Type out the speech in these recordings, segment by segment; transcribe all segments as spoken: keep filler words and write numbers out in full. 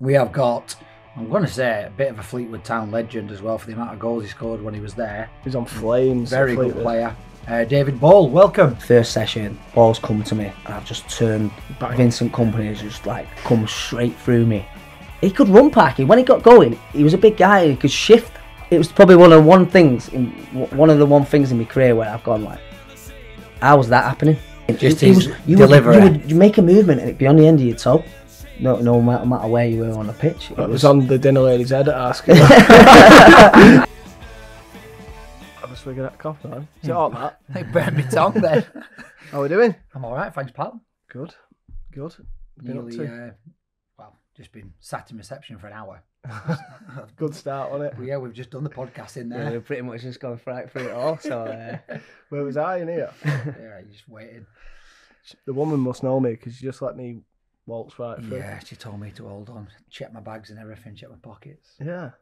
We have got, I'm going to say, a bit of a Fleetwood Town legend as well for the amount of goals he scored when he was there. He's on flames. Very good player. Uh, David Ball, welcome. First session, Ball's come to me and I've just turned back. Vincent Kompany has just like come straight through me. He could run packing. When he got going, he was a big guy and he could shift. It was probably one of the one things in one of the one things in my career where I've gone like, how was that happening? Just his you, delivery. Would, you, would, you make a movement and it'd be on the end of your toe. No, no matter, matter where you were on the pitch. It, it was, was on the dinner lady's head at asking. Have a swig of that coffee, man. Is it all that? They burned me tongue then. How are we doing? I'm all right, thanks, pal. Good, good. Nearly, uh, well, just been sat in reception for an hour. Good start on it. Yeah, we've just done the podcast in there. Yeah, we've pretty much just gone right through it all. So, uh... where was I in here? Yeah, you just waited. The woman must know me because she just let me. Waltz right through. Yeah, she told me to hold on, check my bags and everything, check my pockets. Yeah.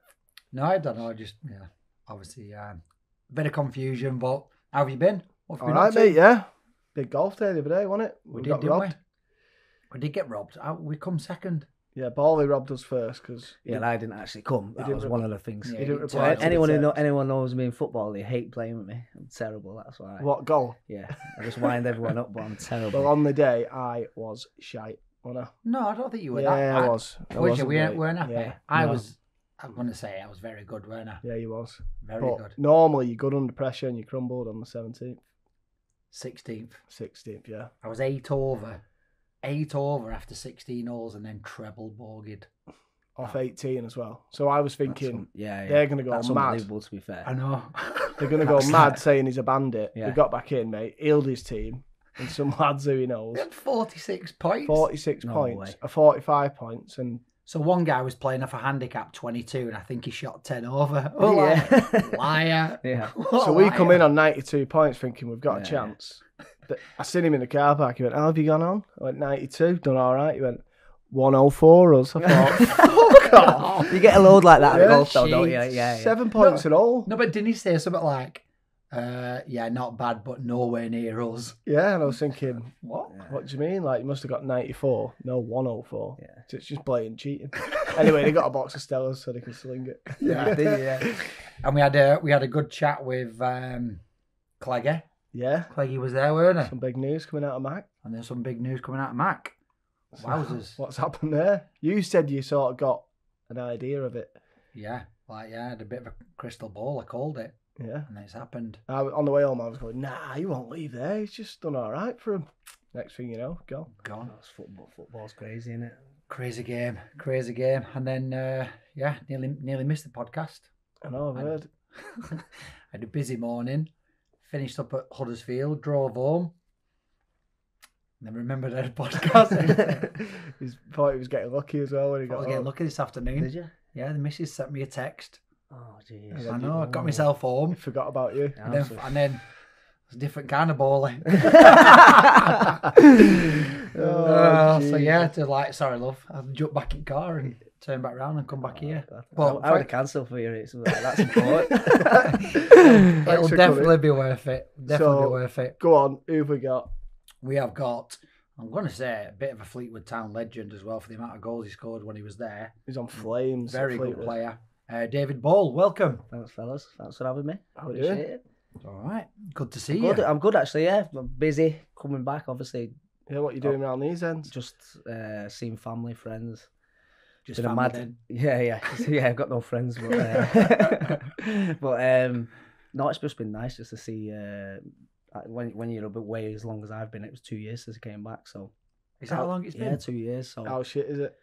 No, I don't know. I just, yeah, obviously, um, a bit of confusion. But how have you been? What have you been up to? All right, mate. Yeah. Big golf day the other day, wasn't it? We, we did, got didn't robbed. We? We did get robbed. We come second. Yeah, Balley robbed us first because yeah, and I didn't actually come. That was one of the things. Yeah, he didn't reply. Anyone who know, anyone knows me in football, they hate playing with me. I'm terrible. That's why. What goal? Yeah, I just wind everyone up, but I'm terrible. Well, on the day, I was shite. No, I don't think you were yeah, that bad. Yeah, I was. I we weren't, weren't happy. Yeah, I no. was, I'm going to say, I was very good, weren't I? Yeah, you was. Very but good. Normally, you're good under pressure and you crumbled on the seventeenth. sixteenth. sixteenth, yeah. I was eight over. Eight over after sixteen holes and then treble bogeyed. Off oh. eighteen as well. So I was thinking, yeah, yeah, they're going to go that's mad. Unbelievable, to be fair. I know. They're going to go mad saying he's a bandit. Yeah. We got back in, mate. Healed his team. And some lads who he knows. He had forty-six points. forty-six no points. Way. forty-five points. And so one guy was playing off a handicap twenty-two and I think he shot ten over. Oh, yeah. Liar. liar. Yeah. So liar. We come in on ninety-two points thinking we've got yeah, a chance. Yeah. I seen him in the car park. He went, how have you gone on? I went, ninety-two. Done all right. He went, one oh four us. I thought, fuck off. You get a load like that yeah, at golf though, don't you? Yeah, yeah. Seven points no, at all. No, but didn't he say something like, Uh, yeah, not bad, but nowhere near us. Yeah, and I was thinking, what? Yeah. What do you mean? Like, you must have got ninety-four, no one oh four. Yeah. So it's just blatant cheating. Anyway, they got a box of Stellas so they could sling it. Yeah, they did, yeah. And we had a we had a good chat with um, Cleggie. Yeah, Cleggie was there, weren't he? Some big news coming out of Mac. And there's some big news coming out of Mac. Wowzers! What's happened there? You said you sort of got an idea of it. Yeah, like yeah, I had a bit of a crystal ball. I called it. Yeah, and it's happened. I, on the way home, I was going, nah, he won't leave there. He's just done all right for him. Next thing you know, gone. Gone. That's football. Football's crazy, isn't it? Crazy game. Crazy game. And then, uh, yeah, nearly nearly missed the podcast. I know, I've I heard. Had, had a busy morning. Finished up at Huddersfield, drove home. And then remembered I had a podcast. He thought he was getting lucky as well when he got I was home. Getting lucky this afternoon. Did you? Yeah, the missus sent me a text. Oh, jeez. I know, I got myself home. Forgot about you. And then, and then it was a different kind of bowling. oh, uh, so, yeah, to like, sorry, love, I've jumped back in the car and turned back round and come back oh, here. Well, I, I would have cancelled for you. It's like, that's important. It'll definitely coming. be worth it. Definitely so, be worth it. Go on, who have we got? We have got, I'm going to say, a bit of a Fleetwood Town legend as well for the amount of goals he scored when he was there. He's on flames. Very good player. Uh, David Ball, welcome. Thanks, fellas. Thanks for having me. How are you? Appreciate it. All right. Good to see good. you. I'm good, actually, yeah. I'm busy coming back, obviously. Yeah, what are you doing oh, around these ends? Just uh, seeing family, friends. Just been family a mad... then? Yeah, yeah. Yeah, I've got no friends. But, uh... but um, no, it's just been nice just to see... Uh, when, when you're a bit way as long as I've been, it was two years since I came back, so... Is that how long it's yeah, been? Yeah, two years, so... How shit is it?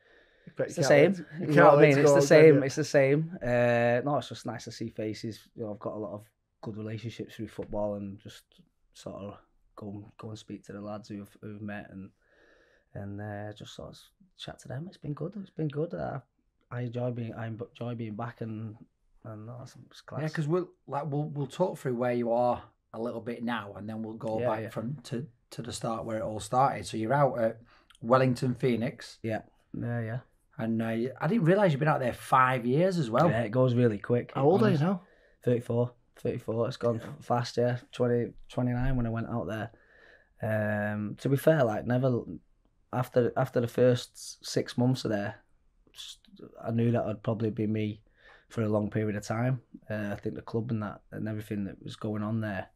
It's the same. You know what I mean? It's the same. It's the same. Uh, no, it's just nice to see faces. You know, I've got a lot of good relationships through football, and just sort of go go and speak to the lads who've who've met, and and uh, just sort of chat to them. It's been good. It's been good. Uh, I enjoy being. I enjoy being back, and and uh, it's class. Yeah, because we'll like we'll we'll talk through where you are a little bit now, and then we'll go yeah, back yeah. from to to the start where it all started. So you're out at Wellington Phoenix. Yeah. Yeah. Yeah. And uh, I didn't realise you've been out there five years as well. Yeah, it goes really quick. How old are you now? thirty-four. thirty-four. It's gone yeah. fast, yeah. twenty, twenty-nine when I went out there. Um, to be fair, like, never... After after the first six months of there, I knew that would probably be me for a long period of time. Uh, I think the club and that and everything that was going on there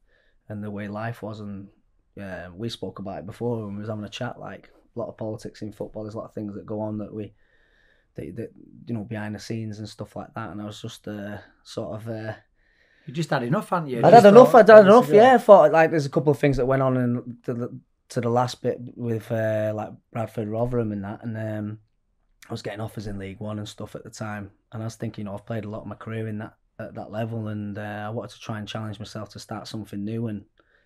and the way life was, and uh, we spoke about it before when we was having a chat, like a lot of politics in football, there's a lot of things that go on that we, that, that you know, behind the scenes and stuff like that. And I was just uh, sort of... Uh, you just had enough, hadn't you? I'd had enough, I'd had enough, yeah. I thought, like, there's a couple of things that went on in to the, to the last bit with, uh, like, Bradford Rotherham and that, and um, I was getting offers in League One and stuff at the time, and I was thinking, you know, I've played a lot of my career in that at that level, and uh, I wanted to try and challenge myself to start something new. And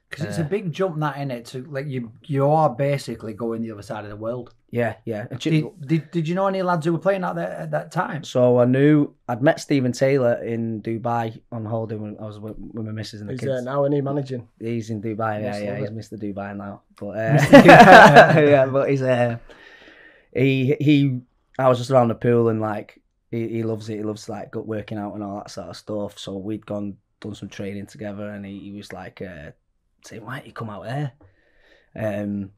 because uh, it's a big jump, that, in it, to, like, you you are basically going the other side of the world. Yeah, yeah. Did, did, did you know any lads who were playing at that, at that time? So I knew, I'd met Steven Taylor in Dubai on holiday when I was with, with my missus and the he's kids. He's there now, isn't he, managing? He's in Dubai, yeah, yeah, yeah. He's Mister Dubai now. But, uh, Mister Dubai, yeah, but he's, uh, he, he, I was just around the pool and, like, he, he loves it. He loves, like, working out and all that sort of stuff. So we'd gone, done some training together, and he, he was like, uh, saying, why don't you come out there? Um,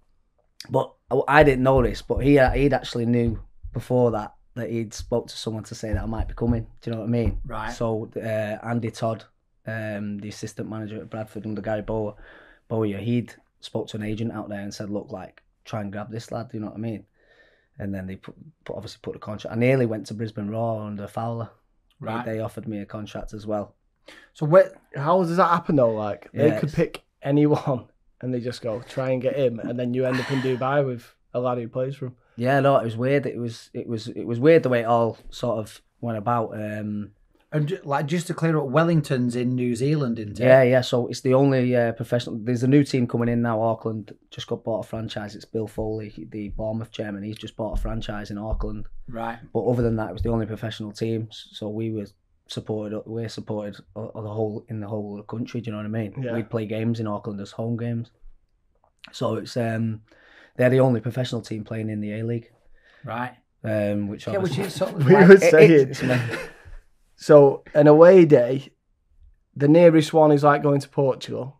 But I didn't know this, but he he'd actually knew before that that he'd spoke to someone to say that I might be coming. Do you know what I mean? Right. So uh, Andy Todd, um, the assistant manager at Bradford under Gary Bowyer, Bowyer, he'd spoke to an agent out there and said, look, like, try and grab this lad. Do you know what I mean? And then they put, put obviously put the contract. I nearly went to Brisbane Roar under Fowler. Right. They, they offered me a contract as well. So where, how does that happen though? Like they yeah, could pick anyone. And they just go, try and get him, and then you end up in Dubai with a lad who plays for him. Yeah, no, it was weird. It was, it was, it was weird the way it all sort of went about. Um, and like just to clear up, Wellington's in New Zealand, isn't it? Yeah, yeah. So it's the only uh, professional. There's a new team coming in now. Auckland just got bought a franchise. It's Bill Foley, the Bournemouth chairman. He's just bought a franchise in Auckland. Right. But other than that, it was the only professional team. So we were supported, we're supported the whole in the whole country. Do you know what I mean? Yeah. We'd play games in Auckland as home games, so it's um they're the only professional team playing in the A League, right? Um, which yeah, which is sort of we like, were saying. It, it, so an away day, the nearest one is like going to Portugal.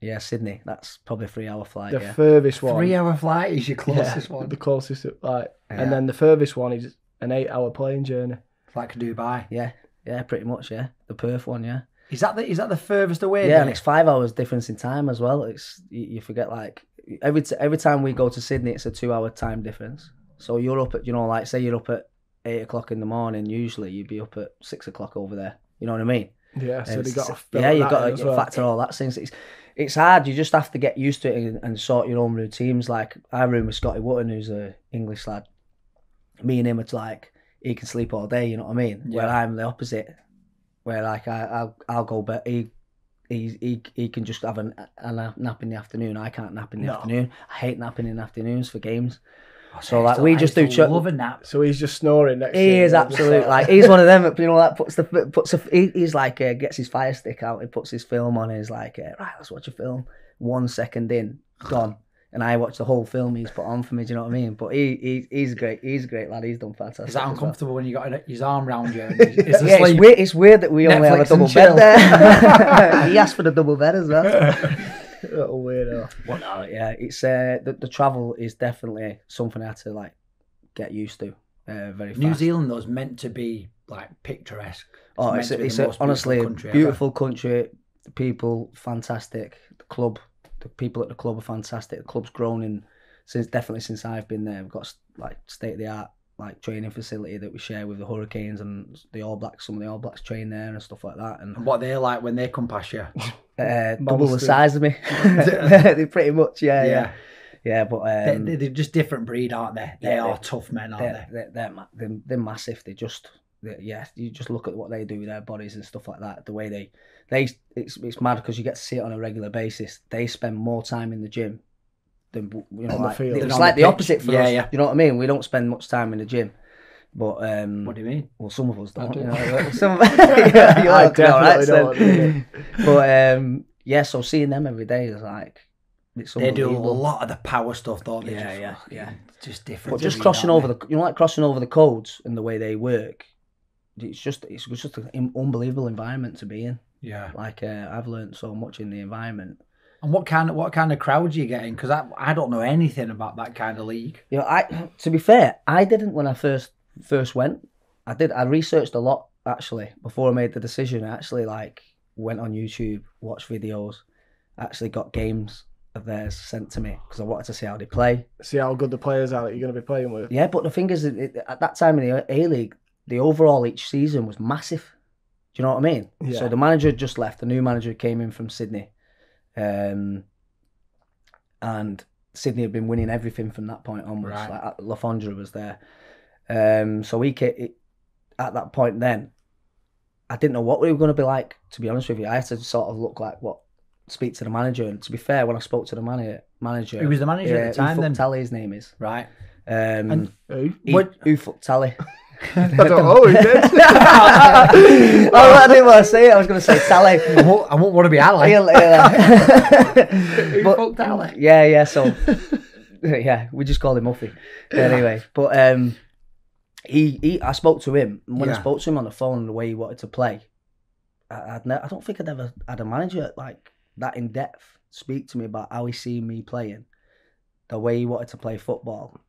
Yeah, Sydney. That's probably a three-hour flight. The yeah. furthest one, three-hour flight is your closest yeah, one. The closest like, yeah. And then the furthest one is an eight-hour plane journey, like Dubai. Yeah. Yeah, pretty much, yeah. The Perth one, yeah. Is that the, is that the furthest away? Yeah, then? And it's five hours difference in time as well. It's You, you forget, like, every t every time we go to Sydney, it's a two-hour time difference. So you're up at, you know, like, say you're up at eight o'clock in the morning, usually you'd be up at six o'clock over there. You know what I mean? Yeah, so they got to... Yeah, you've got to factor all that. Since it's, it's hard, you just have to get used to it and, and sort your own routines. Like, I room with Scotty Wotton, who's an English lad. Me and him are, like... He can sleep all day, you know what I mean? Yeah. Where I'm the opposite, where like I, I'll I'll go bed. He he he he can just have an, a nap in the afternoon. I can't nap in the no. afternoon. I hate napping in the afternoons for games. Oh, so like we just do. Love a nap. So he's just snoring next. He to is absolutely like he's one of them. You know that puts the puts a, he, he's like uh, gets his fire stick out. He puts his film on. He's like uh, right, let's watch a film. One second in, gone. And I watched the whole film he's put on for me. Do you know what I mean? But he, he he's great. He's a great lad. He's done fantastic. Is that uncomfortable well. when you got his arm round you? And he's, he's yeah, it's weird. It's weird that we Netflix only have a double bed there. He asked for the double bed as well. Little weirdo. Well, no, yeah, it's uh, the the travel is definitely something I had to like get used to. Uh, very fast. New Zealand though is meant to be like picturesque. It's oh, it's, a, it's a, honestly a beautiful ever. country. The people fantastic. The club. The people at the club are fantastic. The club's grown in since definitely since I've been there. We've got like state of the art like training facility that we share with the Hurricanes and the All Blacks. Some of the All Blacks train there and stuff like that. And, and what they're like when they come past you, uh, double the size of me. They pretty much yeah yeah yeah. yeah but um, they, they're just different breed, aren't they? They yeah, are tough men, aren't they're, they? They're they're, ma they're they're massive. They just. Yeah, you just look at what they do with their bodies and stuff like that. The way they, they it's it's mad because you get to see it on a regular basis. They spend more time in the gym than you know. Like, it's like the, the opposite for yeah, us. Yeah. You know what I mean? We don't spend much time in the gym. But um, what do you mean? Well, some of us don't. You know, some of, yeah, you're I like, definitely you know, right, don't. So. But um, yeah, so seeing them every day is like. They do a lot of the power stuff, don't they? Yeah, just, yeah, yeah. Just different. But just crossing over the, you know, like crossing over the codes and the way they work. It's just it's just an unbelievable environment to be in. Yeah, like uh, I've learned so much in the environment. And what kind of what kind of crowds are you getting? Because I I don't know anything about that kind of league. You know, I to be fair, I didn't when I first first went. I did. I researched a lot, actually, before I made the decision. I actually, like, went on YouTube, watched videos, actually got games of theirs sent to me because I wanted to see how they play. See how good the players are that you're going to be playing with. Yeah, but the thing is, it, at that time in the A League, the overall each season was massive. Do you know what I mean? Yeah. So the manager just left. The new manager came in from Sydney. Um, and Sydney had been winning everything from that point onwards. Right. Like, Lafondra was there. Um, so we came, it, at that point then, I didn't know what we were going to be like, to be honest with you. I had to sort of look like what, speak to the manager. And to be fair, when I spoke to the manager, manager, who was the manager uh, at the time then? Tally, his name is. Right. Um, and who? He, what? Who fucked Tally? I don't know, he did. oh, I didn't want to say it. I was going to say Tally. I won't, I won't want to be Ally. Who fucked Ally? Yeah, yeah. So, yeah, we just called him Muffy. Anyway, but um, he, he, I spoke to him. And when yeah. I spoke to him on the phone, the way he wanted to play, I, I'd ne I don't think I'd ever had a manager like that in depth speak to me about how he seen me playing, the way he wanted to play football.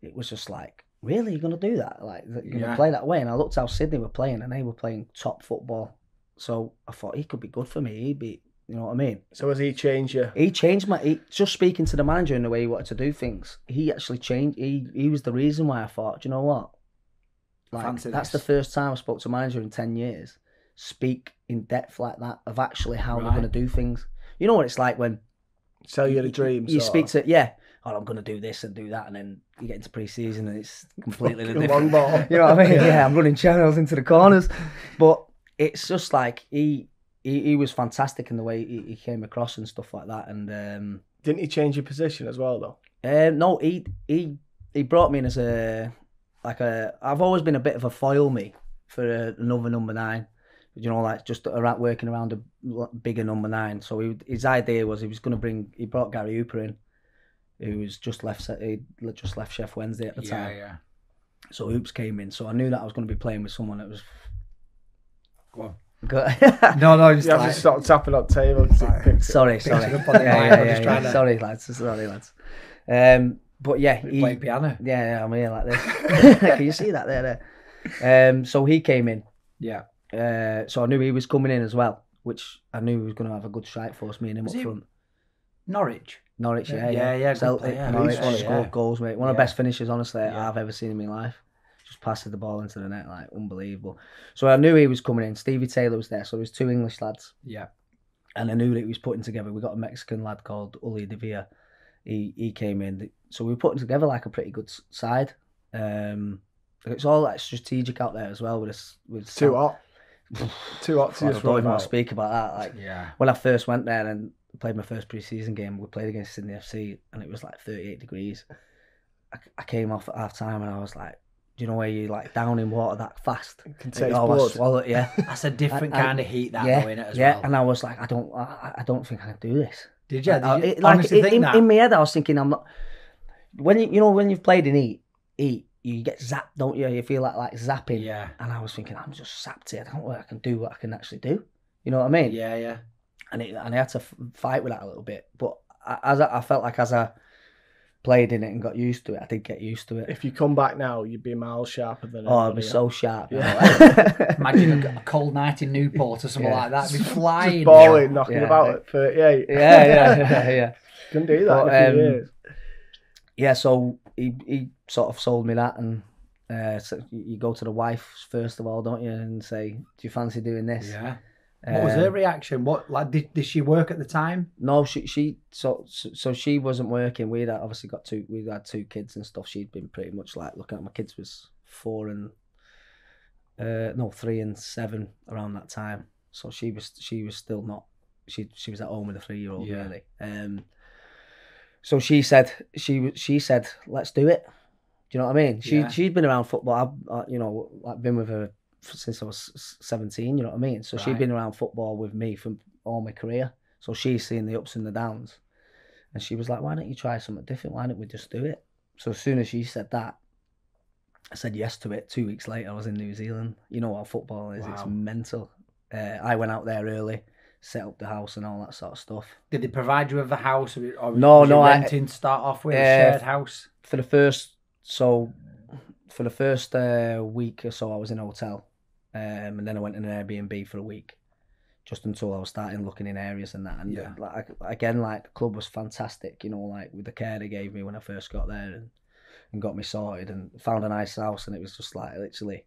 It was just like, really, you're going to do that? Like, you're yeah. going to play that way? And I looked how Sydney were playing, and they were playing top football. So I thought, he could be good for me. He'd be, you know what I mean? So has he changed you? He changed my, he, just speaking to the manager and the way he wanted to do things, he actually changed, he, he was the reason why I thought, do you know what? Like, Fancy that's this. The first time I spoke to a manager in ten years. Speak in depth like that of actually how right. they're going to do things. You know what it's like when sell you the dreams. You speak to yeah, oh, I'm going to do this and do that, and then you get into pre-season and it's completely the long ball. You know what I mean? Yeah. yeah, I'm running channels into the corners, but it's just like he he, he was fantastic in the way he, he came across and stuff like that. And um, didn't he change your position as well though? Uh, no, he he he brought me in as a like a. I've always been a bit of a foil me for a, another number nine. You know, like just around, working around a bigger number nine. So he, his idea was he was going to bring. He brought Gary Hooper in, who was just left. He just left Sheffield Wednesday at the yeah, time. Yeah, yeah. So Hoops came in. So I knew that I was going to be playing with someone that was. Go on. Good. no, no. Just, yeah, like, just start tapping on table. Like, sorry, it, sorry. It yeah, yeah, yeah, yeah, yeah. Sorry, lads. Sorry, lads. Um, but yeah, he played piano. Yeah, yeah, I'm here like this. Can you see that there? there? Um, so he came in. Yeah. Uh, so I knew he was coming in as well, which I knew he was going to have a good strike force, me and him was up front. Norwich? Norwich, yeah, yeah. Yeah, yeah. Celtic, yeah. Norwich, one of the yeah. goals, mate. One yeah. of the best finishes, honestly, yeah. I've ever seen in my life. Just passed the ball into the net, like, unbelievable. So I knew he was coming in. Stevie Taylor was there, so there was two English lads. Yeah. And I knew that he was putting together. We got a Mexican lad called Uli De Villa. He, he came in. So we were putting together, like, a pretty good side. Um, it's all, like, strategic out there as well with us. With Too hot. Too hot to just really want to speak about that. Like, yeah. when I first went there and played my first pre-season game, we played against Sydney F C, and it was like thirty-eight degrees. I, I came off at half time, and I was like, "Do you know where you like down in water that fast? It can taste blood. Swallow it, yeah. That's a different I, kind I, of heat that yeah, though, in it as yeah. well. And I was like, I don't, I, I don't think I can do this. Did you? Did I, you it, like it, think in, that? in my head, I was thinking, I'm not. When you, you know, when you've played in heat, heat. You get zapped, don't you? You feel like like zapping. Yeah. And I was thinking, I'm just zapped here. I don't know what I can do, what I can actually do. You know what I mean? Yeah, yeah. And it, and I had to f fight with that a little bit. But I, as I, I felt like as I played in it and got used to it, I did get used to it. If you come back now, you'd be miles sharper than. Oh, I'd be so sharp. Yeah. Imagine a, a cold night in Newport or something yeah. like that. Be flying, just balling, yeah. knocking yeah, about at thirty-eight. Yeah, yeah, yeah, yeah. Couldn't do that. But, in a few um, years. Yeah, so he he sort of sold me that, and uh, so you go to the wife first of all, don't you, and say, "Do you fancy doing this?" Yeah. Um, what was her reaction? What like did, did she work at the time? No, she she so so she wasn't working. We'd obviously got two we had two kids and stuff. She'd been pretty much like looking at my kids was four and uh, no three and seven around that time. So she was she was still not she she was at home with a three year old yeah. really. Um, So she said, she she said, let's do it. Do you know what I mean? She yeah. she'd been around football. I, I you know, I've been with her since I was seventeen. You know what I mean? So right. she'd been around football with me from all my career. So she's seen the ups and the downs, and she was like, "Why don't you try something different? Why don't we just do it?" So as soon as she said that, I said yes to it. Two weeks later, I was in New Zealand. You know what football is? Wow. It's mental. Uh, I went out there early. Set up the house and all that sort of stuff. Did they provide you with a house, or, or no? Was no, renting I, to start off with uh, a shared house for the first. So for the first uh, week or so, I was in a hotel, um, and then I went in an Airbnb for a week, just until I was starting looking in areas and that. And yeah. like again, like the club was fantastic, you know, like with the care they gave me when I first got there, and and got me sorted, and found a nice house, and it was just like literally,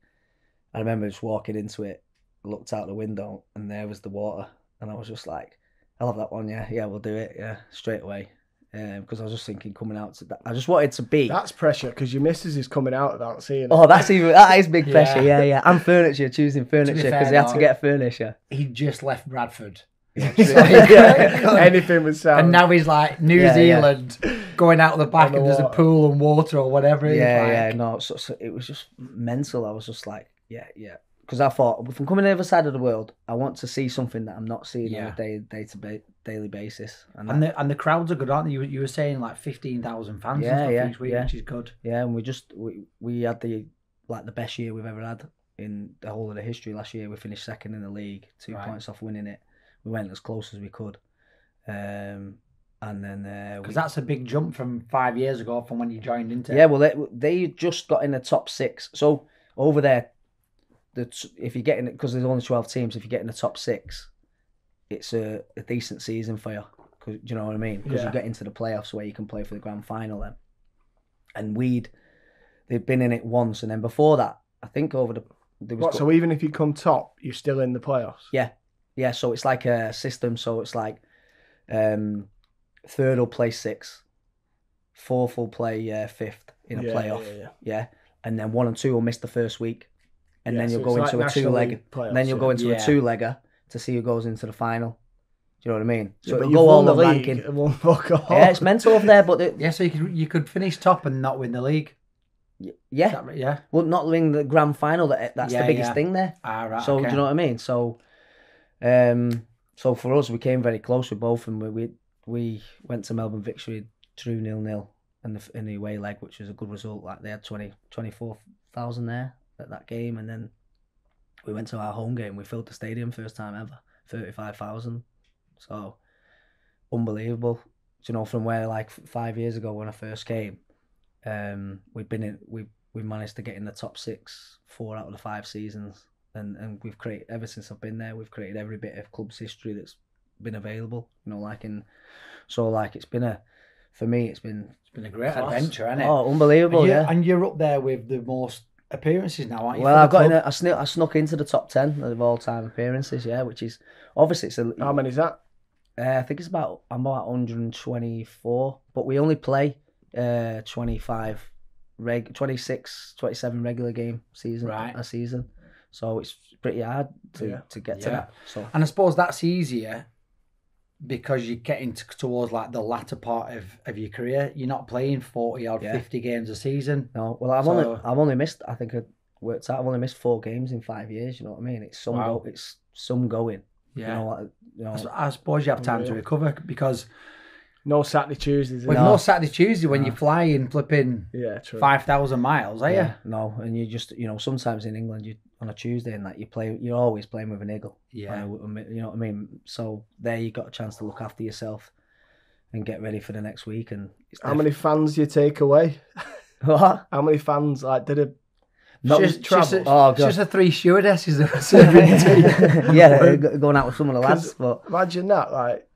I remember just walking into it, looked out the window, and there was the water, and I was just like, I love that one, yeah, yeah, we'll do it, yeah, straight away. Because um, I was just thinking, coming out to that, I just wanted to be. That's pressure, because your missus is coming out without seeing it. Oh, that's even that is big pressure. Yeah, yeah, yeah. And furniture, choosing furniture because he had to get furniture. He just left Bradford. yeah. Anything with sound. And now he's like New yeah, Zealand, yeah. going out the back, the and water. There's a pool and water or whatever. Yeah, like. yeah. No, so, so it was just mental. I was just like, yeah, yeah. Because I thought, if I'm coming to the other side of the world, I want to see something that I'm not seeing yeah. on a day, day to day, daily basis. And, and, the, and the crowds are good, aren't they? You, you were saying like fifteen thousand fans yeah, and stuff yeah, each week, yeah. which is good. Yeah, and we just, we, we had the like the best year we've ever had in the whole of the history last year. We finished second in the league, two right. points off winning it. We went as close as we could. Um, and then... Because uh, that's a big jump from five years ago, from when you joined into it. Yeah, well, they, they just got in the top six. So over there, the, if you get in, because there's only twelve teams, if you get in the top six, it's a, a decent season for you. Cause, do you know what I mean? Because yeah. you get into the playoffs where you can play for the grand final then. And we'd, they'd been in it once. And then before that, I think over the... There was what, so even if you come top, you're still in the playoffs? Yeah. Yeah, so it's like a system. So it's like um, third will play sixth, fourth will play uh, fifth in a yeah, playoff. Yeah, yeah. yeah, and then one and two will miss the first week, and yeah, then you'll so go into like a two-legger. And then you'll yeah. go into yeah. a two-legger to see who goes into the final. Do you know what I mean? So yeah, it'll go all the ranking. It won't fuck off. Yeah, it's mental over there, but it, yeah, so you could you could finish top and not win the league. Yeah, that, yeah. Well, not win the grand final. That that's yeah, the biggest yeah. thing there. Ah, right. So okay. do you know what I mean? So. Um, so for us, we came very close with both, and we we, we went to Melbourne Victory, drew nil nil, and the in the away leg, which was a good result. Like they had twenty-four thousand there at that game, and then we went to our home game. We filled the stadium first time ever, thirty-five thousand. So unbelievable, you know. From where like five years ago when I first came, um, we'd been in, we we managed to get in the top six four out of the five seasons. And and we've created, ever since I've been there, we've created every bit of club's history that's been available. You know, like in, so like it's been a, for me, it's been it's been a great class. adventure, hasn't it? Oh, unbelievable! And yeah, and you're up there with the most appearances now, aren't you? Well, I've got in a, I snuck I snuck into the top ten of all time appearances. Yeah, which is obviously it's a. How many is that? Uh, I think it's about I'm about one hundred twenty-four, but we only play uh twenty-five, reg twenty-six, twenty-seven regular game season right. a season. So it's pretty hard to, yeah. to get yeah. to that. So. And I suppose that's easier because you're getting to, towards like the latter part of, of your career. You're not playing forty or yeah. fifty games a season. No, well I've so. only I've only missed I think I worked out I've only missed four games in five years. You know what I mean? It's some wow. go, it's some going. Yeah. You know, like, you know, I suppose you have time yeah. to recover because. No Saturday Tuesdays. With no. no Saturday Tuesday when no. you're flying, flipping yeah, five thousand miles, are yeah, you? No, and you just, you know, sometimes in England, you on a Tuesday and that, you play, you're always playing with an niggle. Yeah. Like, you know what I mean? So there you got a chance to look after yourself and get ready for the next week. And it's How many fans do you take away? What? How many fans, like, did it? Not just, just, a, oh, just a three stewardesses that were serving tea. Yeah, going out with some of the lads. But imagine that, like.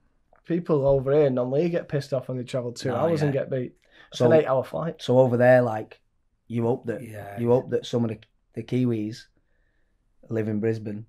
People over here normally get pissed off when they travel two oh, hours yeah. and get beat. It's so, an eight-hour flight. So over there, like, you hope that yeah, you yeah. hope that some of the, the Kiwis live in Brisbane,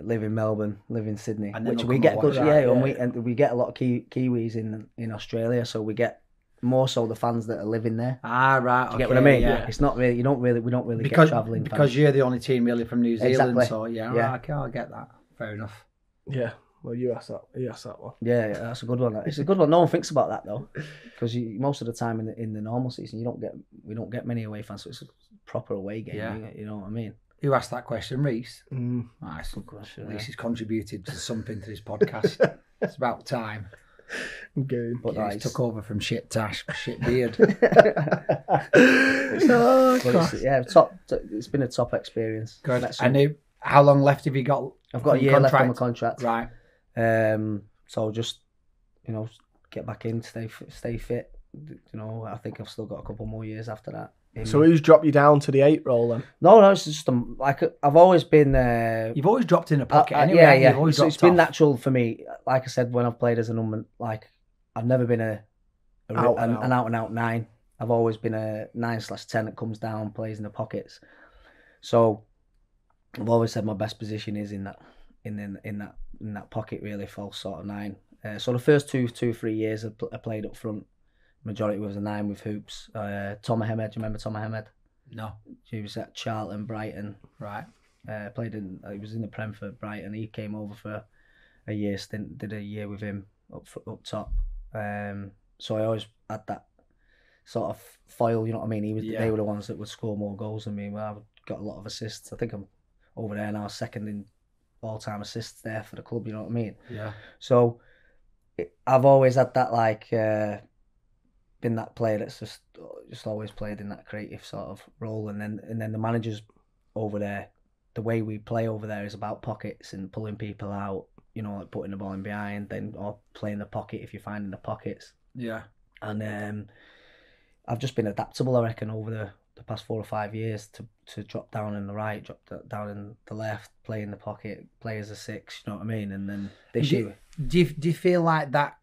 live in Melbourne, live in Sydney, and which we get good, yeah, yeah, and we and we get a lot of Ki, Kiwis in in Australia, so we get more so the fans that are living there. Ah, right. Do you okay, get what I mean? Yeah. It's not really you don't really we don't really because, get travelling because fans. You're the only team really from New Zealand, exactly. so yeah, yeah. Right, okay, I get that. Fair enough. Yeah. Well, you asked that. You asked that one. Yeah, yeah, that's a good one. It's a good one. No one thinks about that though, because most of the time in the, in the normal season, you don't get we don't get many away fans. So it's a proper away game. Yeah. You, you know what I mean. Who asked that question, Reese? Mm. Oh, that's a good question. Reese yeah. has contributed to something to this podcast. It's about time. I'm going. But yeah, he took over from shit Tash, shit beard. oh, it's, yeah, top. It's been a top experience. Good. And who, how long left have you got? I've got a year contract. left on my contract. Right. Um, so just, you know, get back in, stay, stay fit. You know, I think I've still got a couple more years after that. England. So who's dropped you down to the eight role then? No, no, it's just um, like I've always been. Uh, You've always dropped in a pocket. I, I, anyway. Yeah, yeah. You've always so it's been off. Natural for me. Like I said, when I've played as a number, like I've never been a, a out an, out. an out and out nine. I've always been a nine slash ten that comes down, plays in the pockets. So I've always said my best position is in that in in, in that in that pocket really, false sort of nine. Uh, so the first two two three years I, pl I played up front. Majority was a nine with hoops. Uh, Tom Ahmed, do you remember Tom Ahmed? No. He was at Charlton, Brighton. Right. Uh, played in, he was in the Prem for Brighton. He came over for a year stint, did a year with him up up top. Um, so I always had that sort of foil, you know what I mean? He was, yeah. They were the ones that would score more goals than me. Well, I got a lot of assists. I think I'm over there now, second in all-time assists there for the club, you know what I mean? Yeah. So it, I've always had that like... Uh, been that player that's just just always played in that creative sort of role, and then and then the managers over there, the way we play over there is about pockets and pulling people out, you know, like putting the ball in behind, then or playing the pocket if you're finding the pockets. Yeah. And um, I've just been adaptable, I reckon, over the, the past four or five years to to drop down in the right, drop down in the left, play in the pocket, play as a six, you know what I mean? And then this do, year, do you do you feel like that?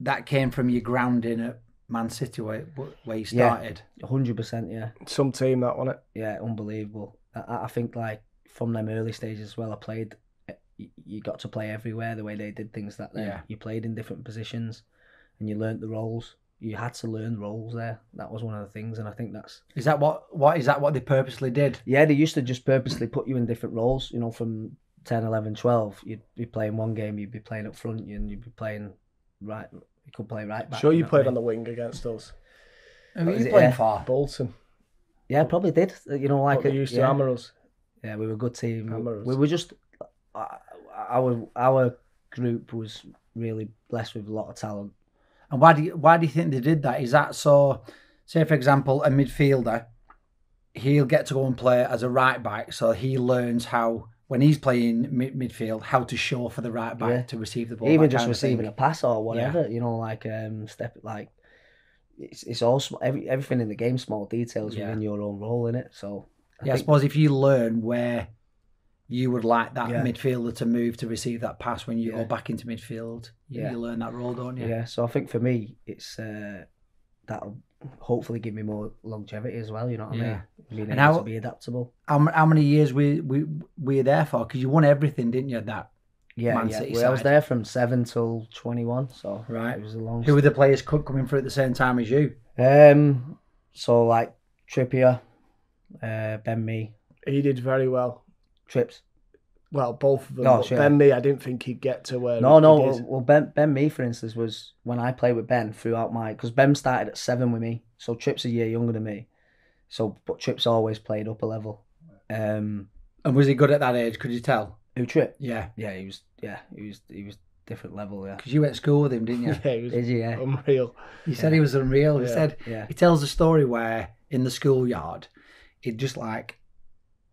That came from your grounding at Man City where, where you started? Yeah, one hundred percent, yeah. Some team that won it. Yeah, unbelievable. I, I think like from them early stages as well, I played, you got to play everywhere the way they did things that day. Yeah. You played in different positions and you learnt the roles. You had to learn roles there. That was one of the things, and I think that's... Is that what, what, is that what they purposely did? Yeah, they used to just purposely put you in different roles, you know, from ten, eleven, twelve. You'd be playing one game, you'd be playing up front and you'd be playing... Right, you could play right back. Sure, you played on the wing against us. Who were you playing for? Bolton. Yeah, probably did. You know, like they used to hammer us. Yeah, we were a good team. We were just our our group was really blessed with a lot of talent. And why do you, why do you think they did that? Is that so? Say for example, a midfielder, he'll get to go and play as a right back, so he learns how. When he's playing mid midfield, how to show for the right back yeah. to receive the ball, even just receiving a pass or whatever, yeah. you know, like um, step like it's it's all every everything in the game, small details yeah. within your own role in it. So I yeah, I suppose if you learn where you would like that yeah. midfielder to move to receive that pass when you yeah. go back into midfield, you, yeah. you learn that role, don't you? Yeah. So I think for me, it's uh, that'll hopefully give me more longevity as well, you know what yeah. I mean? Being and able how, to be adaptable. How, how many years were, were, were you there for? Because you won everything, didn't you, that yeah, Man yeah. City well, side? I was there from seven till twenty-one, so right. it was a long... Who were the players coming through at the same time as you? Um, So, like, Trippier, uh, Ben Mee. He did very well. Trips. Well, both of them. Oh, sure. Ben Mee, I didn't think he'd get to where. No, no. Well, well, Ben Ben Mee, for instance, was when I played with Ben throughout my because Ben started at seven with me, so Tripp's a year younger than me. So, but Tripp's always played up a level. Um, and was he good at that age? Could you tell? Who Tripp? Yeah, yeah, he was. Yeah, he was. He was different level. Yeah, because you went to school with him, didn't you? Yeah, he was. Did you? Yeah. Unreal. You yeah. said he was unreal. Yeah. He said yeah. he tells a story where in the schoolyard, he'd just like.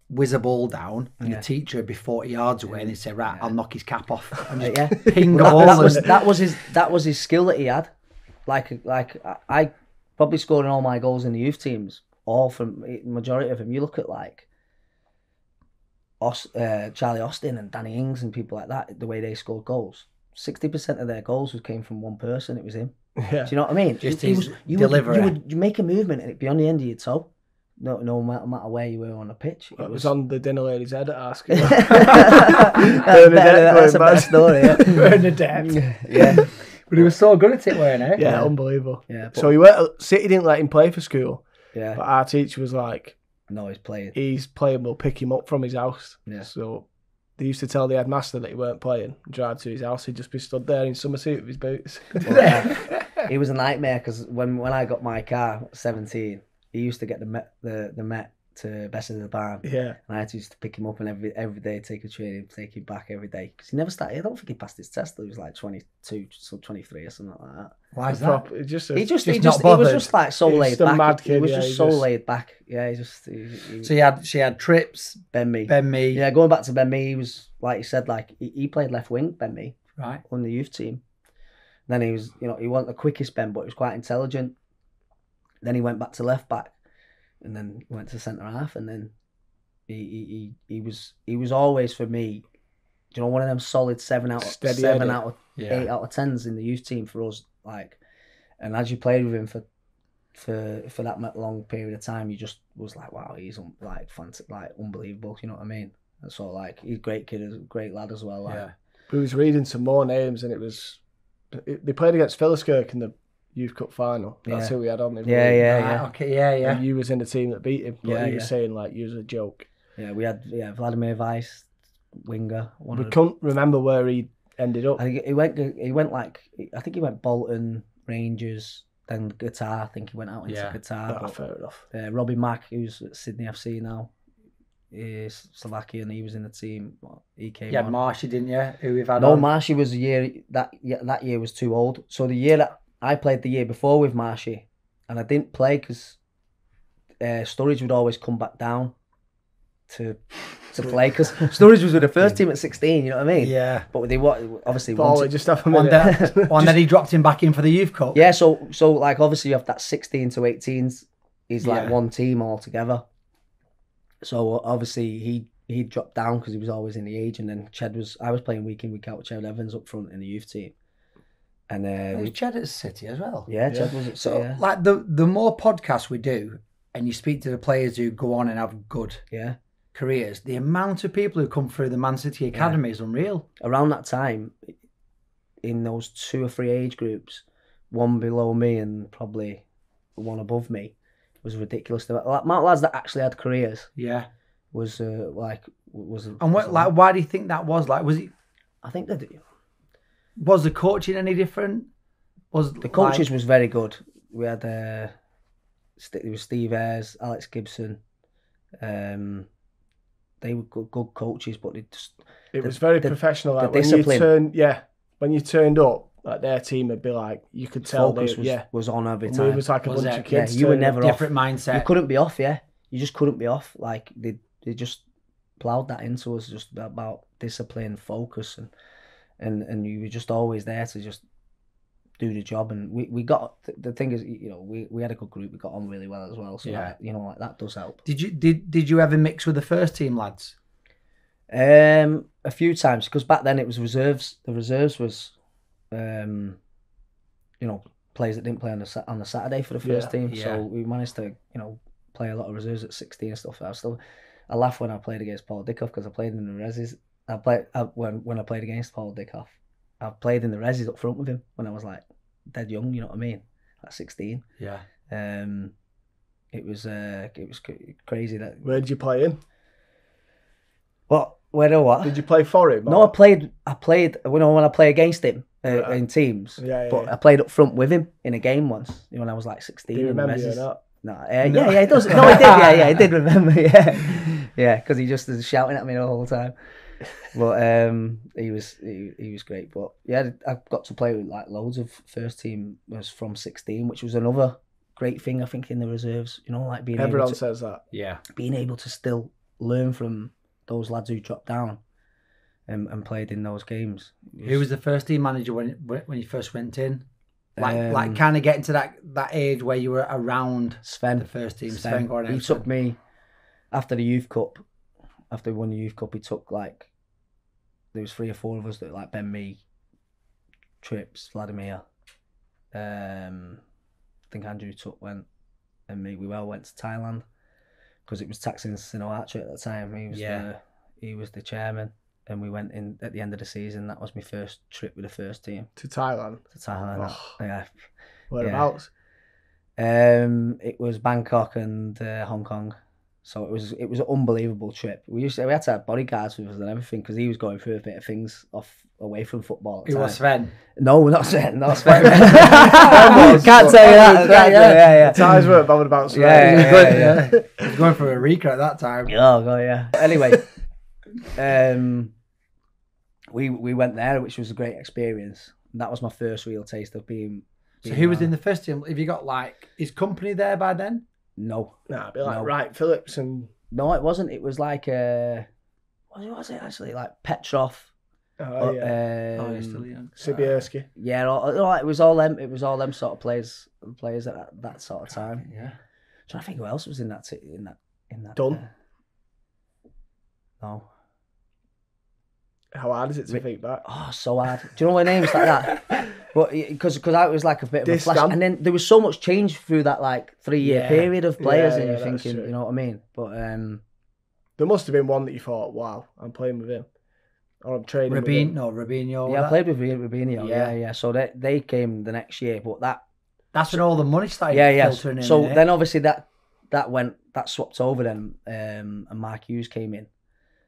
whiz a ball down and yeah. the teacher would be forty yards away and he'd say, right, yeah. I'll knock his cap off and just yeah. ping well, the ball. That was, that was his that was his skill that he had. Like like I probably scored in all my goals in the youth teams, all from majority of them. You look at like Os, uh, Charlie Austin and Danny Ings and people like that, the way they scored goals. sixty percent of their goals came from one person, it was him. Yeah. Do you know what I mean? Just his delivery. You would you make a movement and it'd be on the end of your toe. No, no matter where you were on the pitch. It, it was, was on the dinner lady's head at asking. Bernadette that's a bad story. Yeah. Bernadette. Yeah. But he was so good at it, weren't he? Yeah, yeah. Unbelievable. Yeah, but... So he went, City didn't let him play for school. Yeah. But our teacher was like... No, he's playing. He's playing, we'll pick him up from his house. Yeah. So they used to tell the headmaster that he weren't playing. Drive to his house, he'd just be stood there in summer suit with his boots. Well, uh, it was a nightmare because when, when I got my car at seventeen... He used to get the Met, the, the Met to Best of the Barn. Yeah. And I had to used to pick him up and every every day take a train, take him back every day. Because he never started, I don't think he passed his test. He was like twenty-two, so twenty-three or something like that. Why is that? He just, he just, he just, he was just like so laid back. He was just so laid back. Yeah, he just. He, he, so he had, she had Trips. Ben Mee. Ben Mee. Yeah, going back to Ben Mee, he was, like you said, like, he, he played left wing, Ben Mee. Right. On the youth team. Then he was, you know, he wasn't the quickest Ben, but he was quite intelligent. Then he went back to left back. and then went to centre half, and then he he he, he was he was always for me, do you know, one of them solid seven out of seven out of yeah. eight out of tens in the youth team for us. Like, and as you played with him for for for that long period of time, you just was like, wow, he's un- like fantastic, like unbelievable. You know what I mean? And so like, he's a great kid, a great lad as well. Like. Yeah. We was reading some more names, and it was it, they played against Villiers-Kirk in the Youth Cup final. That's yeah. who we had on. They yeah, really, yeah, yeah. Okay, yeah, yeah. And you was in the team that beat him. But yeah, you yeah. were saying like you was a joke. Yeah, we had yeah Vladimir Weiss, winger. One we can't the... remember where he ended up. I think he went. He went like I think he went Bolton, Rangers, then Qatar. I think he went out into yeah, Qatar. But, fair enough. Uh, Robbie Mack, who's at Sydney F C now, is Slovakian. He was in the team. He came. Yeah, Marshy, didn't you? Who we've had? No, on. Marshy was a year that yeah, that year was too old. So the year that I played the year before with Marshy, and I didn't play because uh, Sturridge would always come back down to to play because Sturridge was with the first team at sixteen. You know what I mean? Yeah. But they what obviously Ball, wanted, just have one day, and then he dropped him back in for the youth cup. Yeah. So so like obviously you have that sixteen to eighteens is like yeah. one team altogether. So obviously he he dropped down because he was always in the age, and then Ched was I was playing week in week out with Ched Evans up front in the youth team. And uh, was Ched at City as well. Yeah, yeah. Ched was at City. So, yeah. like, the, the more podcasts we do and you speak to the players who go on and have good yeah. careers, the amount of people who come through the Man City Academy yeah. is unreal. Around that time, in those two or three age groups, one below me and probably one above me, was ridiculous. The amount of lads that actually had careers yeah. was, uh, like... was. And what, was like, like, why do you think that was? Like, was it... I think that... Was the coaching any different? Was the coaches like... was very good. We had uh, it was Steve Ayres, Alex Gibson. Um, they were good, good coaches, but they just it the, was very the, professional. Like the when discipline. you turned, yeah, when you turned up, like their team would be like you could tell. Focus they, was yeah. was on every time. It was like a was bunch it? of kids. Yeah, you were never different off. Different mindset. You couldn't be off. Yeah, you just couldn't be off. Like they they just ploughed that into us, just about discipline, focus, and. And and you were just always there to just do the job, and we, we got the thing is, you know, we, we had a good group, we got on really well as well. So yeah. that, you know, like that does help. Did you did did you ever mix with the first team lads? Um, a few times, because back then it was reserves. The reserves was, um, you know, players that didn't play on the on the Saturday for the first yeah. team. Yeah. So we managed to, you know, play a lot of reserves at sixteen and stuff. I still I laugh when I played against Paul Dickoff because I played in the reses. I played I, when when I played against Paul Dickoff. I played in the reses up front with him when I was like dead young. You know what I mean? Like sixteen. Yeah. Um, it was uh, it was crazy that. Where did you play in? What? Where or what? Did you play for him? Or? No, I played. I played. You know, when I play against him uh, yeah. in teams. Yeah, yeah. But yeah. I played up front with him in a game once when I was like sixteen. Do you remember you or not? No, uh, no. Yeah, yeah, he does. No, he did. Yeah, yeah, he did remember. Yeah, yeah, because he just was shouting at me the whole time. But um, he was he, he was great. But yeah, I got to play with like loads of first team was from sixteen, which was another great thing I think in the reserves. You know, like being everyone able to, says that, yeah, being able to still learn from those lads who dropped down and, and played in those games. Was, who was the first team manager when when you first went in? Like um, like kind of getting to that that age where you were around Sven, the first team. Sven, Sven he took me after the Youth Cup. After we won the Youth Cup, he took like. There was three or four of us that like Ben, me, Trips, Vladimir. Um, I think Andrew Tuck went, and me. We all went to Thailand because it was Thaksin Sinoatra at the time. He was yeah. the he was the chairman, and we went in at the end of the season. That was my first trip with the first team to Thailand. To Thailand, oh. yeah. Whereabouts? Yeah. Um, it was Bangkok and uh, Hong Kong. So it was it was an unbelievable trip. We used to, we had to have bodyguards with us and everything because he was going through a bit of things off away from football. At the it time. was Sven. No, not Sven. Not Sven. was, Can't say that. Yeah, yeah, yeah. The ties weren't bothered about Sven. Yeah, yeah, yeah, yeah, yeah. He was going for a recruit at that time. Oh god, yeah. Anyway, um, we we went there, which was a great experience. That was my first real taste of being. being so who was in the first team? Have you got like his company there by then? No, nah, it'd be like no. Wright Phillips and no, it wasn't. It was like uh, what was it actually? Like Petrov, oh or, yeah, um, oh, he's still young. Sibierski, yeah, or, or, or it was all them. It was all them sort of players, players at that, that sort of time. Yeah, So I think who else was in that t- in that in that Dunn? Uh, no. How hard is it to Rick, think back? Oh, so hard. Do you know what names like that? But because because I was like a bit of a flash, and then there was so much change through that like three year yeah. period of players, yeah, and you're yeah, thinking, you know what I mean? But um, there must have been one that you thought, wow, I'm playing with him, or I'm training. Rubinho, with him. Rubinho. Yeah, that. I played with Rubinho. Yeah, yeah. yeah. So they they came the next year, but that that's when all the money started yeah, yeah. filtering in. So then obviously that that went that swapped over then, um, and Mark Hughes came in.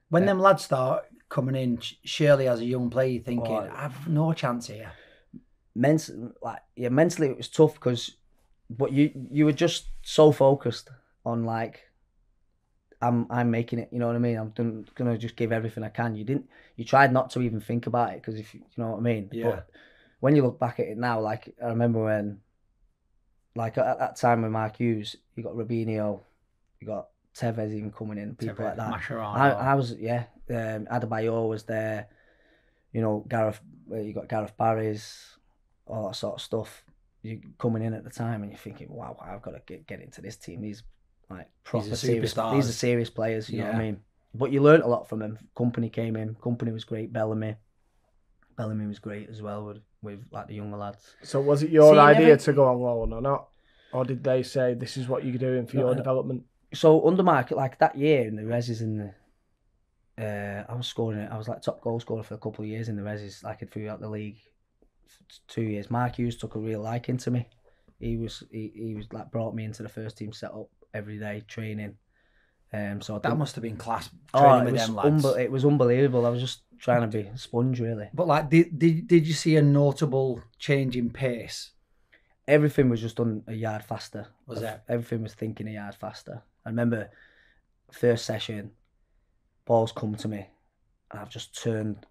When um, them lads start coming in, surely as a young player, you're thinking, oh, I've no chance here. Mentally, like yeah, mentally it was tough because, but you you were just so focused on like, I'm I'm making it. You know what I mean? I'm done, gonna just give everything I can. You didn't. You tried not to even think about it because if you know what I mean. Yeah. But when you look back at it now, like I remember when, like at that time with Mark Hughes, you got Rubinho, you got Tevez even coming in, people Tevez, like that. Mascherano. I, I was yeah. Um, Adebayor was there. You know, Gareth. You got Gareth Barris. All that sort of stuff. You're coming in at the time and you're thinking, wow, I've got to get, get into this team. These like proper these serious stars. These are serious players, you yeah. know what I mean? But you learnt a lot from them. Kompany came in. Kompany was great. Bellamy. Bellamy was great as well with, with like the younger lads. So was it your so you idea never... to go on loan or not? Or did they say this is what you're doing for no, your no. development? So under market like that year in the Reses in the uh, I was scoring it. I was like top goal scorer for a couple of years in the Reses, like throughout the league. Two years, Mark Hughes took a real liking to me. He was he, he was like brought me into the first team set up every day training. Um, so I that must have been class training oh, with them lads. Unbe- it was unbelievable. I was just trying to be a sponge really. But like, did did did you see a notable change in pace? Everything was just done a yard faster. Was that everything was thinking a yard faster? I remember first session, ball's come to me, and I've just turned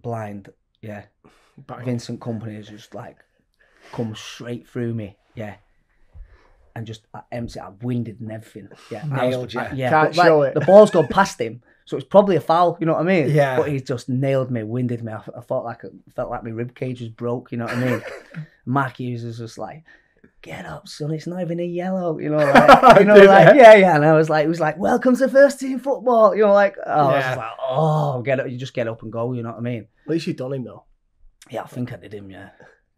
blind. Yeah. Bang. Vincent Kompany has just like come straight through me, yeah, and just I empty, I winded and everything, yeah, nailed you. Yeah, can't show like, it. The ball's gone past him, so it's probably a foul. You know what I mean? Yeah. But he just nailed me, winded me. I, I felt like I felt like my rib cage was broke. You know what I mean? Mark Hughes was just like, "Get up, son! It's not even a yellow." You know, like, you know, like yeah, yeah. And I was like, it was like, "Welcome to first team football." You know, like, oh, yeah. I was like, oh, get up! You just get up and go. You know what I mean? At least you done him though. Yeah, I think I did him, yeah.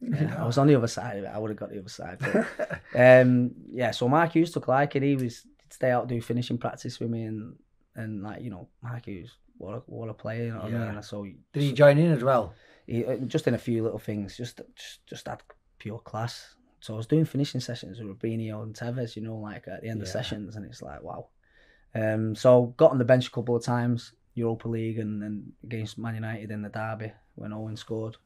yeah. I was on the other side of it. I would have got the other side. But, um, yeah, so Mark Hughes took like it. He was stay out, do finishing practice with me, and, and like, you know, Mark Hughes, what a, what a player, you know what yeah. I mean? And so, did he join in as well? He, just in a few little things, just just, just had pure class. So I was doing finishing sessions with Rubinho and Tevez, you know, like at the end yeah. of sessions, and it's like, wow. Um, so got on the bench a couple of times, Europa League and, and against Man United in the derby when Owen scored.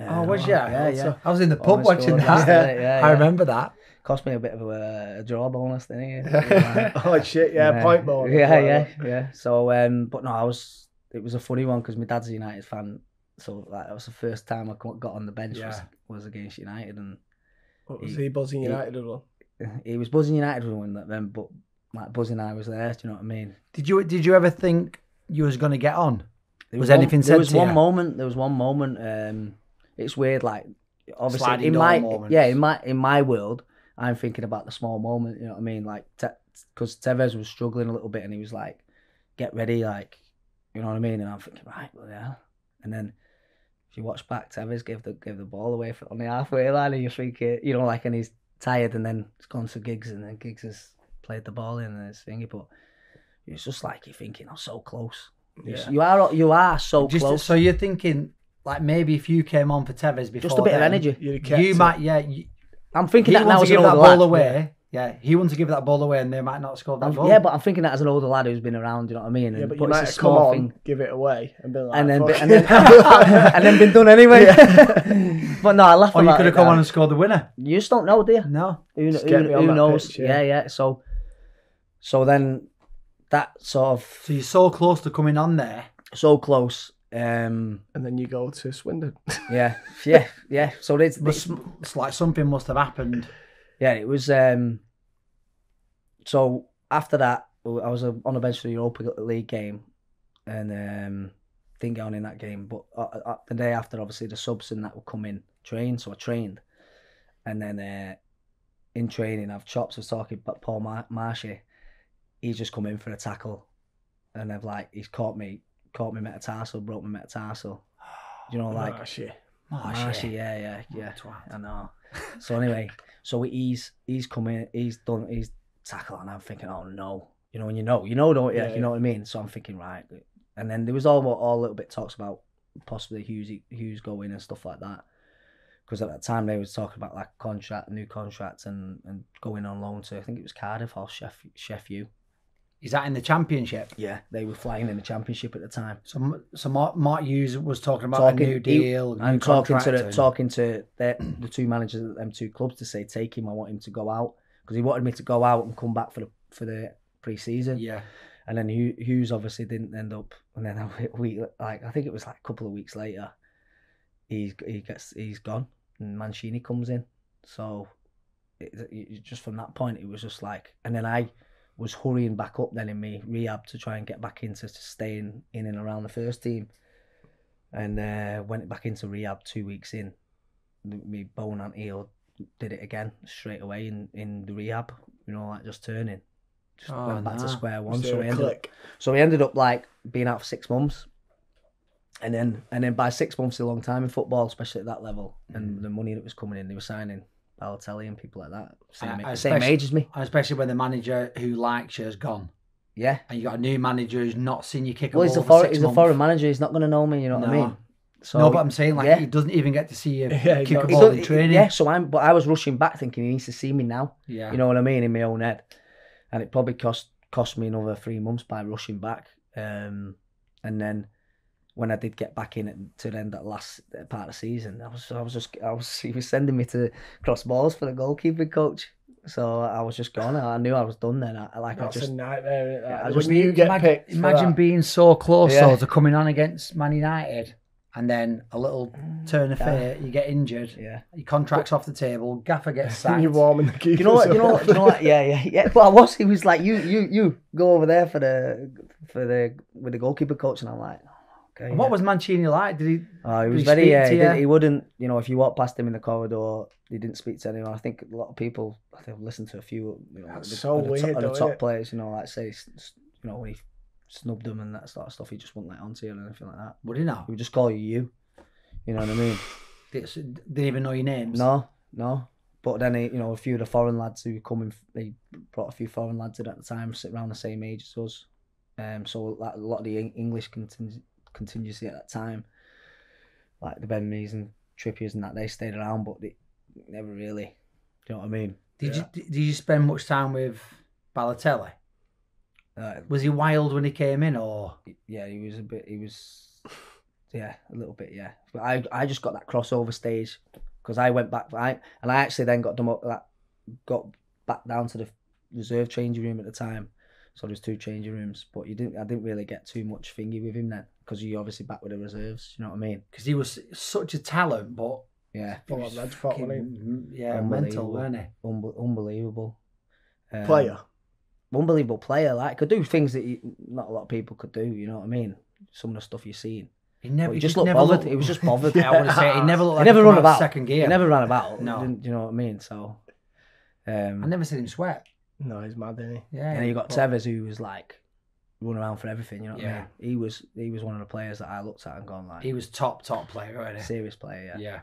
Yeah, oh, was you? Yeah, yeah, yeah. I was in the pub watching that. Yeah, yeah, yeah. I remember that. Cost me a bit of a, a draw bonus, didn't it? Oh shit! Yeah, yeah. Point bonus. Yeah, yeah, yeah. So, um, but no, I was. It was a funny one because my dad's a United fan, so like that was the first time I got on the bench yeah. was, was against United, and what was he, he buzzing United on? He, he was buzzing United one that then, but like buzzing I was there. Do you know what I mean? Did you Did you ever think you was going to get on? There was, was anything one, said? There was to one you? moment. There was one moment. Um, It's weird, like obviously sliding in my moments. yeah in my in my world, I'm thinking about the small moment. You know what I mean? Like because te- Tevez was struggling a little bit, and he was like, "Get ready," like you know what I mean. And I'm thinking, right, well, yeah. And then if you watch back, Tevez gave the gave the ball away for, on the halfway line, and you're thinking, you know, like, and he's tired, and then it's gone to Giggs, and then Giggs has played the ball in and his thingy. But it's just like you're thinking, I'm oh, so close. Yeah. You are you are so just, close. So you're thinking. Like maybe if you came on for Tevez before, just a bit then, of energy. You might, it. yeah. You, I'm thinking that now as an older lad. Away. Yeah. yeah, he wants to give that ball away, and they might not score that I'm, ball. Yeah, but I'm thinking that as an older lad who's been around. You know what I mean? Yeah, and, but, but you might come on, thing. give it away, and be like, and then, be, and, then and then been done anyway. Yeah. But no, I laugh. Or you could have come now. on and scored the winner. You just don't know, do you? No. Who, who, who knows? Pitch, yeah. yeah, yeah. So, so then that sort of. So you're so close to coming on there. So close. Um, and then you go to Swindon. yeah, yeah, yeah. So it's, it's, it's like something must have happened. Yeah, it was. Um, so after that, I was on a bench for the Europa League game, and um, didn't get on in that game. But uh, uh, the day after, obviously the subs and that would come in train. So I trained, and then uh, in training, I've chopped, I was talking about Paul Mar- Marshy, he's just come in for a tackle and I've like, he's caught me, caught me metatarsal, broke my metatarsal. You know, like, Marshy. Marshy. Marshy, yeah, yeah, yeah, twat. I know. So anyway, so he's, he's come in, he's done, he's tackled and I'm thinking, oh no, you know, and you know, you know, don't you? Yeah, you yeah. know what I mean? So I'm thinking, right. And then there was all, all little bit talks about possibly Hughes, Hughes going and stuff like that. Because at that time they was talking about like contract, new contracts, and, and going on loan to, I think it was Cardiff or Sheff- Sheffield. Is that in the Championship? Yeah, they were flying in the Championship at the time. So, so Mark, Mark Hughes was talking about talking, a new deal, he, and new talking to the, and... talking to their, the two managers at them two clubs to say, take him. I want him to go out because he wanted me to go out and come back for the for the pre-season. Yeah, and then Hughes obviously didn't end up. And then a week, like I think it was like a couple of weeks later, he he gets he's gone, and Mancini comes in. So, it, it, just from that point, it was just like, and then I. was hurrying back up then in me rehab to try and get back into staying in and around the first team, and uh, went back into rehab two weeks in. My bone and heel did it again straight away in, in the rehab. You know, like just turning, just oh, went nah. back to square one. So we ended up, so we ended up like being out for six months, and then and then by six months is a long time in football, especially at that level. Mm. And the money that was coming in, they were signing Balotelli and people like that, same, uh, same age as me. And especially when the manager who likes you has gone. Yeah. And you got a new manager who's not seen you kick a ball for six months. Well, he's a foreign manager, he's not going to know me, you know no. what I mean? So, no, but I'm saying, like, yeah. he doesn't even get to see you yeah, kick a ball in training. Yeah, so I'm, but I was rushing back thinking he needs to see me now. Yeah. You know what I mean? In my own head. And it probably cost cost me another three months by rushing back. Um, and then when I did get back in to the end that last part of the season, I was I was just I was he was sending me to cross balls for the goalkeeping coach, so I was just gone. I knew I was done then. I, like that's I just a nightmare. That? I just, when you get imagine, picked, imagine being so close yeah. though, to coming on against Man United, and then a little turn of fate, yeah. you get injured. Yeah, your contract's off the table. Gaffer gets sacked. You're warming the keepers. You know what? You know what? You know what? Yeah, yeah, yeah. But I was. He was like, you, you, you go over there for the for the with the goalkeeper coach, and I'm like. Okay, what yeah. was Mancini like? Did he? Oh, he was very. Yeah, he, did, he wouldn't. You know, if you walked past him in the corridor, he didn't speak to anyone. I think a lot of people. I think I've listened to a few. You know, That's the, so the weird. Top, though, the top players, you know, like say, you know, when he snubbed them and that sort of stuff, he just wouldn't let on to you or anything like that. Would he not? He would just call you you. You know what I mean? It's, didn't even know your names. No, no. But then he, you know, a few of the foreign lads who come in, they brought a few foreign lads in at the time, sit around the same age as us. Um, so like, a lot of the English contingent. Contingency at that time, like the Ben Mees and Trippiers and that, they stayed around, but they never really, you know what I mean? Did yeah. you did you spend much time with Balotelli? Uh, was he wild when he came in, or yeah, he was a bit, he was, yeah, a little bit, yeah. But I I just got that crossover stage because I went back, I and I actually then got done up, like, got back down to the reserve changing room at the time. So there's two changing rooms, but you didn't. I didn't really get too much thingy with him then, because you obviously back with the reserves. You know what I mean? Because he was such a talent, but yeah, he was fucking, fucking, yeah, mental, weren't he? Unbe- unbelievable um, player, unbelievable player. Like could do things that you, not a lot of people could do. You know what I mean? Some of the stuff you've seen. He never he just looked never bothered. Looked, he was just bothered. Yeah, I want to say he never looked. Like he never run about. Second gear. He never ran about. No, didn't, you know what I mean? So um, I never seen him sweat. No, he's mad, isn't he? Yeah. And you got but... Tevez, who was like running around for everything. You know what yeah. I mean? He was he was one of the players that I looked at and gone like. He was top top player, wasn't he? Serious player, yeah. Yeah.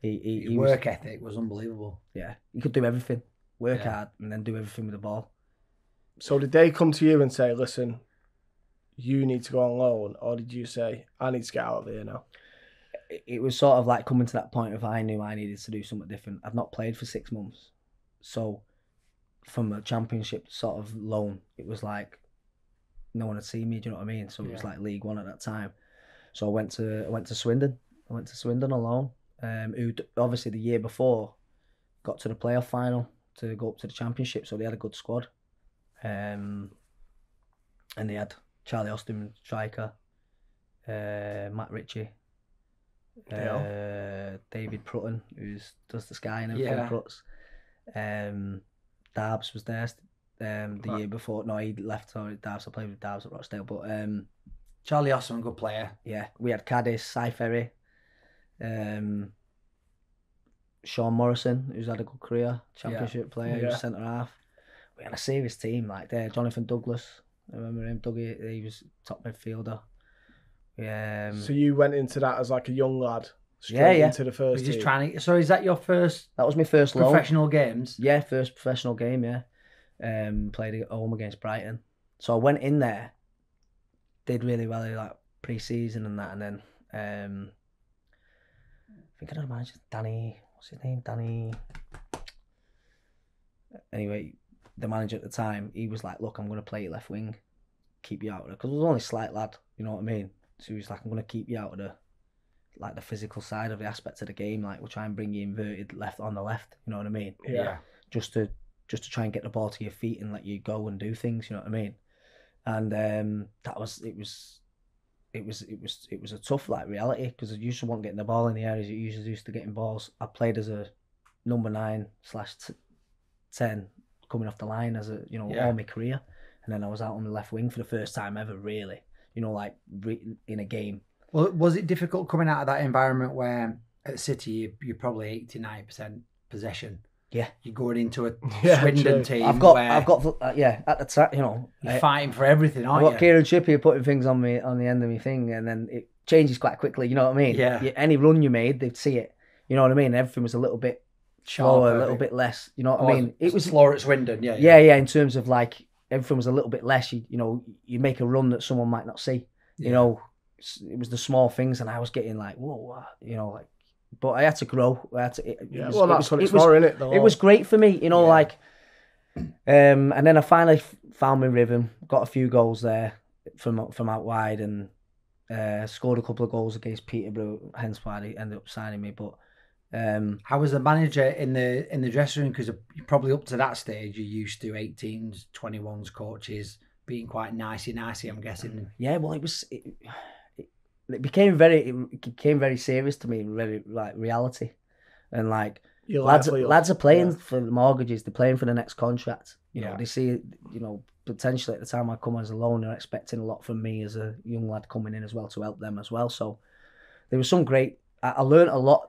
He he, His he work was, ethic was unbelievable. Yeah, he could do everything, work yeah. hard, and then do everything with the ball. So did they come to you and say, "Listen, you need to go on loan," or did you say, "I need to get out of here now"? It was sort of like coming to that point of I knew I needed to do something different. I've not played for six months, so. From a Championship sort of loan, it was like no one had seen me. Do you know what I mean? So yeah. it was like League One at that time. So I went to I went to Swindon. I went to Swindon alone. Um, who obviously the year before got to the playoff final to go up to the Championship. So they had a good squad. Um, and they had Charlie Austin, striker, uh, Matt Ritchie, uh, David Prutton, who does the Sky and everything. Yeah. Pruts. Um, Darbs was there um, the right. year before. No, he left. Sorry, Darbs. I played with Darbs at Rochdale. But um, Charlie Austin, good player. Yeah, we had Cadiz, Saiferi, um, Sean Morrison, who's had a good career, championship yeah. player, yeah. centre half. We had a serious team like there. Jonathan Douglas, I remember him. Dougie, he was top midfielder. Um, so you went into that as like a young lad, straight yeah, yeah. into the first. Just trying to, so is that your first? That was my first professional loan. games. Yeah, first professional game. Yeah, um, played at home against Brighton. So I went in there, did really well in like pre-season and that, and then um, I think I don't manage Danny. What's his name? Danny. Anyway, the manager at the time, he was like, "Look, I'm going to play left wing, keep you out of it," because I was only a slight lad. You know what I mean? So he's like, "I'm going to keep you out of the, like the physical side of the aspect of the game. Like we'll try and bring you inverted left on the left. You know what I mean? Yeah. Just to just to try and get the ball to your feet and let you go and do things. You know what I mean? And um, that was it was, it was it was it was a tough like reality because I usually wasn't getting the ball in the areas you usually used to getting balls. I played as a number nine slash ten coming off the line as a you know yeah. all my career, and then I was out on the left wing for the first time ever really. You know, like in a game. Well, was it difficult coming out of that environment where at City you, you're probably eighty-nine percent possession? Yeah, you're going into a yeah, Swindon true. team. I've got, where I've got, uh, yeah, at the time, you know, you're I, fighting for everything, aren't I've got you? Kieran Trippier putting things on me on the end of me thing, and then it changes quite quickly. You know what I mean? Yeah. You, any run you made, they'd see it. You know what I mean? Everything was a little bit slower, a little bit less. You know what or I mean? It was slower at Swindon. Yeah, yeah, yeah, yeah. In terms of like. Everything was a little bit less, you, you know, you make a run that someone might not see, you yeah. know, it was the small things and I was getting like, whoa, wow, you know, like, but I had to grow. I had to, it, yeah, it was, well, that's it was, what it's it was, for, isn't it? Though? It was great for me, you know, yeah. like, um, and then I finally found my rhythm, got a few goals there from, from out wide and uh, scored a couple of goals against Peterborough, hence why they ended up signing me, but Um, how was the manager in the in the dressing room? Because probably up to that stage, you're used to eighteens, twenty-ones coaches being quite nicey-nicey, I'm guessing. Yeah, well, it was. It, it became very, it became very serious to me, very like reality, and like You're lads, are, lads are playing yeah. for mortgages. They're playing for the next contract. You know, yeah. they see, you know, potentially at the time I come as a loan, they're expecting a lot from me as a young lad coming in as well to help them as well. So there was some great. I, I learned a lot.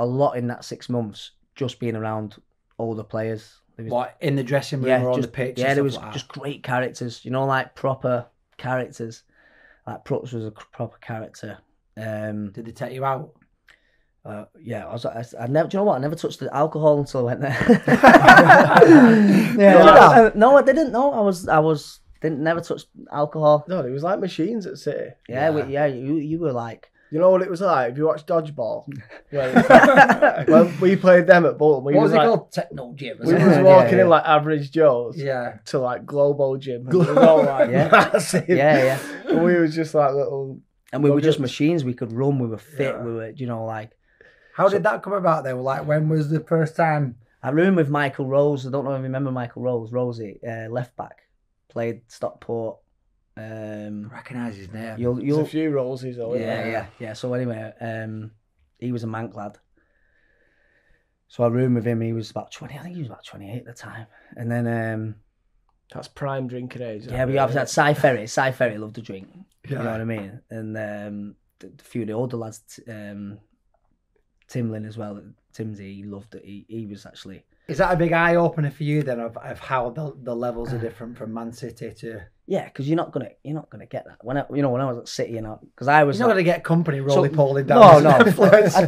A lot in that six months, just being around older players. Was, what, in the dressing room yeah, or just, on the pitch? Yeah, there was like just great characters, you know, like proper characters. Like Prutz was a proper character. Um, Did they take you out? Uh, yeah, I was. I, I never. Do you know what? I never touched the alcohol until I went there. yeah, I, I, no, I didn't. No, I was. I was. Didn't never touch alcohol. No, it was like machines at City. Yeah, yeah. We, yeah you you were like. You know what it was like? If you watched Dodgeball, yeah, like, when we played them at Bolton. We what was, was it like, called? Techno Gym. We it? was walking yeah, in like average Joes yeah. to like Global Gym. Glo we all, like, yeah. Massive. yeah, yeah. And we were just like little... And we were just machines. We could run. We were fit. Yeah. We were, you know, like... How so, did that come about though? Like when was the first time? I roomed with Michael Rose. I don't know if you remember Michael Rose. Rosie, uh, left back. Played Stockport. Um, Recognise his name. You'll, you'll, There's a few roles he's always yeah, yeah, yeah, yeah. So anyway, um, he was a Manc lad. So I roomed with him. He was about twenty. I think he was about twenty-eight at the time. And then um, that's prime drinking age. Yeah, we obviously had Cy Ferry. Cy Ferry loved to drink. Yeah. You know what I mean? And um, a few of the older lads, um, Timlin as well. Timsy, he loved it. He, he was actually. Is that a big eye opener for you then of, of how the, the levels are different from Man City to? Yeah, because you're not gonna you're not gonna get that when I, you know when I was at City and because I was you're not like, gonna get company roly poly so, down. No, no. I'd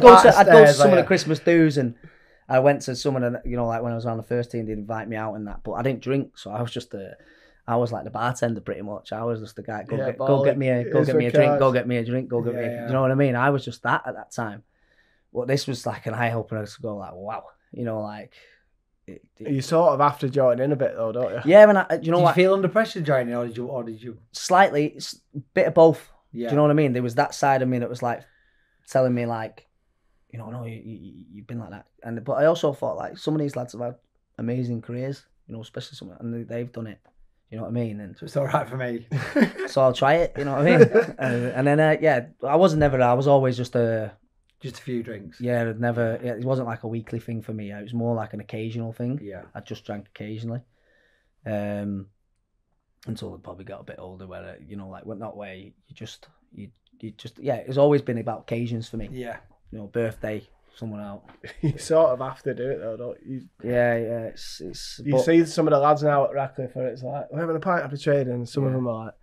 go to I'd go to some like, of the Christmas do's and I went to some of the you know like when I was on the first team they invite me out and that but I didn't drink so I was just a I was like the bartender pretty much I was just the guy go yeah, get go like, get me a go get me a drink go get me a drink go get yeah, me a, you know what I mean I was just that at that time. But this was like an eye opener to go like wow you know like. It, it, you sort of have to join in a bit though, don't you? Yeah, and I, you know, did you I, feel under pressure joining, or did you, or did you? Slightly, it's a bit of both. Yeah. Do you know what I mean? There was that side of me that was like telling me, like, you know, no, you, you you've been like that, and but I also thought like some of these lads have had amazing careers, you know, especially some, and they've done it. You know what I mean? And so it's all right for me. So I'll try it. You know what I mean? and, and then uh, yeah, I was never. I was always just a. Just a few drinks. Yeah, I'd never. Yeah, it wasn't like a weekly thing for me. It was more like an occasional thing. Yeah, I just drank occasionally, um, until I probably got a bit older. Where you know, like, well, not where you just you you just yeah. It's always been about occasions for me. Yeah, you know, birthday, someone out. You sort of have to do it though, don't you? Yeah, yeah. It's it's. You but, see some of the lads now at Radcliffe, and it's like, we're having a pint after training. And some yeah. of them are like,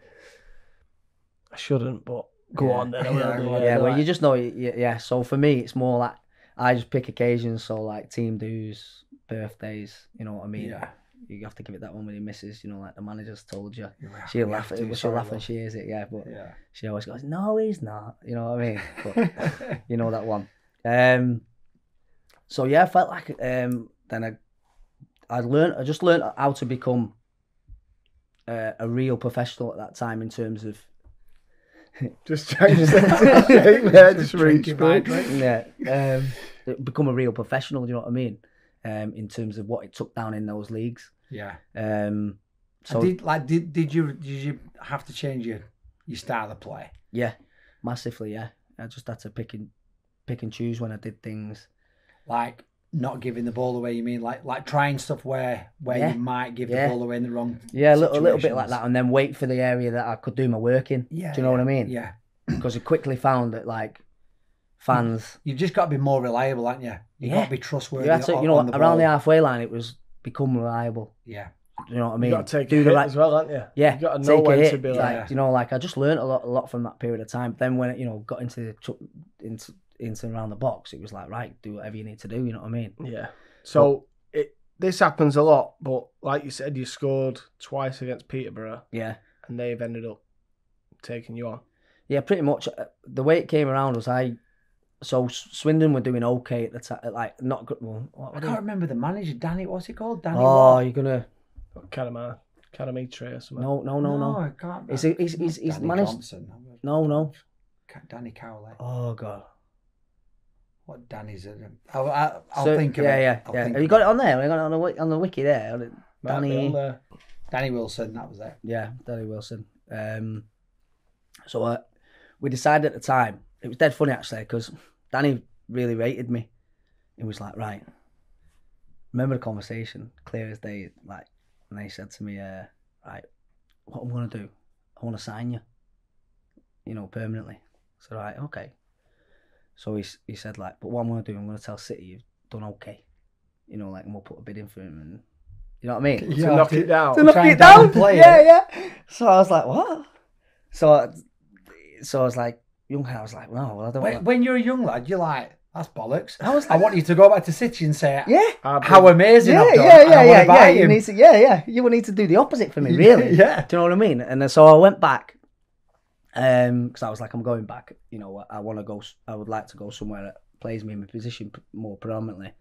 I shouldn't, but go yeah. on then. Yeah, yeah, yeah. Well, like, you just know. Yeah, yeah. So for me, it's more like I just pick occasions. So like team dues, birthdays. You know what I mean? Yeah. You have to give it that one when you misses, you know, like the manager's told you. Yeah, she'll you laugh at it, she'll laugh when she hears it, yeah, but yeah. she always goes, no, he's not, you know what I mean? But you know that one. Um, so yeah, I felt like, um, then I I learned, I just learned how to become uh, a real professional at that time in terms of... just change the shape there, just reach. Yeah, um, become a real professional, do you know what I mean? Um, in terms of what it took down in those leagues. Yeah. Um, so did, like, did did you did you have to change your your style of play? Yeah, massively. Yeah, I just had to pick and pick and choose when I did things. Like not giving the ball away. You mean like like trying stuff where where yeah. you might give yeah. the ball away in the wrong. Yeah, a little, a little bit like that, and then wait for the area that I could do my work in. Yeah. Do you know yeah, what I mean? Yeah. Because I quickly found that like. Fans, you've just got to be more reliable, haven't you? You've yeah. got to be trustworthy. You, to, you know, the around the halfway line, it was become reliable. Yeah, you know what I mean. You've got to take Do the right as well, haven't you? Yeah, you've got to know when to be like, yeah. you know, like I just learned a lot, a lot from that period of time. Then when it, you know, got into into into around the box, it was like right, do whatever you need to do. You know what I mean? Yeah. So but, it this happens a lot, but like you said, you scored twice against Peterborough. Yeah, and they've ended up taking you on. Yeah, pretty much. The way it came around was I. So Swindon were doing okay at the time, like not good. Well, what I can't it? remember the manager, Danny. What's he called? Danny. Oh, what? You're gonna Kadamar, Kadamitre or something. No, no, no, no. no. I can't. He's he's he's, he's managed. Thompson. No, no. Danny Cowley. Oh God. What Danny's? I'll, I'll, I'll so, think of yeah, it. Yeah, I'll yeah, yeah. Have you got it on there? We got it on the on the wiki there. Danny. There. Danny Wilson. That was it. Yeah, Danny Wilson. Um, so uh, we decided at the time. It was dead funny actually because Danny really rated me. He was like, right, remember the conversation, clear as day. Like, and they said to me, uh, right, what I'm going to do, I want to sign you, you know, permanently. So, right, okay. So he, he said, like, but what I'm going to do, I'm going to tell City you've done okay. You know, like, and we'll put a bid in for him. And you know what I mean? Yeah, to knock it down. To knock it down. Yeah, yeah. So I was like, what? So, so I was like, young lad, I was like, no, I don't when, when you're a young lad, you're like, that's bollocks. I was like, I want you to go back to City and say, yeah, how amazing yeah, I've done. Yeah, yeah, yeah, yeah. You need to, yeah, yeah. You will need to do the opposite for me, really. Yeah. Do you know what I mean? And then, so I went back because um, I was like, I'm going back. You know, I, I want to go. I would like to go somewhere that plays me in my position more predominantly.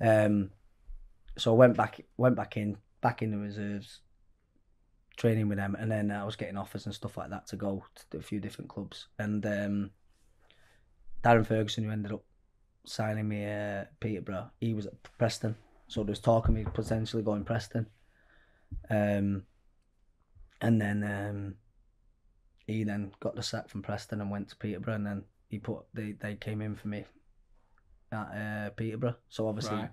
Um, so I went back, went back in, back in the reserves, training with them, and then I was getting offers and stuff like that to go to a few different clubs. And um, Darren Ferguson, who ended up signing me at uh, Peterborough, he was at Preston, so there was talk of me potentially going Preston. Um, and then um, he then got the sack from Preston and went to Peterborough, and then he put they they came in for me at uh, Peterborough. So obviously, right.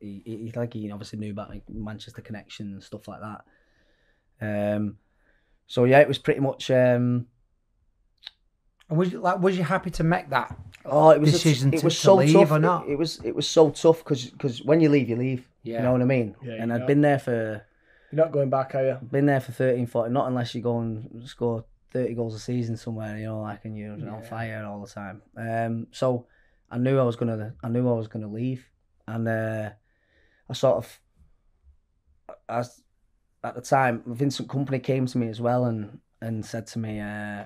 he, he, he like he obviously knew about like, Manchester connection and stuff like that. Um, so yeah, it was pretty much. Um, and was you like, was you happy to make that? Oh, it was decision a, it to, was to so leave tough. or not? It, it was it was so tough because because when you leave, you leave. Yeah. You know what I mean? Yeah, and I'd know. been there for. You're not going back, are you? Been there for thirteen, fourteen. Not unless you go and score thirty goals a season somewhere. You know, like and you're yeah. on fire all the time. Um, so I knew I was gonna. I knew I was gonna leave, and uh, I sort of. I. I At the time, Vincent Kompany came to me as well and and said to me, uh,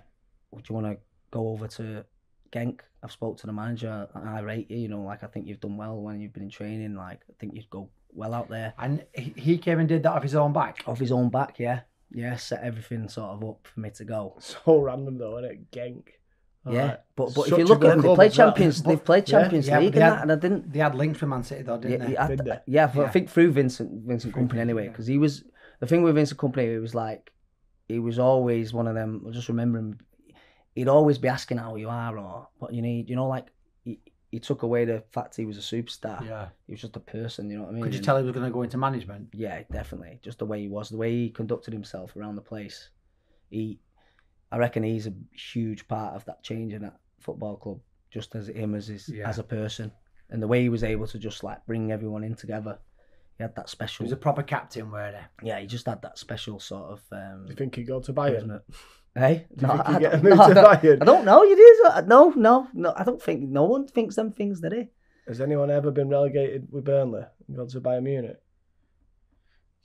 "Would you want to go over to Genk? I've spoke to the manager. And I rate you. You know, like I think you've done well when you've been in training. Like I think you'd go well out there." And he came and did that off his own back. Off his own back, yeah, yeah. Set everything sort of up for me to go. So random though, isn't it? Genk. All yeah, right. but but Such if you look at them, they played Champions. They played Champions yeah, League, yeah, and, had, that, and I didn't. They had links from Man City though, didn't yeah, they? Had, did they? Yeah, but yeah, I think through Vincent Vincent Kompany anyway, because yeah. he was. The thing with Vincent Kompany, it was like, he was always one of them, I just remember him, he'd always be asking how you are or what you need, you know, like, he, he took away the fact he was a superstar. Yeah. He was just a person, you know what I mean? Could you and, tell he was going to go into management? Yeah, definitely. Just the way he was, the way he conducted himself around the place. He, I reckon he's a huge part of that change in that football club. just as him as his, yeah. as a person, and the way he was able to just like bring everyone in together. He had that special. He was a proper captain, weren't he? Yeah, he just had that special sort of. Um, you think he'd go to Bayern? Hey, eh? no, I, get no, I, don't, I don't know. You do? No, no, no. I don't think no one thinks them things, do they? Has anyone ever been relegated with Burnley and gone to Bayern Munich?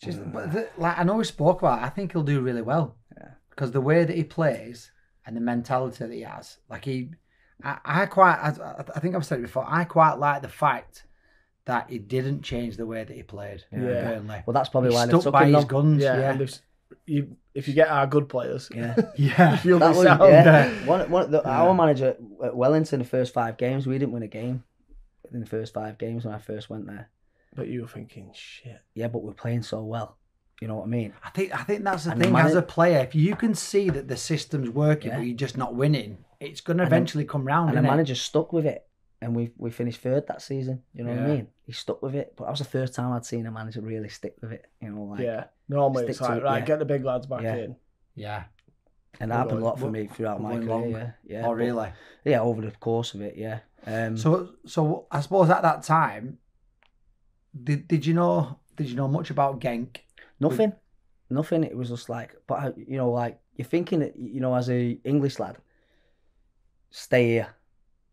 Just mm. but the, like I know we spoke about it, I think he'll do really well because yeah. the way that he plays and the mentality that he has, like he, I, I quite, I, I think I've said it before. I quite like the fact that he didn't change the way that he played. Yeah, Burnley. Well, that's probably he why they stuck by his long. guns. Yeah, yeah. You, if you get our good players, yeah, yeah, you'll be sound. Yeah. One, one, the, yeah. Our manager at Wellington, the first five games, we didn't win a game. In the first five games when I first went there. But you were thinking, shit. Yeah, but we're playing so well. You know what I mean? I think I think that's the and thing man- as a player. If you can see that the system's working, yeah. but you're just not winning, it's going to and eventually then, come round. And the manager stuck with it, and we we finished third that season. You know yeah. what I mean? He stuck with it, but that was the first time I'd seen a manager really stick with it. You know, like yeah, normally it's like it, right, yeah. get the big lads back yeah. in. Yeah, and that happened a lot for me throughout my career. Yeah, yeah. Oh, really? But, yeah, over the course of it, yeah. Um, so, so I suppose at that time, did did you know did you know much about Genk? Nothing, we, nothing. It was just like, but you know, like you're thinking that you know, as a English lad, stay here.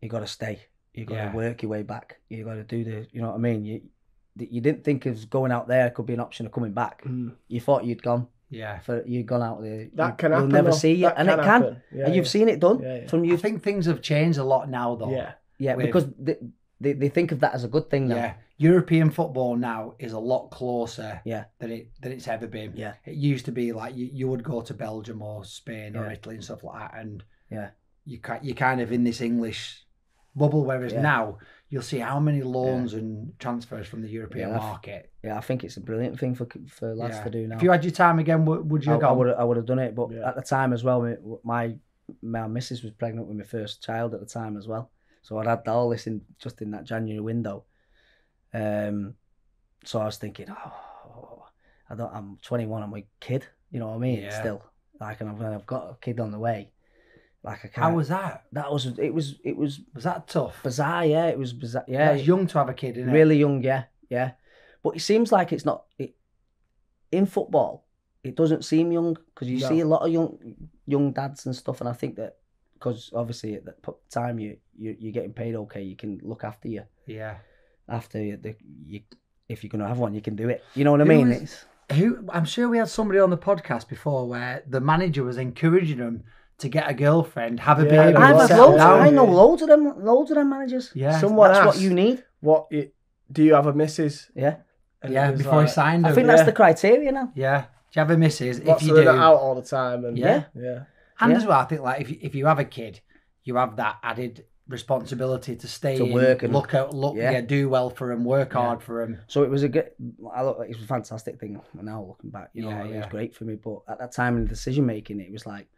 You got to stay. You got to yeah. work your way back. You got to do the. You know what I mean? You you didn't think of going out there could be an option of coming back. Mm. You thought you'd gone. Yeah, for you'd gone out there. That you, can you'll happen. You'll never though. see that it, can and it happen. can. Yeah, and you've yeah. seen it done. Yeah, yeah. From you. I think things have changed a lot now, though. Yeah. Yeah, with, because they, they they think of that as a good thing now. Yeah, European football now is a lot closer. Yeah. than it than it's ever been. Yeah, it used to be like you, you would go to Belgium or Spain yeah. or Italy and stuff like that, and yeah, you you kind of in this English bubble. Whereas yeah. now you'll see how many loans yeah. and transfers from the European yeah, market. Yeah, I think it's a brilliant thing for for lads yeah. to do now. If you had your time again, would, would you? I, go? I would I would have done it, but yeah. at the time as well, my my missus was pregnant with my first child at the time as well. So I'd had all this in just in that January window. Um, so I was thinking, oh, I don't, I'm twenty-one, I'm a kid. You know what I mean? Yeah. Still, like, and I've, I've got a kid on the way. Like, I can't. How was that? That was, it was, it was. Was that tough? Bizarre, yeah. It was bizarre, yeah. It was young to have a kid, innit? Really young, yeah, yeah. But it seems like it's not, it, in football, it doesn't seem young because you no. see a lot of young, young dads and stuff. And I think that, because obviously at that time you, you you're getting paid okay, you can look after you. Yeah. After you, the, you if you're gonna have one, you can do it. You know what who I mean? Was, it's... Who I'm sure we had somebody on the podcast before where the manager was encouraging them to get a girlfriend, have a yeah, baby. I've had loads. Down. I know loads of them. Loads of them managers. Yeah. Someone that's asked, what you need. What it, do you have a missus? Yeah. And yeah. Before like, he signed. I him. think that's yeah. the criteria now. Yeah. Do you have a missus? Lots if you do, out all the time. And yeah. Yeah. And yeah. as well, I think like if you, if you have a kid, you have that added responsibility to stay to in, work and look out, look, yeah. yeah, do well for him, work yeah. hard for him. So it was a good, I look, it was a fantastic thing. Now looking back, you know, yeah, yeah. it was great for me. But at that time in decision making, it was like,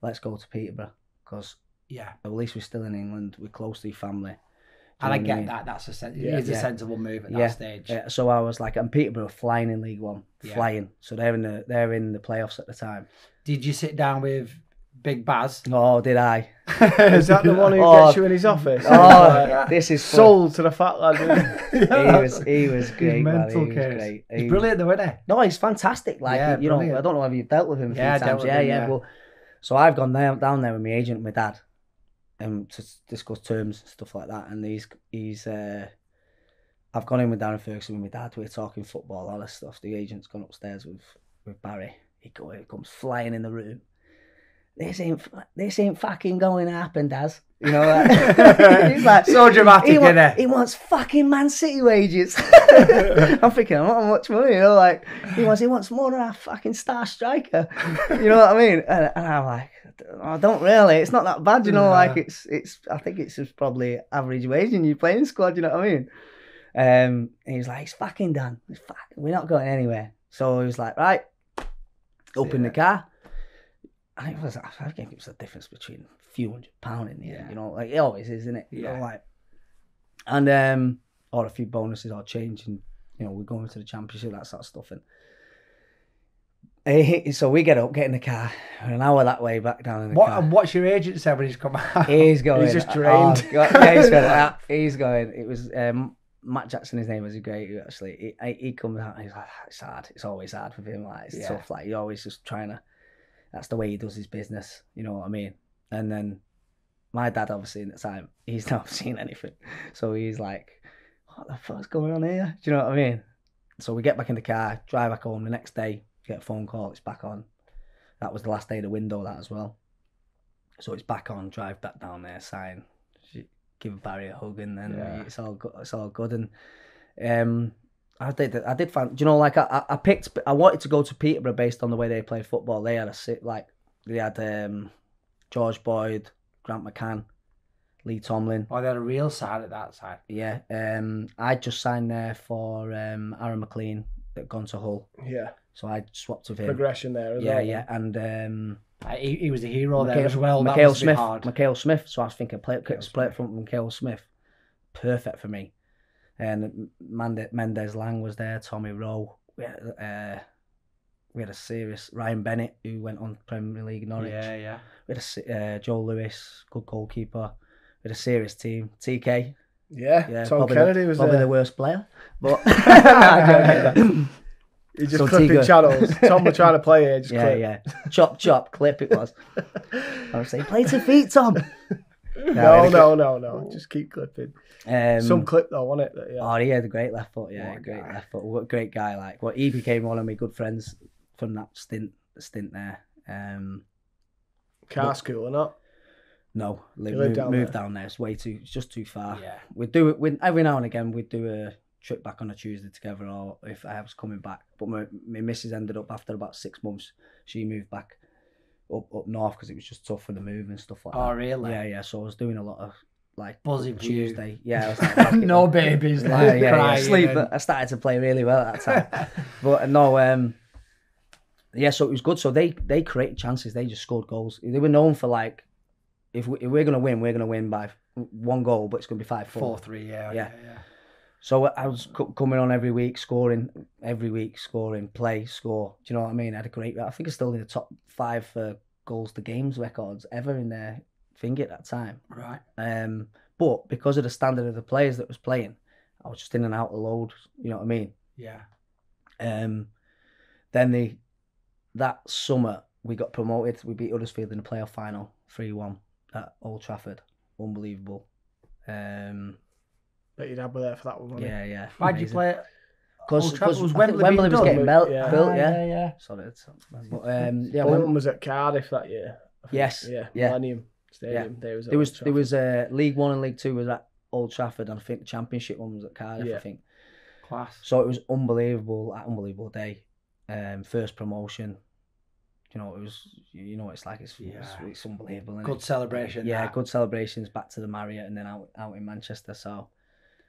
let's go to Peterborough because yeah, at least we're still in England. We're close to your family. Do and I get I mean? that. That's a sen- yeah, it's yeah. a sensible move at that yeah. stage. Yeah. So I was like, and Peterborough flying in League One, yeah. flying. So they're in the they're in the playoffs at the time. Did you sit down with Big Baz? Oh, did I? Is that the one who oh, gets you in his office? Oh, this is sold fun. to the fat lad. yeah. He was, he was great. Mental man. He was great. He's he brilliant, though, isn't he? No, he's fantastic. Like yeah, you brilliant. know, I don't know if you've dealt with him a few yeah, times. Yeah, him, yeah, yeah. Well, so I've gone there, down there with my agent, and my dad, um, to discuss terms and stuff like that. And he's, he's, uh, I've gone in with Darren Ferguson with my dad. We're talking football, all this stuff. The agent's gone upstairs with with Barry. He comes flying in the room. This ain't this ain't fucking going to happen, Daz. You know, like, he's like so dramatic. He, want, he wants fucking Man City wages. I'm thinking, I'm not on much money. You know, like he wants he wants more than a fucking star striker. You know what I mean? And, and I'm like, I don't really. It's not that bad. You know, yeah. like it's it's. I think it's just probably average wage in your playing squad. You know what I mean? Um, and he's like, it's fucking done. It's fuck. We're not going anywhere. So he was like, right, up yeah. in the car. I think it was, I think it was the difference between a few hundred pounds in the yeah. end, you know, like it always is, isn't it? Yeah. You know, like, and, um, or a few bonuses or change and, you know, we're going to the championship, that sort of stuff. And Uh, so we get up, get in the car. We're an hour that way back down in the what, car. What's your agent said when he's come out? He's going. He's just drained. Oh, yeah, he's going. Out. He's going. It was um, Matt Jackson. His name was great. He actually, he, he comes out and he's like, it's hard. It's always hard for him. Like it's yeah. tough. Like he's always just trying to. That's the way he does his business. You know what I mean? And then my dad, obviously, at the time, he's not seen anything, so he's like, what the fuck's going on here? Do you know what I mean? So we get back in the car, drive back home. The next day, get a phone call, it's back on. That was the last day of the window, that as well. So it's back on, drive back down there, sign, give Barry a hug, and then yeah. it's all good. It's all good. And um, I did, I did find, you know, like I, I picked, I wanted to go to Peterborough based on the way they played football. They had a sit, like they had um, George Boyd, Grant McCann, Lee Tomlin. Oh, they had a real side at that side. Yeah. Um, I just signed there for um, Aaron McLean that gone to Hull. Yeah. So I swapped with him. Progression there, isn't yeah, it? Yeah, yeah. And um, I, he, he was a hero Michael, there as well. Michael that Smith. Michael Smith. So I was thinking, play, play up front from Michael Smith. Perfect for me. And Mendes Lang was there, Tommy Rowe. We had, uh, we had a serious Ryan Bennett, who went on Premier League Norwich. Yeah, yeah. We had a, uh, Joel Lewis, good goalkeeper. We had a serious team. T K. Yeah, yeah. Tom probably Kennedy the, was probably there. the worst player. But I don't get that. He just so clipping channels. Tom was trying to play here. Just yeah, clip. yeah. Chop, chop, clip it was. I was saying, play to feet, Tom. No, no, no, no, no. Just keep clipping. Um, Some clip though, wasn't it? That, yeah. Oh, he had a great left foot. Yeah, great guy. left foot. What a great guy. Like, well, he became one of my good friends from that stint stint there. Um, Car but, school or not? No, live, moved, down, moved there. down there. It's way too. It's just too far. Yeah. We do it. We, every now and again, we do a trip back on a Tuesday together, or if I was coming back. But my, my missus ended up, after about six months, she moved back up up north because it was just tough for the move and stuff like oh, that. Oh, really? Yeah, yeah. So I was doing a lot of, like, buzzing Tuesday. You. Yeah. I was like, no babies. Like, yeah, yeah, sleep. And... I started to play really well at that time. But no, um, yeah, so it was good. So they, they created chances. They just scored goals. They were known for, like, if, we, if we're going to win, we're going to win by one goal, but it's going to be five four. four three, yeah. Yeah, yeah. yeah. So I was coming on every week, scoring every week, scoring, play, score. Do you know what I mean? I had a great. I think I still in the top five for goals to games records ever in their thing at that time. Right. Um, but because of the standard of the players that was playing, I was just in and out of load. You know what I mean? Yeah. Um, then the that summer we got promoted. We beat Huddersfield in the playoff final, three one at Old Trafford. Unbelievable. Um. That your dad were there for that one, wasn't yeah, it? Yeah, yeah. Why'd you play it? Because Wembley, Wembley was getting built, yeah. built, yeah. yeah, yeah. Sorry, but, um, yeah. Wembley was at Cardiff that year. Yes, yeah, yeah. Millennium Stadium. Yeah. There was, there was, there was uh, League One and League Two was at Old Trafford, and I think the Championship one was at Cardiff. Yeah. I think. Class. So it was unbelievable, unbelievable day. Um, first promotion. You know, it was. You know, it's like it's yeah. it's, it's unbelievable. Good it? celebration. Yeah, that. good celebrations back to the Marriott, and then out out in Manchester. So.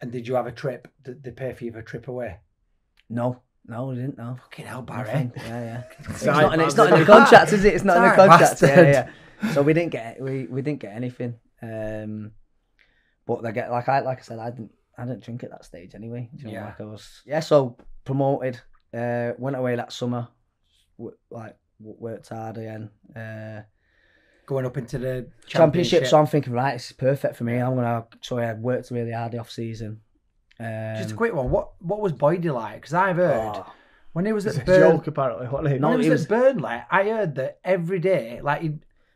And did you have a trip? Did they pay for you for a trip away? No, no, I didn't. No, fucking hell, Barry. Yeah, yeah. It's not in, it's not in the contract, is it? It's not in the contract. Yeah, yeah. So we didn't get we we didn't get anything. Um, but they get like I like I said, I didn't I didn't drink at that stage anyway. Do you know, yeah. Like I was, yeah. So promoted, uh, went away that summer, w like w worked hard again. Uh, Going up into the championship. championship, so I'm thinking, right, this is perfect for me. I'm gonna. So I worked really hard the off season. Um, Just a quick one. What What was Boydie like? Because I've heard oh, when he was at Burnley, apparently. What when no, he was, was at Burnley, I heard that every day, like he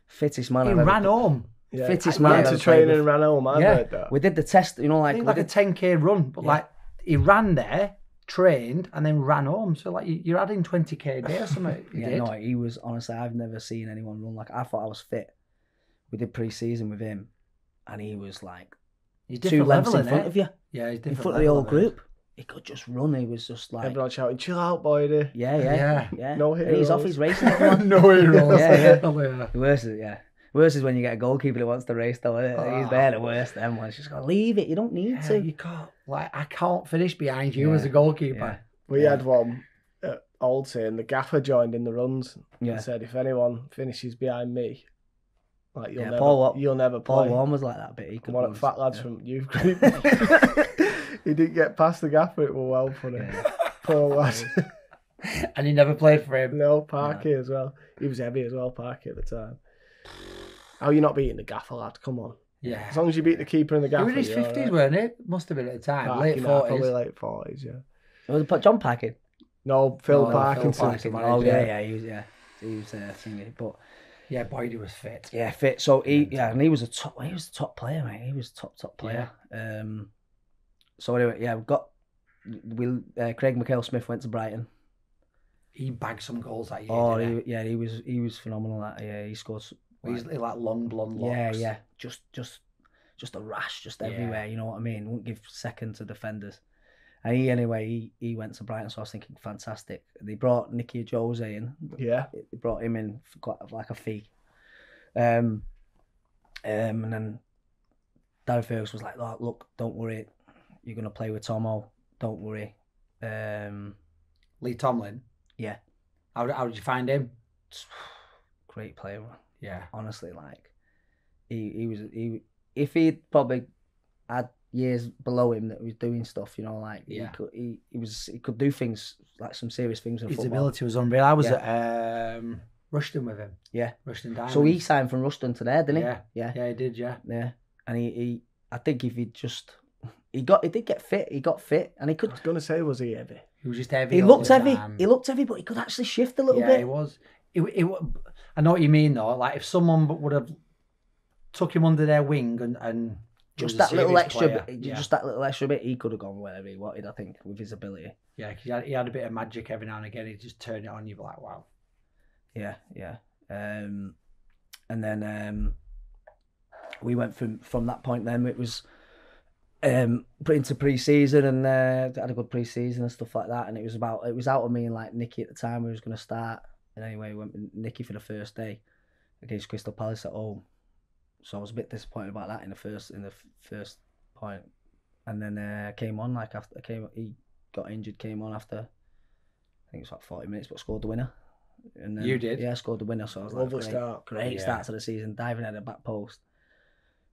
fittest man, he I've ran ever, home. Yeah. Fittest I, man, went to training and ran home. I yeah. heard that. We did the test, you know, like I think like did, a ten K run, but yeah. like he ran there, trained, and then ran home. So like you're adding twenty K a day or something. Yeah, did. no, he was honestly. I've never seen anyone run like. I thought I was fit. We did pre-season with him, and he was like he's two lengths in front it? of you. Yeah, he's in front of the whole group. He could just run. He was just like everyone shouting, "Chill out, Boydie." Yeah, yeah, yeah. yeah. No heroes. And he's off his racing. no heroes. Yeah, yeah. The worst is yeah. Worst is when you get a goalkeeper that wants to race though. Oh. He's there the worst. Then one's just got to leave it. You don't need yeah, to. You can't. Like I can't finish behind you yeah. as a goalkeeper. Yeah. We yeah. had one at Alton. The gaffer joined in the runs yeah. and said, "If anyone finishes behind me, like you'll yeah, never, Paul, you'll never play." Paul Warren was like that bit. He could one of the fat lads yeah. from youth group. He didn't get past the gaffer. It was well funny. Yeah. Poor lad. And he never played for him. No, Parky no. as well. He was heavy as well, Parky at the time. Oh, you're not beating the gaffer, lad. Come on. Yeah. As long as you beat the keeper and the gaffer. He was in his fifties, weren't he? Must have been at the time. Parky, late forties. Probably late forties, yeah. Was it John Parky? No, Phil no, Parkinson. Phil Parkinson. Oh, yeah, yeah. He was, yeah. He was uh, singing. But, yeah, Boyd was fit. Yeah, fit. So, he, yeah, and he was a top, he was a top player, mate. He was a top, top player. Yeah. Um. So, anyway, yeah, we've got, we, uh, Craig Michael Smith went to Brighton. He bagged some goals that year. Oh, didn't he? Yeah, he was he was phenomenal that year. He scored. Like, he's like long blonde locks. Yeah, yeah. Just just just a rash, just everywhere. Yeah. You know what I mean? Wouldn't give second to defenders. And he anyway, he, he went to Brighton. So I was thinking, fantastic. They brought Nicky Jose in. Yeah. They brought him in for quite like a fee. Um, um, and then Darren Fergus was like, oh, look, don't worry, you're gonna play with Tomo. Don't worry. Um, Lee Tomlin. Yeah, how how did you find him? Great player, man. Yeah, honestly, like he he was he if he'd probably had years below him that was doing stuff, you know, like yeah. he could he, he was he could do things like some serious things in His football. Ability was unreal. I was yeah. at um, Rushton with him. Yeah, Rushton Diamonds. So he signed from Rushton to there, didn't he? Yeah, yeah, yeah, he did. Yeah, yeah, and he, he I think if he just he got he did get fit. He got fit, and he could. I was gonna say, was he heavy? He was just heavy. He looked heavy. Time. He looked heavy, but he could actually shift a little yeah, bit. Yeah, he was. It, it, I know what you mean, though. Like, if someone would have took him under their wing and... and just that little extra player, bit, yeah. just that little extra bit, he could have gone wherever he wanted, I think, with his ability. Yeah, because he had, he had a bit of magic every now and again. He'd just turn it on, you'd be like, wow. Yeah, yeah. Um, and then um, we went from, from that point then, it was... Um, put into pre-season and uh, had a good pre-season and stuff like that, and it was about it was out of me and like Nicky at the time who was going to start, and anyway we went with Nicky for the first day against Crystal Palace at home, so I was a bit disappointed about that in the first in the first point, and then uh, came on like after came he got injured, came on after I think it was like forty minutes, but scored the winner. And then, you did? Yeah, scored the winner. So I was Lovely like, great, start. great yeah. start to the season, diving at the back post,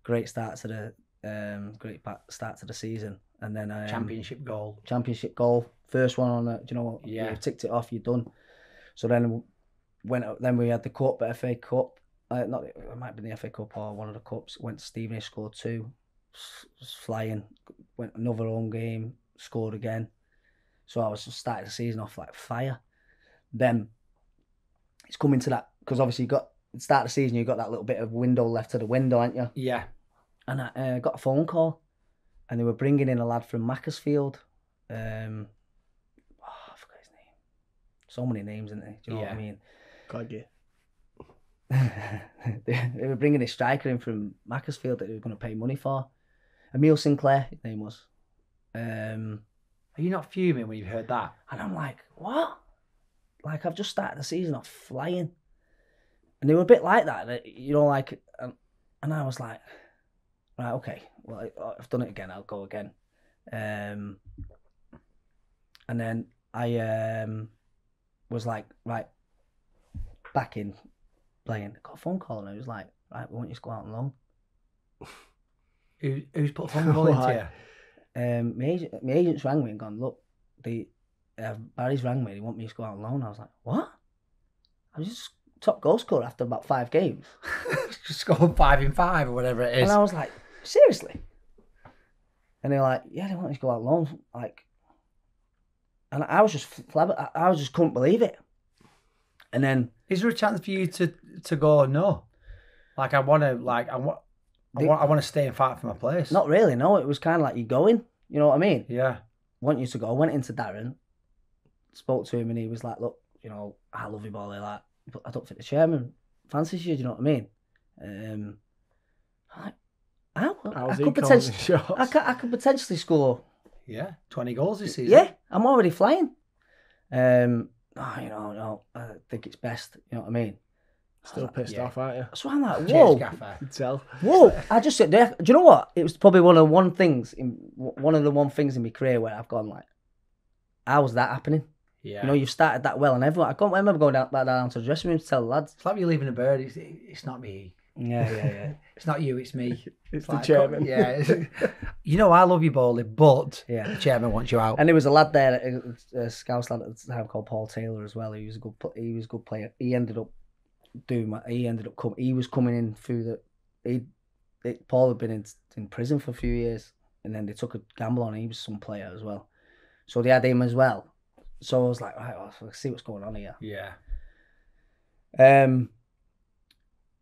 great start to the. Um, great back start to the season, and then um, championship goal, championship goal, first one on the, do you know what? Yeah, you've ticked it off, you're done. So then went then we had the cup, the F A Cup. Uh, not it might have been the F A Cup or one of the cups. Went to Stevenage, scored two, was flying. Went another home game, scored again. So I was starting the season off like fire. Then it's coming to that because obviously you got start of the season, you got that little bit of window left to the window, ain't you? Yeah. And I uh, got a phone call, and they were bringing in a lad from Macclesfield. Um, oh, I forgot his name. So many names, isn't they? Do you know yeah. what I mean? God, yeah. they, they were bringing a striker in from Macclesfield that they were going to pay money for. Emile Sinclair, his name was. Um, Are you not fuming when you've heard that? And I'm like, what? Like, I've just started the season off flying. And they were a bit like that, you know, like, and, and I was like... Right, okay, well, I've done it again, I'll go again. Um, and then I um, was like, right, back in playing. I got a phone call and I was like, right, we want you to go out on loan. Who, who's put a phone call into you? Um, my, agent, my agents rang me and gone, look, the, uh, Barry's rang me, they want me to go out on loan. I was like, what? I was just top goal scorer after about five games. Just scored five in five or whatever it is. And I was like, seriously? And they're like, yeah, they want you to go out long, like, and I was just flabbergasted. I was just couldn't believe it. And then, is there a chance for you to to go? No, like I want to, like I want, I want, I want to stay and fight for my place. Not really. No, it was kind of like you going. You know what I mean? Yeah. Want you to go? I went into Darren, spoke to him, and he was like, look, you know, I love you, ball like that, but I don't think the chairman fancies you. Do you know what I mean? Um, I, I, I, could potentially, I, could, I could potentially score yeah twenty goals this season. Yeah, I'm already flying. Um, oh, you know, no, I think it's best. You know what I mean? Still I pissed like, yeah. off, aren't you? So I'm like, whoa, tell. whoa! I just sit there. Do you know what? It was probably one of the one things in one of the one things in my career where I've gone like, how was that happening? Yeah. You know, you've started that well, and everyone. I can't remember going down, back down to the dressing room to tell the lads. It's like you're leaving a bird. It's, it's not me. Yeah, yeah, yeah. It's not you, it's me. It's, it's like, the chairman. Yeah. You know, I love you, Bawley, but yeah, the chairman wants you out. And there was a lad there, a, a Scouse lad at the time called Paul Taylor as well. He was a good, he was a good player. He ended up doing. He ended up coming. He was coming in through the. He, it, Paul had been in, in prison for a few years, and then they took a gamble on him. He was some player as well, so they had him as well. So I was like, right, well, let's see what's going on here. Yeah. Um.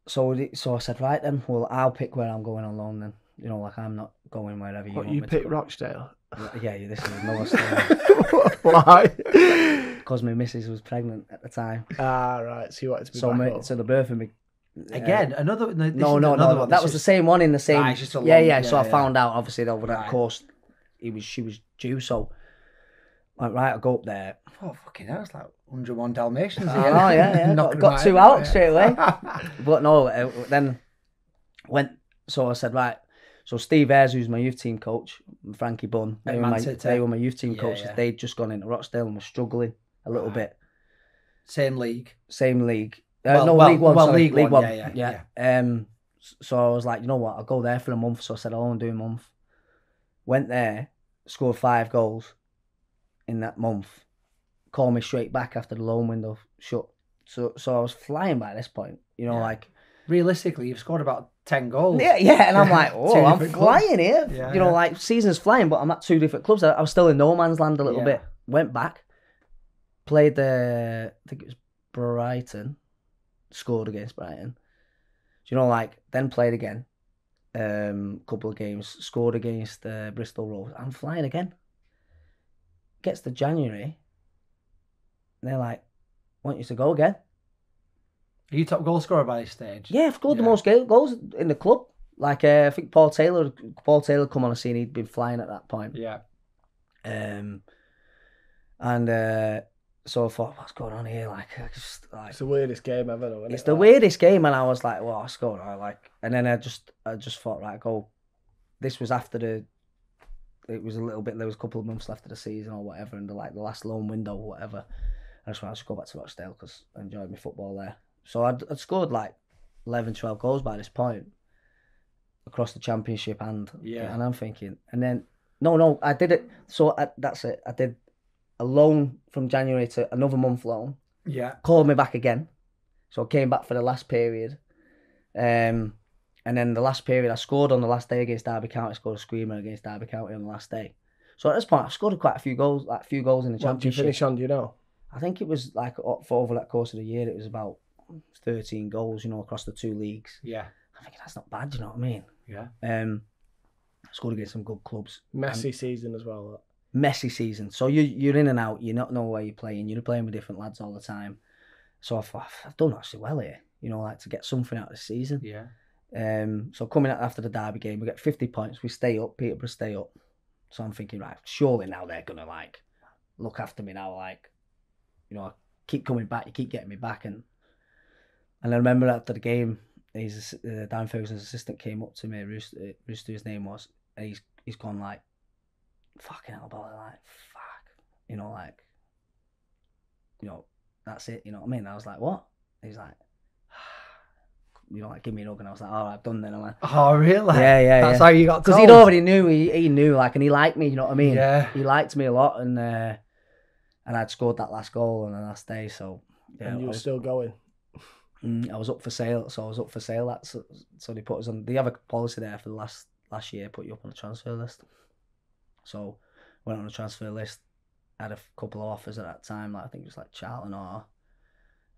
So, so I said, right then, well, I'll pick where I'm going on loan then. You know, like, I'm not going wherever you what, want you me to. You pick Rochdale? Yeah, yeah, this is another story. Why? Because my missus was pregnant at the time. Ah, right, so you wanted to be so back my, so the birth of me... Again, uh, another... No, no, no, another no, one. That was just... the same one in the same... Ah, just a long, yeah, yeah, yeah, so yeah, I yeah. found out, obviously, over that right. course, he was, she was due, so... Like, right, I'll go up there. Oh, fucking hell, it's like one oh one Dalmatians here. Oh, yeah, yeah. got got right two out there. Straight away. But no, uh, then went, so I said, right, so Steve Ayres, who's my youth team coach, and Frankie Bunn, they, my, they were my youth team yeah, coaches. Yeah. They'd just gone into Rochdale and were struggling a little right. bit. Same league. Same league. Uh, well, no, well, League One. Well, sorry, league, league One, one. Yeah, yeah, yeah. Um, so I was like, you know what, I'll go there for a month. So I said, I'll only do a month. Went there, scored five goals. In that month, called me straight back after the loan window shut. So, so I was flying by this point, you know, yeah. like realistically, you've scored about ten goals. Yeah, yeah, and I'm like, oh, I'm flying clubs. Here. Yeah, you know, yeah. like season's flying, but I'm at two different clubs. I, I was still in no man's land a little yeah. bit. Went back, played the, I think it was Brighton, scored against Brighton. You know, like then played again, um, couple of games, scored against uh, Bristol Rovers. I'm flying again. Gets to January, and they're like, want you to go again. Are you top goal scorer by this stage? Yeah, I've scored yeah. the most goals in the club. Like, uh, I think Paul Taylor, Paul Taylor come on the scene, he'd been flying at that point. Yeah. Um, and uh, so I thought, what's going on here? Like, I just, like it's the weirdest game ever, though, isn't It's it, the like? weirdest game, and I was like, well, I scored, I like, and then I just, I just thought, right, go. This was after the. It was a little bit, there was a couple of months left of the season or whatever, and the, like the last loan window or whatever. I just wanted to go back to Rochdale because I enjoyed my football there. So I'd, I'd scored like eleven, twelve goals by this point across the championship and yeah. and I'm thinking, and then, no, no, I did it. So I, that's it. I did a loan from January to another month loan. Yeah. Called me back again. So I came back for the last period. Um. And then the last period, I scored on the last day against Derby County. I scored a screamer against Derby County on the last day. So at this point, I've scored quite a few goals, like a few goals in the championship. What did you finish on, do you know? I think it was like for over that course of the year, it was about thirteen goals, you know, across the two leagues. Yeah. I'm thinking, that's not bad, do you know what I mean? Yeah. Um, I scored against some good clubs. Messy and season as well. Look. Messy season. So you, you're in and out. You don't know where you're playing. You're playing with different lads all the time. So I thought, I've done actually well here, you know, like to get something out of the season. Yeah. Um, so coming out after the Derby game, we get fifty points, we stay up, Peterborough stay up. So I'm thinking, right, surely now they're going to like look after me now, like, you know, I keep coming back, you keep getting me back. And and I remember after the game, he's, uh, Dan Ferguson's assistant came up to me, Rooster, Rooster his name was, and he's, he's gone like, fucking hell, Bally, like, fuck, you know, like, you know, that's it, you know what I mean? And I was like, what? He's like, you know, like, give me a hug, and I was like, all right, I've done then. I'm like, oh, really? Yeah, yeah, That's yeah. how you got told? Because he'd already knew, he, he knew, like, and he liked me, you know what I mean? Yeah. He liked me a lot, and uh, and I'd scored that last goal on the last day, so... Yeah, and you were was, still going? I was up for sale, so I was up for sale. That, so, so they put us on... They have a policy there for the last, last year, put you up on a transfer list. So, went on a transfer list, had a couple of offers at that time, like, I think it was, like, Charlton or...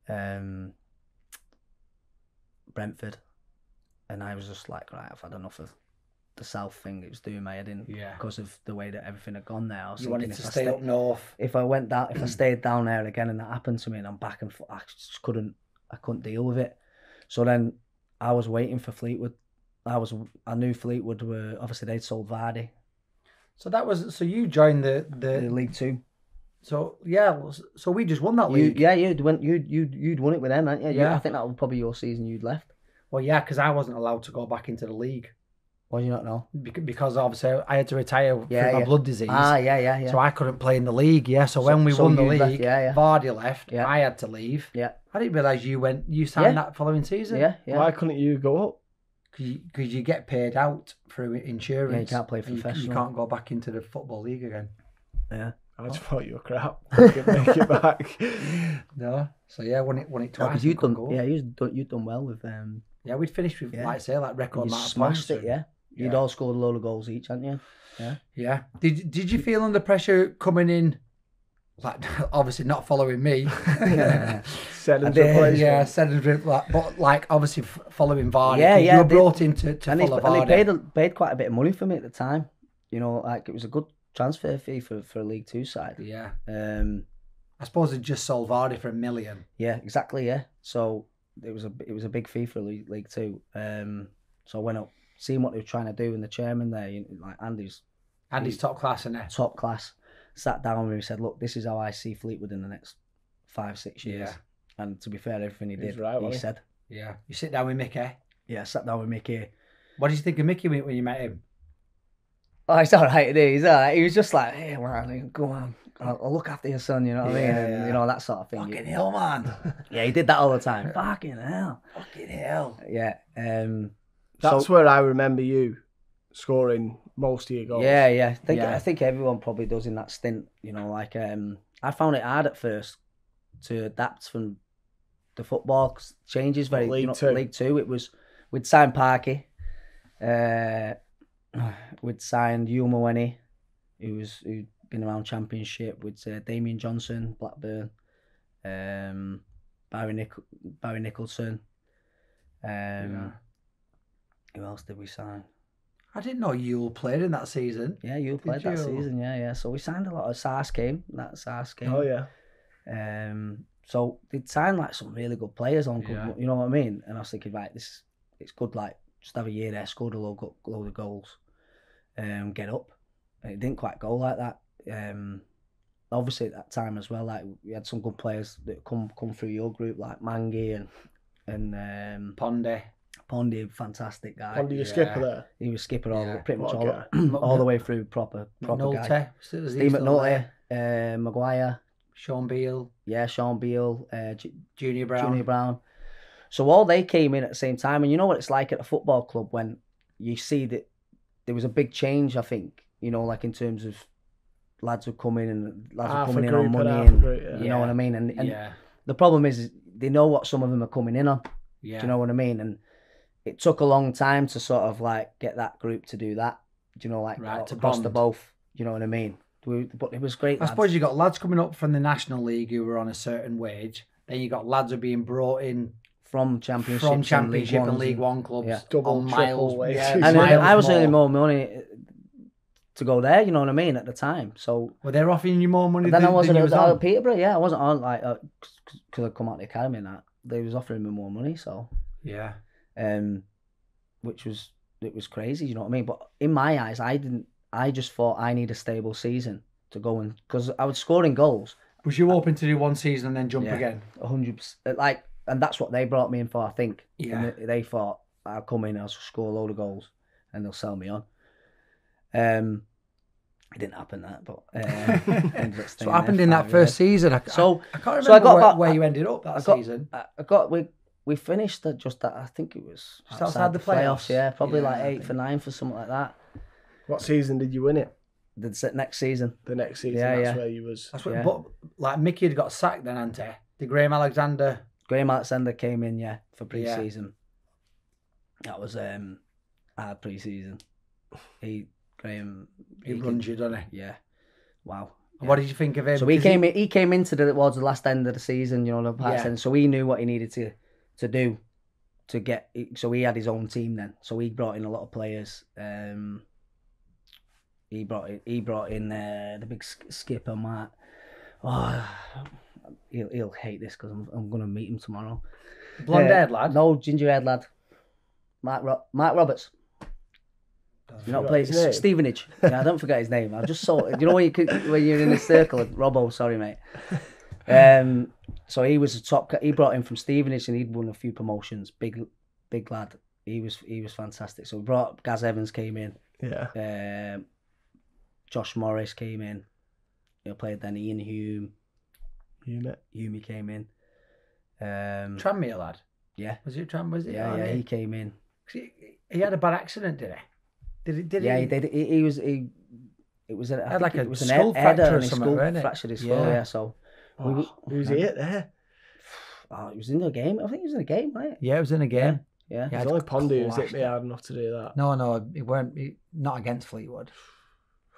Um, Brentford, and I was just like, right, I've had enough of the south thing. It was doing my head in yeah. because of the way that everything had gone there. I was you wanted to stay up north. If I went down, if I stayed down there again, and that happened to me, and I'm back and forth, I just couldn't, I couldn't deal with it. So then I was waiting for Fleetwood. I was, I knew Fleetwood were obviously they'd sold Vardy. So that was, so you joined the the, the League Two. So yeah, so we just won that league. You, yeah, you'd went, you you you'd won it with them, hadn't you? Yeah, yeah. I think that was probably your season you'd left. Well, yeah, because I wasn't allowed to go back into the league. Why do you not know? Because obviously I had to retire yeah, from yeah. my blood disease. Ah, yeah, yeah, yeah. So I couldn't play in the league, yeah. So, so when we so won the league, left. Yeah, yeah. Vardy left, yeah. I had to leave. Yeah. I didn't realise you went, you signed yeah. that following season. Yeah, yeah. Why couldn't you go up? Because you, you get paid out through insurance. Yeah, you can't play for you, professional. You can't go back into the Football League again. Yeah. I just oh. thought you were crap. I could make it back. No. So yeah, won it, won it twice. No, you'd done, yeah, you'd done, you'd done well with... Um, yeah, we'd finished with, yeah. like I say, like record amount of smashed it, yeah. Yeah. You'd all scored a load of goals each, hadn't you? Yeah. Yeah. Did Did you feel under pressure coming in? Like, obviously not following me. Yeah. Sedentary. Yeah, sedentary. Like, but like, obviously following Vardy. Yeah, yeah. You were brought in to, to and follow they, Vardy. And they paid, paid quite a bit of money for me at the time. You know, like it was a good transfer fee for, for a League Two side. Yeah. Um, I suppose they just sold Vardy for a million. Yeah, exactly. Yeah. So it was a it was a big fee for League, League Two. Um, so I went up. Seeing what they were trying to do, and the chairman there, you know, like Andy's, Andy's top class, innit? Top class. Sat down with me and said, "Look, this is how I see Fleetwood in the next five, six years." Yeah. And to be fair, everything he did, He's right, he said. Yeah. You sit down with Mickey. Yeah, I sat down with Mickey. What did you think of Mickey when you met him? Oh, he's all right. He's all right. He was just like, "Hey, man, go on, I'll look after your son." You know what yeah, I mean? And, yeah. You know that sort of thing. Fucking hell, man. Yeah, he did that all the time. Fucking hell. Fucking hell. Yeah. Um. That's so, where I remember you scoring most of your goals. Yeah, yeah. I think yeah. I think everyone probably does in that stint. You know, like um, I found it hard at first to adapt from the football cause changes very. League you know, two, League Two. It was we'd signed Parkey, uh, we'd signed Hugh Mawene, who was who'd been around Championship. We'd uh, Damien Johnson, Blackburn, um, Barry Nichol Barry Nicholson. Um, yeah. Who else did we sign? I didn't know Yule played in that season. Yeah, Yule played that season, yeah, yeah. So we signed a lot of Sars came, that Sars came. Oh, yeah. Um, so they'd signed like some really good players on, yeah. good, you know what I mean? And I was thinking, right, this it's good, like, just have a year there, scored a load, load of goals, um, get up. And it didn't quite go like that. Um, obviously, at that time as well, like, we had some good players that come come through your group, like Mangi and, and um, Pondy. Pondy, fantastic guy. Pondy, your yeah. skipper there? He was skipper all yeah. pretty much all, all the way through, proper, proper McNulty. Guy. Steve McNulty, uh, Maguire. Sean Beale. Yeah, Sean Beale. Uh, Junior Brown. Junior Brown. So all they came in at the same time. And you know what it's like at a football club when you see that there was a big change, I think, you know, like in terms of lads were coming and lads half were coming in on money. And and, group, yeah. You know what I mean? And, and yeah. the problem is, is they know what some of them are coming in on. Yeah. Do you know what I mean? And it took a long time to sort of like get that group to do that. Do you know, like right, to bond the both? You know what I mean? We, but it was great. I lads. suppose you got lads coming up from the National League who were on a certain wage. Then you got lads who are being brought in from Championship, from Championship and League One, and League One clubs, yeah. double miles. Yeah, and miles I was earning more money to go there. You know what I mean? At the time, so were they offering you more money? Then than, I wasn't. Than you was on? At Peterborough. Yeah, I wasn't on like because uh, I come out of the academy and that they was offering me more money. So yeah. Um, which was it was crazy, you know what I mean? But in my eyes, I didn't. I just thought I need a stable season to go and because I was scoring goals. Was you hoping to do one season and then jump yeah, again? A hundred percent. Like, and that's what they brought me in for, I think. Yeah. And they, they thought I'll come in, I'll score a load of goals, and they'll sell me on. Um, it didn't happen that, but um, so what happened in that years. first season. I, so I, I can't remember so I got where, about, where you ended up that I got, season. I, I got we. We finished that just that I think it was just outside, outside the playoffs. playoffs. Yeah, probably yeah, like eighth or ninth or something like that. What season did you win it? The next season. The next season. Yeah, that's yeah. where you was. That's what, yeah. But like Mickey had got sacked then, hadn't he? Did Graham Alexander? Graham Alexander came in, yeah, for pre-season. Yeah. That was um, hard pre-season. He Graham. He, he runs you, doesn't he? Yeah. Wow. Yeah. What did you think of him? So he came. He... In, he came into the towards the last end of the season, you know, the past yeah. end. So he knew what he needed to. to do to get so he had his own team then, so he brought in a lot of players. um he brought in, he brought in uh, the big skipper Mark. Oh, he'll, he'll hate this because I'm, I'm gonna meet him tomorrow. Blonde uh, haired lad? No, ginger haired lad. Mark Ro Mark Roberts. You not playing Stevenage. Yeah, I don't forget his name. I just saw it. You know when you could, when you're in a circle of Robbo, sorry mate. Um, so he was a top. He brought him from Stevenage, and he'd won a few promotions. Big, big lad. he was he was fantastic. So we brought Gaz Evans came in. Yeah. Um, Josh Morris came in. He played then. Ian Hume. Hume. Hume came in. Um, Tranmere lad. Yeah. Was it Tran? Was it? Yeah, yeah. I mean, he came in. He, he had a bad accident, did he? Did he? Did yeah, he, he did. He, he was he. It was a, I had like a it was skull an fracture or something, wasn't it? Fractured his skull. Yeah. yeah so oh, we, we, was he hit there? Oh, it was in the game. I think it was in a game, right? Yeah, it was in a game. Yeah, yeah. It was only Pondy who's hit me hard enough to do that. No, no, it weren't. It, not against Fleetwood.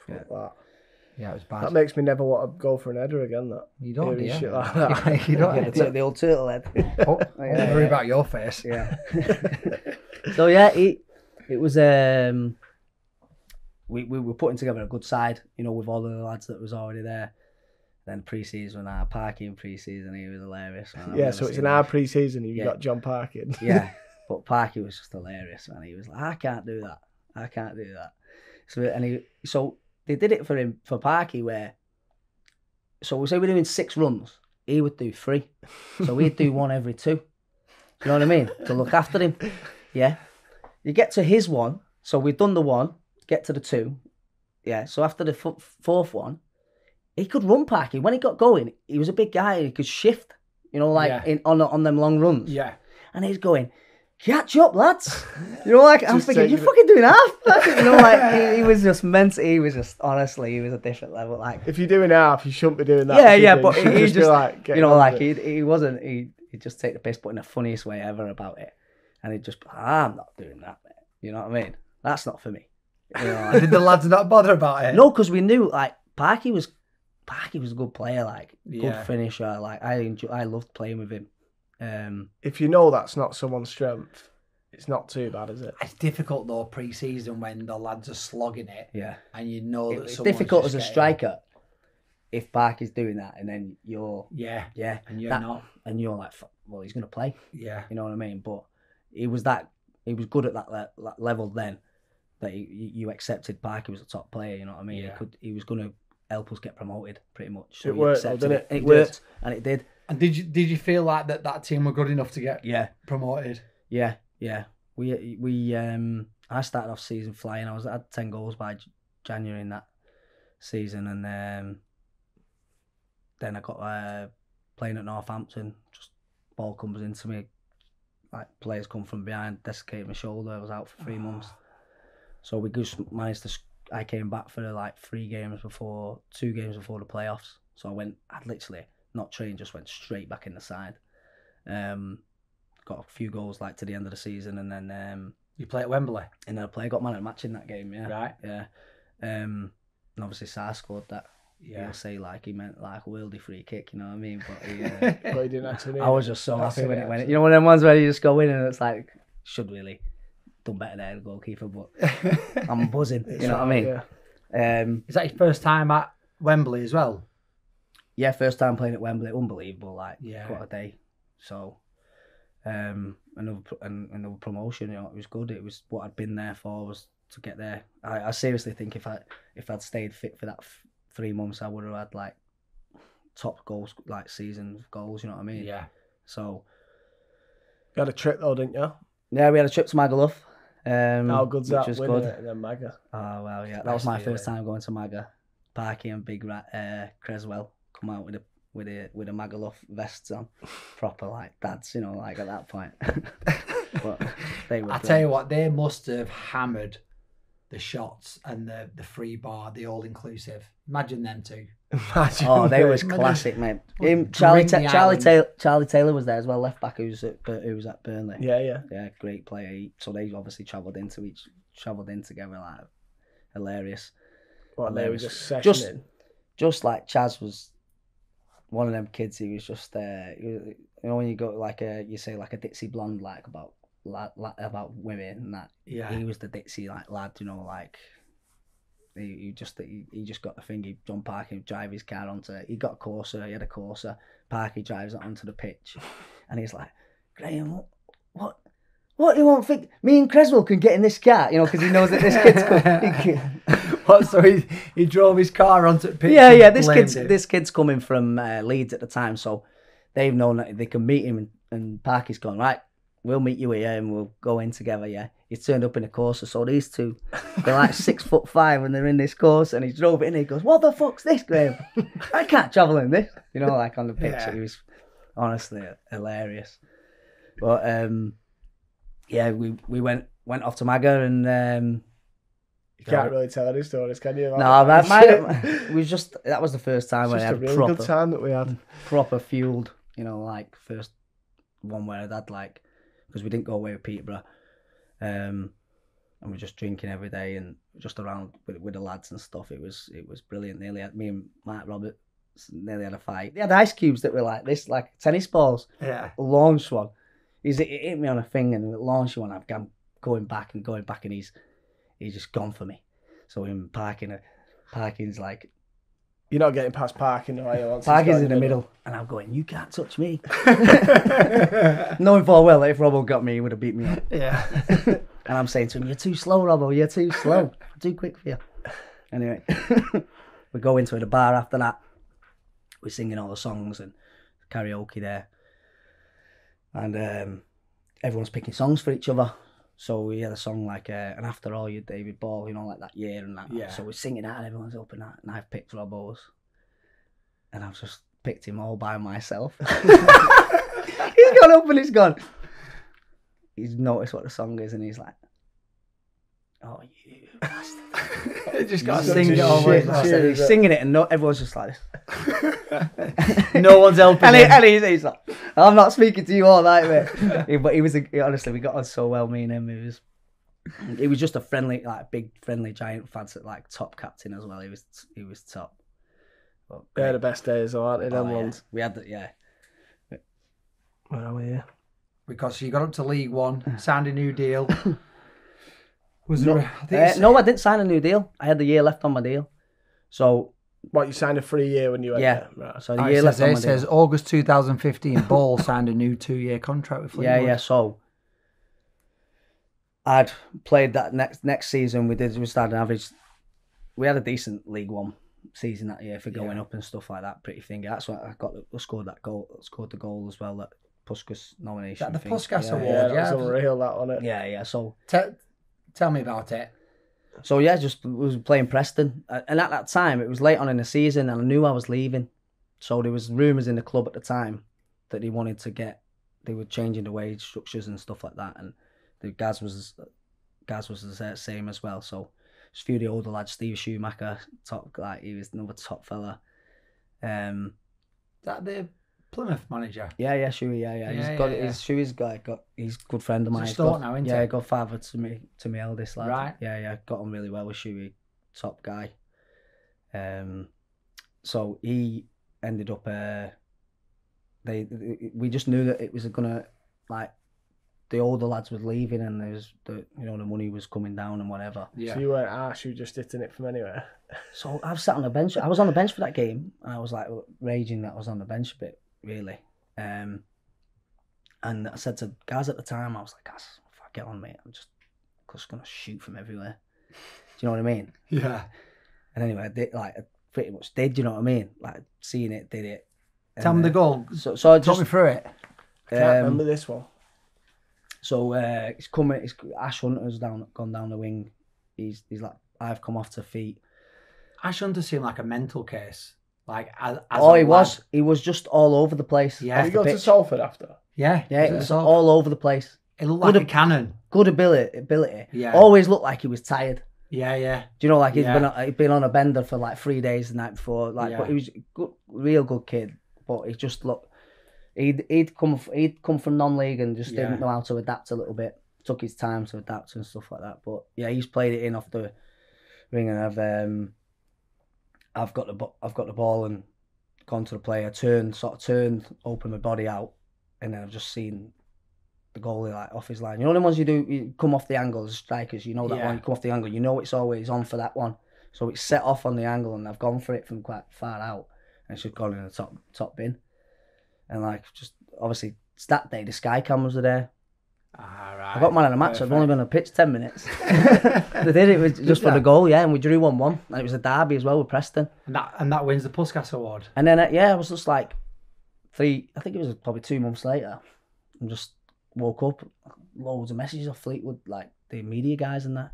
Yeah. That. Yeah, it was bad. That makes me never want to go for an header again. That you don't do yeah. shit like that. you don't yeah, the, the old turtle head. Oh, don't yeah, worry yeah. about your face. Yeah. So yeah, it it was. Um, we we were putting together a good side, you know, with all the lads that was already there. Then pre-season, our Parkin pre-season, he was hilarious. Man. Yeah, so it's in our pre-season, you've yeah. got John Parkin. Yeah, but Parkin was just hilarious, man. He was like, I can't do that. I can't do that. So and he so. They did it for him, for Parky, where, so we say we're doing six runs, he would do three. So he'd do one every two. Do you know what I mean? To look after him. Yeah. You get to his one, so we've done the one, get to the two. Yeah, so after the f fourth one, he could run Parky. When he got going, he was a big guy and he could shift, you know, like yeah. in on, on them long runs. Yeah. And he's going, catch up, lads. You know, like, I'm thinking, you're it. fucking doing half. You know, like, he, he was just meant to, he was just, honestly, he was a different level. Like, if you're doing half, you shouldn't be doing that. Yeah, yeah, but he just, just like, you know, like, he, he wasn't, he, he'd just take the piss, but in the funniest way ever about it. And he'd just, ah, I'm not doing that, mate. You know what I mean? That's not for me. You know, like, did the lads not bother about it? No, because we knew, like, Parky was, Parky was a good player, like, good yeah. finisher. Like, I enjoy, I loved playing with him. Um, if you know that's not someone's strength, it's not too bad, is it? It's difficult though pre-season when the lads are slogging it, yeah, and you know that it's difficult as a striker if Park is doing that, and then you're yeah, yeah, and you're that, not, and you're like, well, he's gonna play, yeah, you know what I mean? But he was that he was good at that, le that level then that he, you accepted Park. He was a top player, you know what I mean? Yeah. He could, he was gonna help us get promoted pretty much. So it worked, though, didn't it? It, it worked, and it did. And did you did you feel like that that team were good enough to get yeah promoted? Yeah, yeah. We we um I started off season flying. I was I had ten goals by January in that season, and um, then I got uh, playing at Northampton. Just ball comes into me, like players come from behind, desiccated my shoulder. I was out for three oh. months. So we just managed to. I came back for like three games before two games before the playoffs. So I went. I'd literally. Not trained, just went straight back in the side. Um, got a few goals like to the end of the season, and then um, you play at Wembley, and then I play got man of the match in that game. Yeah, right. Yeah, um, and obviously Sarr scored that. Yeah, you'll say like he meant like worldy free kick. You know what I mean? But he, uh, but he didn't actually. I was just so happy when it went. You know, one of them ones where you just go in and it's like should really done better there, the goalkeeper. But I'm buzzing. You know what I mean? Yeah. Um, is that your first time at Wembley as well? Yeah, first time playing at Wembley, unbelievable, like, yeah. what a day. So, um, another, another promotion, you know, it was good. It was what I'd been there for, was to get there. I, I seriously think if, I, if I'd stayed fit for that f three months, I would have had, like, top goals, like, season goals, you know what I mean? Yeah. So. You had a trip, though, didn't you? Yeah, we had a trip to Magaluf. Um, How good's that, winning good. it, and then Maga? Oh, well, yeah, that was my first time going to Maga. Parky and Big Rat, uh, Creswell. Come out with a with a with a Magaluf vest on, proper like dads, you know, like at that point. But they were. I tell you what, they must have hammered the shots and the the free bar, the all inclusive. Imagine them two. Imagine oh, they them. was classic, mate. Him, Charlie Charlie Taylor Charlie Taylor was there as well, left back who's at who was at Burnley. Yeah, yeah, yeah, great player. So they obviously travelled into each travelled in together, like hilarious. Well, hilarious. They were just sessioning. Just, just like Chaz was. One of them kids, he was just, uh, you know, when you go like a, you say like a ditzy blonde, like about like, about women and that. Yeah. He was the ditzy like lad, you know, like he, he just he, he just got the thing. He'd jump Park, he'd drive his car onto. He got a Corsa, he had a Corsa. Park, he drives it onto the pitch, and he's like, Graham, what, what, what do you want? Think me and Creswell can get in this car, you know, because he knows that this kid's coming. So he, he drove his car onto the pitch. Yeah, yeah. This kid's him. this kid's coming from uh, Leeds at the time, so they've known that they can meet him. And, and Parky's gone right. we'll meet you here and we'll go in together, yeah. He turned up in a Corsa, so these two, they're like six foot five and they're in this Corsa, and he drove it in and he goes, what the fuck's this, Graham? I can't travel in this. You know, like on the picture, yeah. He was honestly hilarious. But, um, yeah, we, we went went off to Maga and... Um, you can't really tell any stories, can you? No, that might was just, that was the first time when I had a proper... good time that we had. Proper fueled, you know, like first one where I'd had like... because we didn't go away with Peterborough, um, and we're just drinking every day and just around with, with the lads and stuff. It was it was brilliant. Nearly had, me and Mike Roberts nearly had a fight. They had ice cubes that were like this, like tennis balls. Yeah. Launched one. He's it hit me on a thing and launched one. I'm going back and going back, and he's he's just gone for me. So in parking, parking's like. You're not getting past parking, are you? Parking's in the middle. middle, and I'm going, you can't touch me. Knowing full well that if Robbo got me, he would have beat me up. Yeah. And I'm saying to him, you're too slow, Robbo, you're too slow. Too quick for you. Anyway, we go into the bar after that. We're singing all the songs and karaoke there. And um, everyone's picking songs for each other. So we had a song like, uh, and after all, you David Ball, you know, like that year and that. Yeah. So we're singing that and everyone's up and that. And I've picked Robbo's. And I've just picked him all by myself. He's gone up and he's gone. He's noticed what the song is and he's like, oh, you bastard. Just got to sing it all. He's singing it and no, everyone's just like this. No one's helping and, he, and he's, he's like, I'm not speaking to you all night, mate. But he was, a, honestly, we got on so well, me and him. It was, it was just a friendly, like, big, friendly, giant fan, like, top captain as well. He was, he was top. But, they had the best days, aren't they? Them ones. We had that, yeah. Where are we here? Because he got up to League One, signed a new deal. Was no, there? I uh, no, I didn't sign a new deal. I had the year left on my deal. So. What, you signed a free year when you went yeah. there? Right. So the year left on my deal. It says August two thousand fifteen, Ball signed a new two-year contract with Fleetwood. Yeah, yeah, so I'd played that next next season. We did, we started an average, we had a decent League One season that year for going yeah. up and stuff like that, pretty thing. That's what I got, I scored that goal, I scored the goal as well, that Puskas nomination. That the Puskas yeah, award, yeah. yeah. That was unreal, that, wasn't it? Yeah, yeah, so. T Tell me about it. So yeah, just was playing Preston, and at that time it was late on in the season, and I knew I was leaving. So there was rumours in the club at the time that they wanted to get, they were changing the wage structures and stuff like that, and the Gaz was, Gaz was the same as well. So just a few of the older lads, Steve Schumacher, top like he was another top fella. Um, that the Plymouth manager. Yeah, yeah, Shuey, yeah, yeah. He's yeah, got yeah, his yeah. Shuey's guy got he's a good friend of mine. He's got, now, isn't yeah, he? Got father to me to me eldest lad. Right. Yeah, yeah. Got on really well with Shuey, top guy. Um so he ended up uh they, they we just knew that it was gonna like the older lads were leaving and there was the you know, the money was coming down and whatever. Yeah. So you weren't arsed, you were just hitting it from anywhere. So I've sat on the bench. I was on the bench for that game and I was like raging that I was on the bench a bit. Really, um, and I said to Gaz at the time, I was like, Gaz, if I get on, mate, I'm just, just gonna shoot from everywhere. Do you know what I mean? Yeah. And anyway, I did like I pretty much did. You know what I mean? Like seeing it, did it. And, Tell me uh, the goal. So, so I just talk me through it. I can't um, remember this one. So uh, it's coming. It's Ash Hunter's down, gone down the wing. He's he's like, I've come off to feet. Ash Hunter seemed like a mental case. Like as, as oh, he lad. was. He was just all over the place. Yeah, he got to Salford after. Yeah, yeah, he was all over the place. It looked like good a cannon. Good ability, ability. Yeah, always looked like he was tired. Yeah, yeah. Do you know, like he'd yeah. been on, he'd been on a bender for like three days the night before. Like, yeah. but he was a good, real good kid. But he just looked. He'd he'd come he'd come from non-league and just yeah. didn't know how to adapt a little bit. Took his time to adapt and stuff like that. But yeah, he's played it in off the ring and I've. Um, I've got the I've got the ball and gone to the player, turned, sort of turned, opened my body out, and then I've just seen the goalie like off his line. You know the ones you do, you come off the angle as strikers. You know that yeah. one, you come off the angle. You know it's always on for that one. So it's set off on the angle, and I've gone for it from quite far out, and it's just gone in the top top bin. And like just obviously it's that day the sky cameras are there. Ah, right. I got man of the match. Perfect. I've only been on the pitch ten minutes. They did it was just for the goal, yeah, and we drew one one. And it was a derby as well with Preston. And that and that wins the Puskas Award. And then uh, yeah, it was just like three. I think it was probably two months later. I'm just woke up, loads of messages off Fleetwood, like the media guys and that.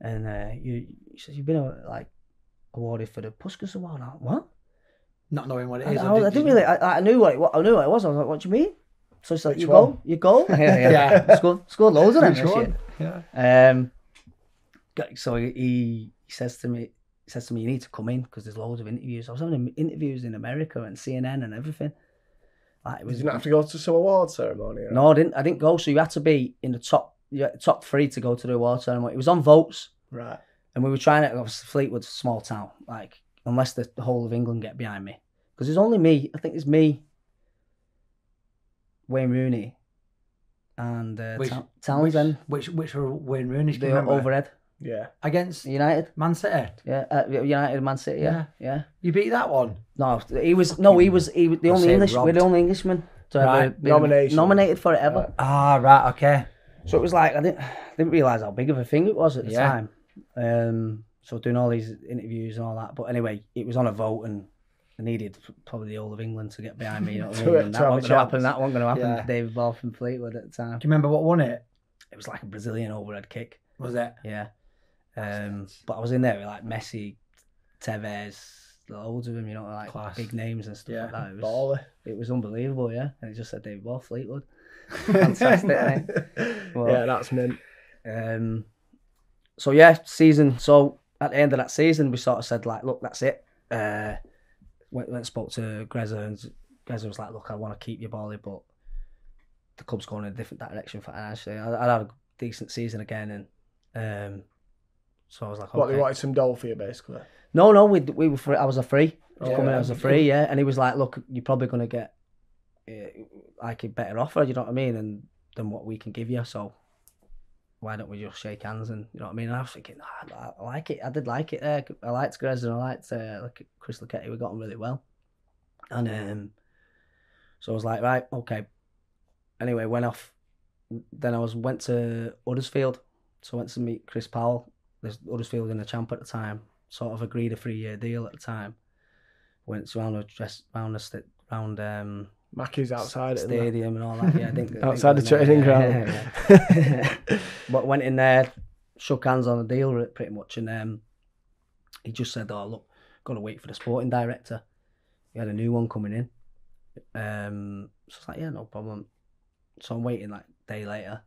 And uh, you, he says, you've been like awarded for the Puskas Award. I'm like, what? Not knowing what it is. I, I, I did, didn't really. I, I knew what it. I knew what it was. I was like, what do you mean? So it's like Which your one? goal, your goal. yeah, yeah. yeah. Scored, scored loads of them this year. Yeah. Um. So he he says to me, he says to me, you need to come in because there's loads of interviews. I was having interviews in America and C N N and everything. Like, it was, you didn't have to go to some award ceremony. Right? No, I didn't. I didn't go. So you had to be in the top top three to go to the award ceremony. It was on votes, right? And we were trying to, obviously Fleetwood's a small town, like unless the whole of England get behind me, because there's only me. I think there's me, Wayne Rooney, and uh, which, Townsend. Which which were Wayne Rooney's? They were overhead. Yeah. Against United, Man City. Yeah, uh, United, Man City. Yeah. yeah, yeah. You beat that one. No, he was no, he was he was the I'll only English. Robbed. We're the only Englishman to right. ever be nominated nominated for it ever. Ah, right. Oh, right, okay. So it was like I didn't didn't realise how big of a thing it was at the yeah. time. Um, so doing all these interviews and all that, but anyway, it was on a vote and I needed probably the whole of England to get behind me. You know what I mean? it, that wasn't going to happen. That wasn't going to happen. Yeah. David Ball from Fleetwood at the time. Do you remember what won it? It was like a Brazilian overhead kick. Was it? Yeah. Um, but I was in there with like Messi, Tevez, loads of them, you know, like Class. big names and stuff yeah. like that. It was, it was unbelievable, yeah. And it just said David Ball, Fleetwood. Fantastic, mate. Well, yeah, that's mint. Um, so yeah, season. So at the end of that season, we sort of said like, look, that's it. Uh, went, went and spoke to Grezza, and Grezza was like, look, I want to keep you, Bally, but the club's going in a different direction financially. I, I had a decent season again, and um. So I was like, okay. What, they wanted some dough for you, basically? No, no, we we were free. I was a free. I was yeah, coming yeah. as a free, yeah. And he was like, look, you're probably going to get uh, like a better offer, you know what I mean, and than what we can give you. So why don't we just shake hands and, you know what I mean? And I was thinking, oh, I, I like it. I did like it there. I liked Grez and I liked uh, like Chris Lucchetti. We got on really well. And um, so I was like, right, okay. Anyway, went off. Then I was went to Huddersfield. So I went to meet Chris Powell. There's Huddersfield in the champ at the time, sort of agreed a three-year deal at the time. Went round a dress round a round um Mackey's outside stadium and all that. Yeah, I think outside the training ground. Yeah, yeah, yeah. But went in there, shook hands on the deal pretty much, and um, he just said, "Oh look, gotta wait for the sporting director. He had a new one coming in." Um, so it's like, yeah, no problem. So I'm waiting like a day later,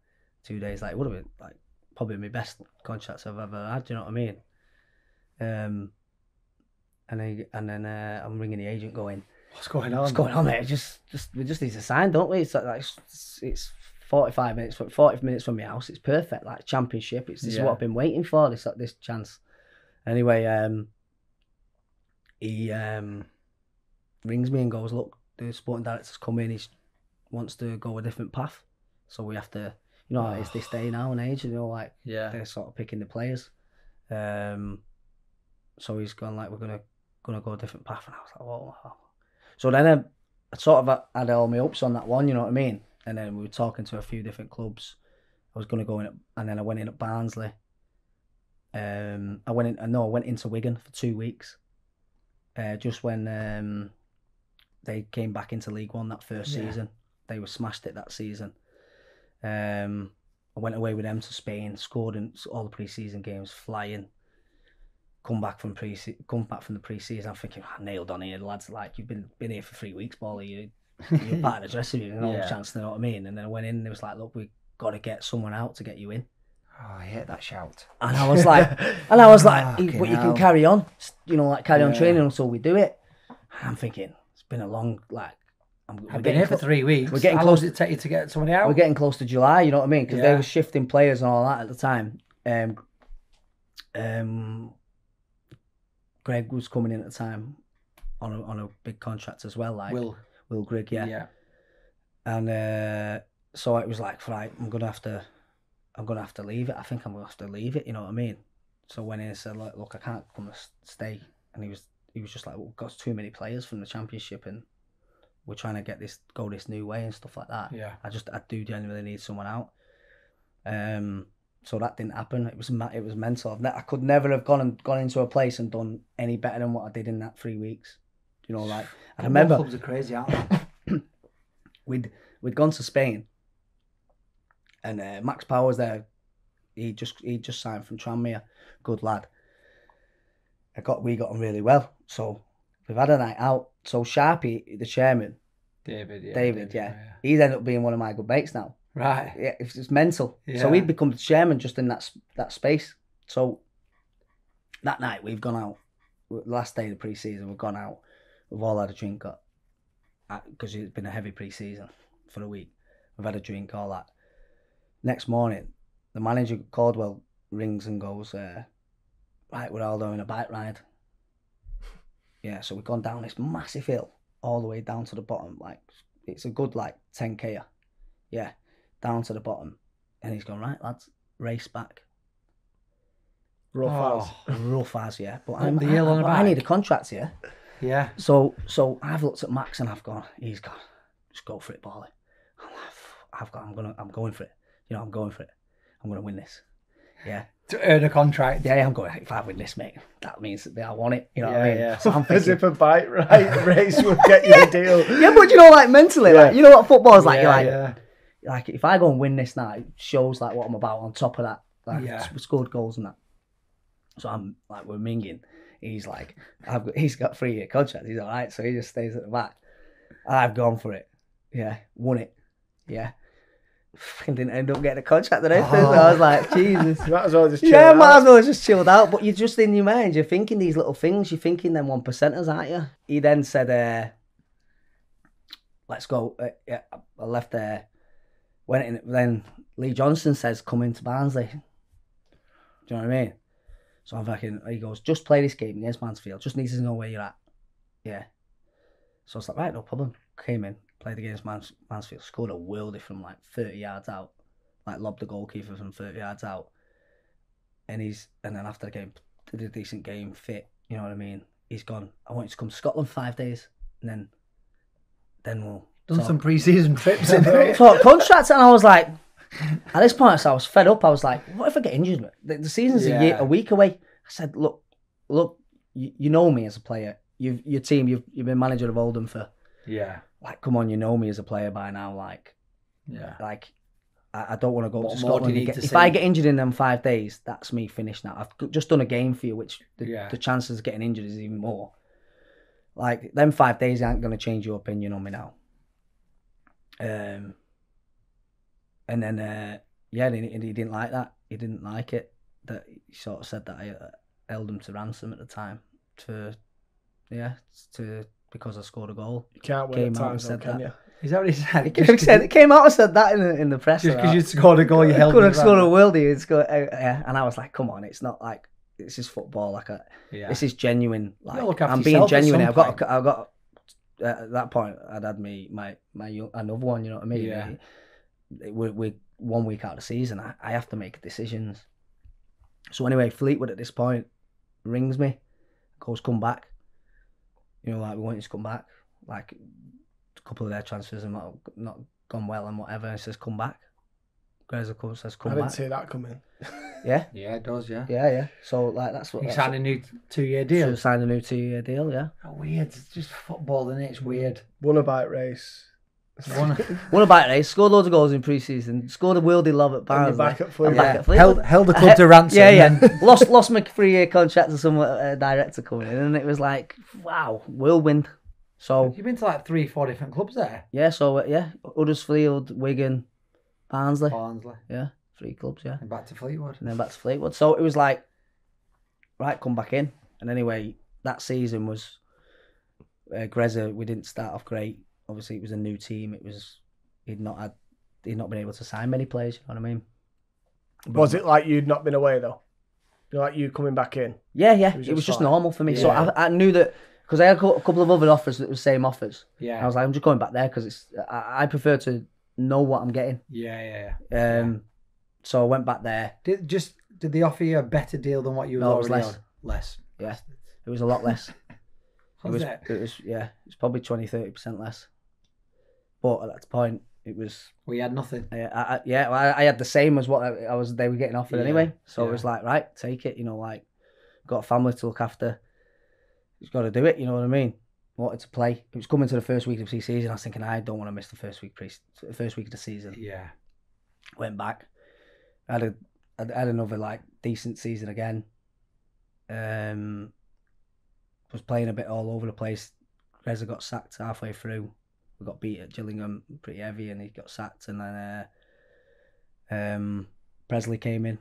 two days later. What have it like? Probably my best contracts I've ever had, do you know what I mean? Um, and I, and then uh, I'm ringing the agent going, what's going on? What's going on, mate? Just, just, we just need to sign, don't we? It's like, like it's, it's forty-five minutes, forty minutes from my house. It's perfect, like championship. It's this yeah. is what I've been waiting for. This, like, this chance. Anyway, um, he um, rings me and goes, look, the sporting director's come in. He wants to go a different path, so we have to. You know, it's this day now and age, you know, like yeah. they're sort of picking the players. Um, so he's gone like, we're gonna gonna go a different path, and I was like, oh wow. So then I, I sort of had all my hopes on that one, you know what I mean? And then we were talking to a few different clubs. I was gonna go in, at, and then I went in at Barnsley. Um, I went in, I no, I went into Wigan for two weeks. Uh, just when um, they came back into League One that first yeah. season, they were smashed it that season. Um, I went away with them to Spain, scored in all the pre-season games, flying. Come back from pre come back from the pre-season. I'm thinking, I nailed on here, lads. Like you've been been here for three weeks, Bally. You, you're part of the dressing room, no yeah. chance. You know what I mean? And then I went in, and it was like, look, we got to get someone out to get you in. Oh, I hate that shout. And I was like, and I was like, but you, well, you can carry on, you know, like carry yeah. on training until we do it. And I'm thinking, it's been a long like. I've been here for three weeks. We're getting How close. Long does it take you to get somebody out? We're getting close to July. You know what I mean? Because yeah. they were shifting players and all that at the time. Um, um, Greg was coming in at the time on a, on a big contract as well. Like Will, Will Grigg, yeah. yeah. And uh, so it was like, right, I'm gonna have to, I'm gonna have to leave it. I think I'm gonna have to leave it. You know what I mean? So when he said, look, look, I can't come and stay, and he was, he was just like, well, we've got too many players from the championship and. We're trying to get this go this new way and stuff like that. Yeah, I just I do genuinely need someone out. Um, so that didn't happen. It was it was mental. I've ne I could never have gone and gone into a place and done any better than what I did in that three weeks. You know, like I remember clubs are crazy, aren't they? we'd we'd gone to Spain, And uh, Max Powers there, he just he just signed from Tranmere, good lad. I got we got on really well, so we've had a night out. So Sharpie, the chairman, David, yeah, David, David yeah, yeah, he's ended up being one of my good mates now. Right, yeah, it's, it's mental. Yeah. So he'd become the chairman just in that that space. So that night we've gone out. Last day of the pre-season, we've gone out. We've all had a drink up because it's been a heavy pre-season for a week. We've had a drink, all that. Next morning, the manager, Caldwell, rings and goes, uh, right, we're all doing a bike ride. Yeah, so we've gone down this massive hill all the way down to the bottom. Like, it's a good, like, ten K. Yeah, down to the bottom. And he's gone, right, lads, race back. Rough oh. as. Rough as, yeah. But I'm, the hill I, on I, I need a contract here. Yeah. So so I've looked at Max and I've gone, he's gone, just go for it, Barley. I'm like, I've got, I'm gonna, I'm going for it. You know, I'm going for it. I'm gonna win this. Yeah. To earn a contract. Yeah, I'm going. If I win this, mate, that means that I want it. You know yeah, what I mean? Yeah. So I'm thinking, as if a bike ride race would get you yeah. a deal. Yeah, but you know, like mentally, yeah. like you know what football's like. Yeah, you're like, yeah. like if I go and win this now, it shows like what I'm about. On top of that, like yeah. scored goals and that. So I'm like, we're minging. He's like, I've got, he's got three year contract. He's all right, so he just stays at the back. I've gone for it. Yeah, won it. Yeah. Fucking didn't end up getting a contract that I oh. I was like, Jesus. Might as well just chill yeah, out. Yeah, might as well just chilled out. But you're just in your mind, you're thinking these little things, you're thinking them one percenters, aren't you? He then said, uh, let's go. Uh, yeah, I left there. Went in, then Lee Johnson says, come into Barnsley. Do you know what I mean? So I'm fucking, he goes, just play this game against Mansfield. Just needs to know where you're at. Yeah. So I was like, right, no problem. Came in, played against Mans Mansfield, scored a worldie from like thirty yards out. Like lobbed the goalkeeper from thirty yards out. And he's, and then after the game, did a decent game, fit, you know what I mean? He's gone, I want you to come to Scotland five days. And then, then we'll. Done talk. Some pre-season trips in there. Talk contracts. And I was like, at this point, so I was fed up. I was like, "What if I get injured? The, the season's yeah. a year, a week away." I said, "Look, look, you, you know me as a player. You've your team. You've you've been manager of Oldham for yeah. Like, come on, you know me as a player by now. Like, yeah, like I, I don't want to go what to Scotland. Get, to if see? I get injured in them five days, that's me finished now. I've just done a game for you, which the, yeah. the chances of getting injured is even more. Like, them five days aren't going to change your opinion on me now." Um. And then, uh, yeah, and he, and he didn't like that. He didn't like it. That he sort of said that I uh, held him to ransom at the time, to, yeah, to because I scored a goal. You can't win came at times, though, can that. You? Is that what he said? He came, said, came out and said that in the, in the press. Just because you scored a goal, you held him to ransom. I could have scored a worldie. It's got, uh, yeah. And I was like, come on, it's not like, this is football. Like, I, yeah. this is genuine. Like, I'm being genuine. I've got, I've got, uh, at that point, I'd had me, my, my, another one, you know what I mean? Yeah. He, We're, we're one week out of the season. I, I have to make decisions. So anyway, Fleetwood at this point rings me, goes, come back. You know, like, we want you to come back. Like, a couple of their transfers have not, not gone well and whatever. And he says, come back. Greza comes, says, come back. I didn't back. see that coming. Yeah? Yeah, it does, yeah. Yeah, yeah. So, like, that's what... You signed a new two-year deal? So signed a new two-year deal, yeah. How weird. It's just football, isn't it? It's weird. Won a bike race. Won a bike race, scored loads of goals in pre-season, scored a worldie love at Barnsley, back at Fleetwood, yeah. held, held the club to ransom. Yeah, yeah. lost lost my three-year contract to some uh, director coming in, and it was like, wow, whirlwind. So you've been to like three, four different clubs there. Yeah, so uh, yeah, Huddersfield, Wigan, Barnsley. Barnsley. Yeah, three clubs. Yeah, and back to Fleetwood, and then back to Fleetwood. So it was like, right, come back in. And anyway, that season was uh, Greza. We didn't start off great. Obviously, it was a new team. It was he'd not had he'd not been able to sign many players. You know what I mean? But was it like you'd not been away though? You know, like you coming back in? Yeah, yeah. It was, it just, was just normal for me. Yeah. So I, I knew that because I had a couple of other offers that were the same offers. Yeah. And I was like, I'm just going back there because it's I, I prefer to know what I'm getting. Yeah, yeah. yeah. Um. Yeah. So I went back there. Did just did they offer you a better deal than what you were no, already it was less. on? Less. Yeah. It was a lot less. it was. It? it was. Yeah. It was probably twenty, thirty percent less. But at that point, it was... We had nothing. I, I, yeah, I, I had the same as what I, I was. They were getting offered yeah, anyway. So yeah. it was like, right, take it. You know, like, got a family to look after. Just got to do it. You know what I mean? Wanted to play. It was coming to the first week of the season. I was thinking, I don't want to miss the first week pre first week of the season. Yeah. Went back. Had a had, had another like decent season again. Um, was playing a bit all over the place. Reza got sacked halfway through. We got beat at Gillingham pretty heavy, and he got sacked. And then uh, um, Presley came in.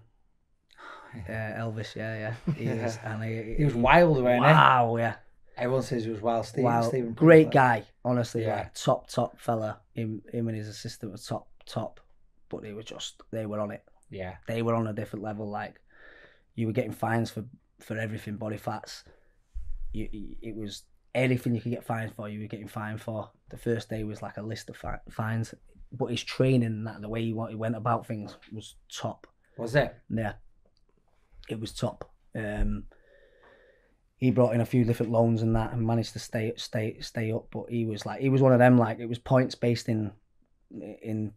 Oh, yeah. uh, Elvis, yeah, yeah. He was, and he, he was wild, wasn't he? Wow, yeah. Everyone says he was wild. Steven, wow. Steven great Prince, guy, honestly. Yeah. Like, top, top fella. Him, him and his assistant were top, top. But they were just, they were on it. Yeah. They were on a different level. Like, you were getting fines for, for everything, body fats. You, it was anything you could get fined for, you were getting fined for. The first day was like a list of fi fines. But his training and that, the way he went about things was top. Was it? Yeah. It was top. Um, he brought in a few different loans and that, and managed to stay, stay, stay up. But he was like, he was one of them. Like, it was points based in, in,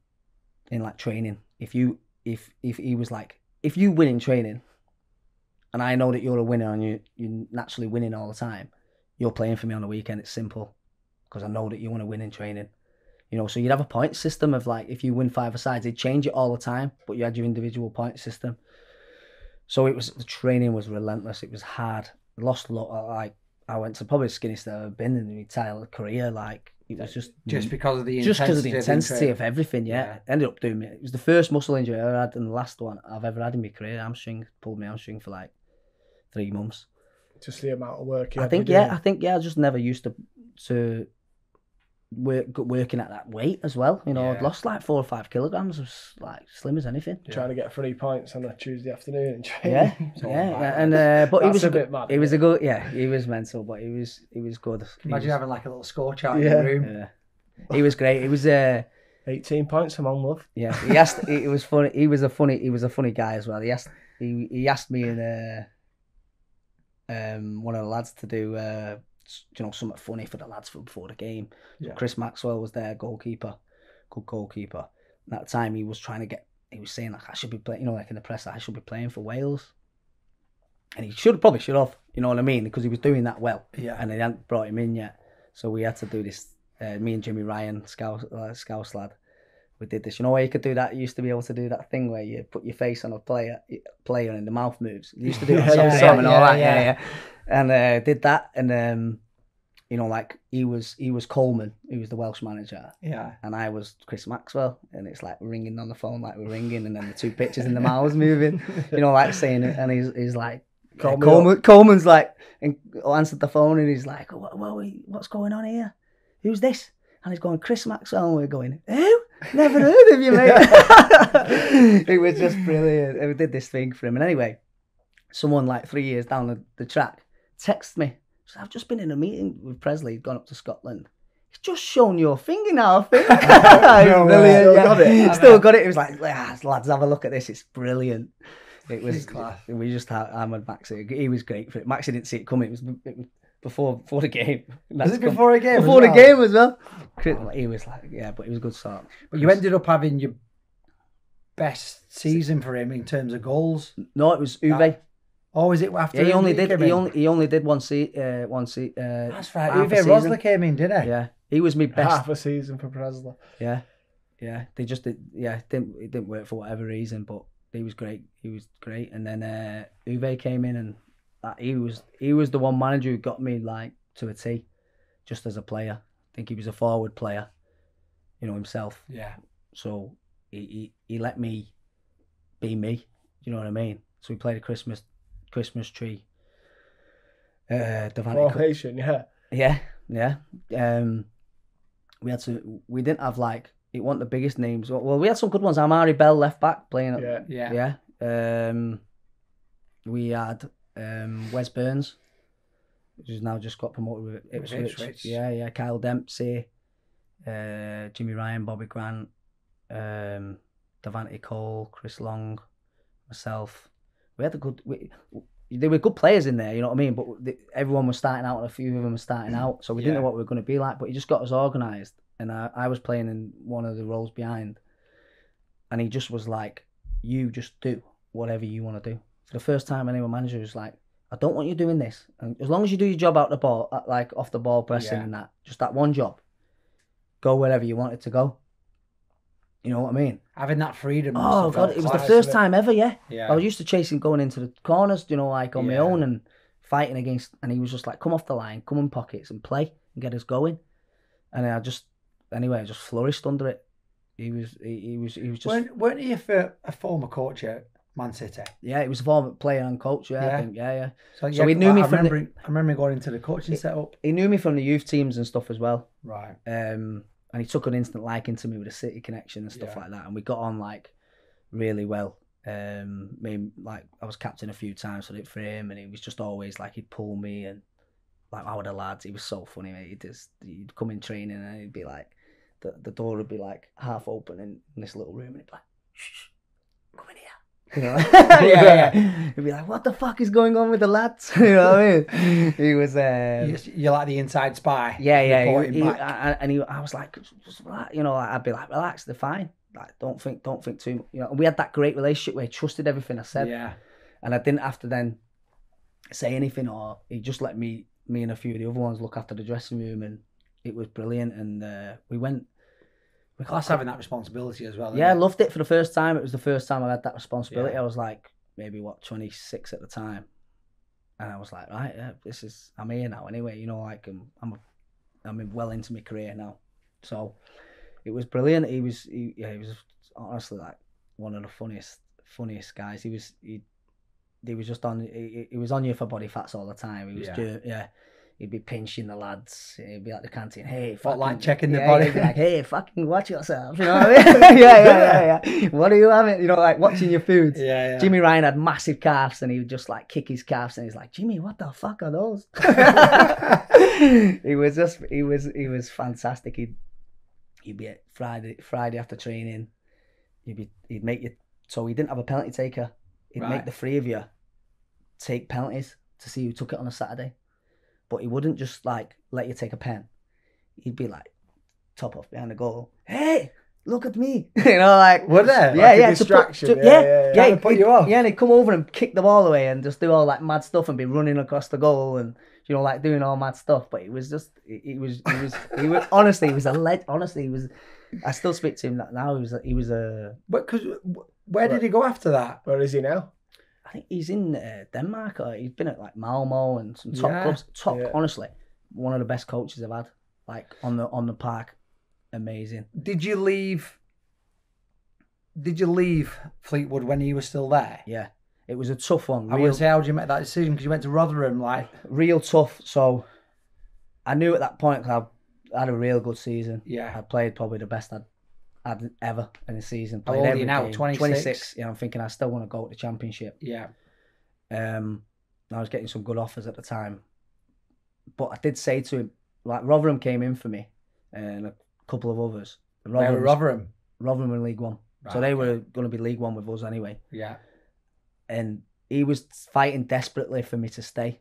in like training. If you, if if he was like, if you win in training, and I know that you're a winner and you you're naturally winning all the time, you're playing for me on the weekend. It's simple, because I know that you want to win in training. You know, so you'd have a point system of like, if you win five asides, they'd change it all the time, but you had your individual point system. So it was, the training was relentless. It was hard. Lost a lot. Like, I went to probably the skinniest I've ever been in my entire career. Like, it was just just because of the just because of the intensity of, of everything. Yeah. yeah, ended up doing it. It was the first muscle injury I ever had, and the last one I've ever had in my career. Hamstring, pulled my hamstring for like three months. Just the amount of work. You I think yeah, doing. I think yeah. I just never used to to work working at that weight as well. You know, yeah. I'd lost like four or five kilograms. I was like slim as anything. Yeah. Trying to get three pints on a Tuesday afternoon and train. Yeah, so yeah. And uh, but he was a bit mad. He was a good. Yeah, he was mental, but he was he was good. He Imagine was, having like a little score chart yeah. in the room. Yeah, he was great. He was uh, eighteen pints. I'm on love. Yeah, he asked. It was funny. He was a funny. He was a funny guy as well. He asked. He he asked me in. Uh, Um, one of the lads to do, uh, you know, something funny for the lads for before the game. So yeah. Chris Maxwell was their goalkeeper, good goalkeeper. And at the time, he was trying to get. He was saying like, I should be playing, you know, like in the press, I should be playing for Wales. And he should probably should have, you know what I mean, because he was doing that well. Yeah. And they hadn't brought him in yet, so we had to do this. Uh, me and Jimmy Ryan, Scouse, uh, Scouse lad, we did this. You know where you could do that? You used to be able to do that thing where you put your face on a player player and the mouth moves. You used to do that. yeah, yeah, and all yeah, that. Yeah, yeah. And uh, did that. And, um, you know, like he was he was Coleman, who was the Welsh manager. Yeah. And I was Chris Maxwell. And it's like ringing on the phone, like we're ringing. And then the two pictures in the mouths moving, you know, like saying it. And he's, he's like, Coleman, Coleman, Coleman's like, and answered the phone and he's like, what, what, what's going on here? Who's this? And he's going, Chris Maxwell. And we're going, who? Never heard of you, mate. It was just brilliant. We did this thing for him. And anyway, someone like three years down the, the track texted me. So I've just been in a meeting with Presley. He'd gone up to Scotland. He's just shown your fingernail, I think. no, brilliant. Still yeah. got it. Still got it. It was like, ah, lads, have a look at this. It's brilliant. It was class. We just had hammered Maxie. He was great for it. Maxie didn't see it coming. It was. It was Before before the game, was it before a game? Before the game as well. He was like, yeah, but it was a good start. But you ended up having your best season for him in terms of goals. No, it was Uwe. Oh, is it after? Yeah, he only did. He only he only did one seat. Uh, one seat. Uh, That's right. Uwe Rosler came in, didn't he? Yeah, he was my best. Half a season for Rosler. Yeah, yeah. They just did. Yeah, didn't it didn't work for whatever reason, but he was great. He was great, and then uh, Uwe came in and. That he was he was the one manager who got me like to a T, just as a player. I think he was a forward player, you know himself. Yeah. So he he, he let me be me. You know what I mean? So we played a Christmas Christmas tree. Uh, formation, yeah. Yeah, yeah. Um, we had to. We didn't have like it wasn't the biggest names. Well, we had some good ones. Amari Bell left back playing. Yeah, at, yeah. yeah. Um, we had. Um, Wes Burns, who's now just got promoted with Ipswich. Yeah, yeah. Kyle Dempsey, uh, Jimmy Ryan, Bobby Grant, um, Davante Cole, Chris Long, myself. We had a good. We, they were good players in there, you know what I mean. But the, everyone was starting out, and a few of them were starting out, so we yeah. didn't know what we were going to be like. But he just got us organised, and I, I was playing in one of the roles behind, and he just was like, "You just do whatever you want to do." The first time any manager was like, I don't want you doing this. And as long as you do your job out the ball, like off the ball pressing yeah. and that, just that one job, go wherever you want it to go. You know what I mean? Having that freedom. Oh, God, it was the first time ever, yeah. yeah. I was used to chasing, going into the corners, you know, like on yeah. my own and fighting against, and he was just like, come off the line, come in pockets and play and get us going. And I just, anyway, I just flourished under it. He was, he, he was, he was just... Weren't, weren't he a, a former coach at Man City? Yeah, he was a former player and coach, yeah, yeah. I think, yeah, yeah. So, yeah, so he knew I, me from I remember, the, I remember going into the coaching setup. He knew me from the youth teams and stuff as well. Right. Um... And he took an instant liking to me with a City connection and stuff yeah. like that. And we got on, like, really well. Um, I mean, like, I was captain a few times for, it, for him, and he was just always, like, he'd pull me and, like, how are the lads? He was so funny, mate. He'd, just, he'd come in training and he'd be, like, the, the door would be, like, half open in, in this little room and he'd be like, shh, come in here. You know? yeah, yeah, yeah. He'd be like, what the fuck is going on with the lads? You know what I mean? He was... Um, you're like the inside spy. Yeah, yeah. He, he, I, and he, I was like, just relax. You know, I'd be like, relax, they're fine. Like, don't think, don't think too much. You know, and we had that great relationship where he trusted everything I said. Yeah. And I didn't have to then say anything, or he just let me, me and a few of the other ones look after the dressing room, and it was brilliant. And uh, we went... Class having that responsibility as well. Yeah, I loved it for the first time. It was the first time I had that responsibility. Yeah. I was like, maybe, what, twenty-six at the time. And I was like, right, yeah, this is, I'm here now anyway. You know, like, I'm I'm, I'm well into my career now. So it was brilliant. He was, he, yeah, he was honestly like one of the funniest, funniest guys. He was, he, he was just on, he, he was on you for body fats all the time. He was, yeah. yeah. He'd be pinching the lads. He'd be at the canteen, hey, fucking, like checking yeah, the body. He'd be like, hey, fucking watch yourself. You know what I mean? yeah, yeah, yeah, yeah. What are you having? You know, like watching your food. Yeah, yeah. Jimmy Ryan had massive calves, and he would just like kick his calves, and he's like, Jimmy, what the fuck are those? He was just, he was, he was fantastic. He'd, he'd be at Friday, Friday after training. He'd be, he'd make you. So he didn't have a penalty taker. He'd right. make the three of you take penalties to see who took it on a Saturday. But he wouldn't just like let you take a pen. He'd be like, top off behind the goal. Hey, look at me. You know, like, would there? Yeah, like yeah, distraction. To put, to, yeah, yeah, yeah. yeah, yeah. yeah put you off. Yeah, and he'd come over and kick the ball away and just do all like mad stuff and be running across the goal and, you know, like doing all mad stuff. But it was just, it was, it was, he was honestly, he was a legend. Honestly, he was. I still speak to him now. He was, he was a. But because where did he go after that? Where is he now? I think he's in uh, Denmark, or he's been at like Malmo and some top yeah, clubs. Top, yeah. honestly, one of the best coaches I've had. Like on the on the park, amazing. Did you leave? Did you leave Fleetwood when he was still there? Yeah, it was a tough one. Real, I would say, how did you make that decision? Because you went to Rotherham, like real tough. So, I knew at that point because I had a real good season. Yeah, I played probably the best I'd. I'd ever in the season played. How old are you now? twenty-six. Yeah, I'm thinking I still want to go to the championship. Yeah. Um, I was getting some good offers at the time, but I did say to him, like Rotherham came in for me, and a couple of others. Rotherham, Rotherham, Rotherham in League One, right, so they were going to be League One with us anyway. Yeah. And he was fighting desperately for me to stay,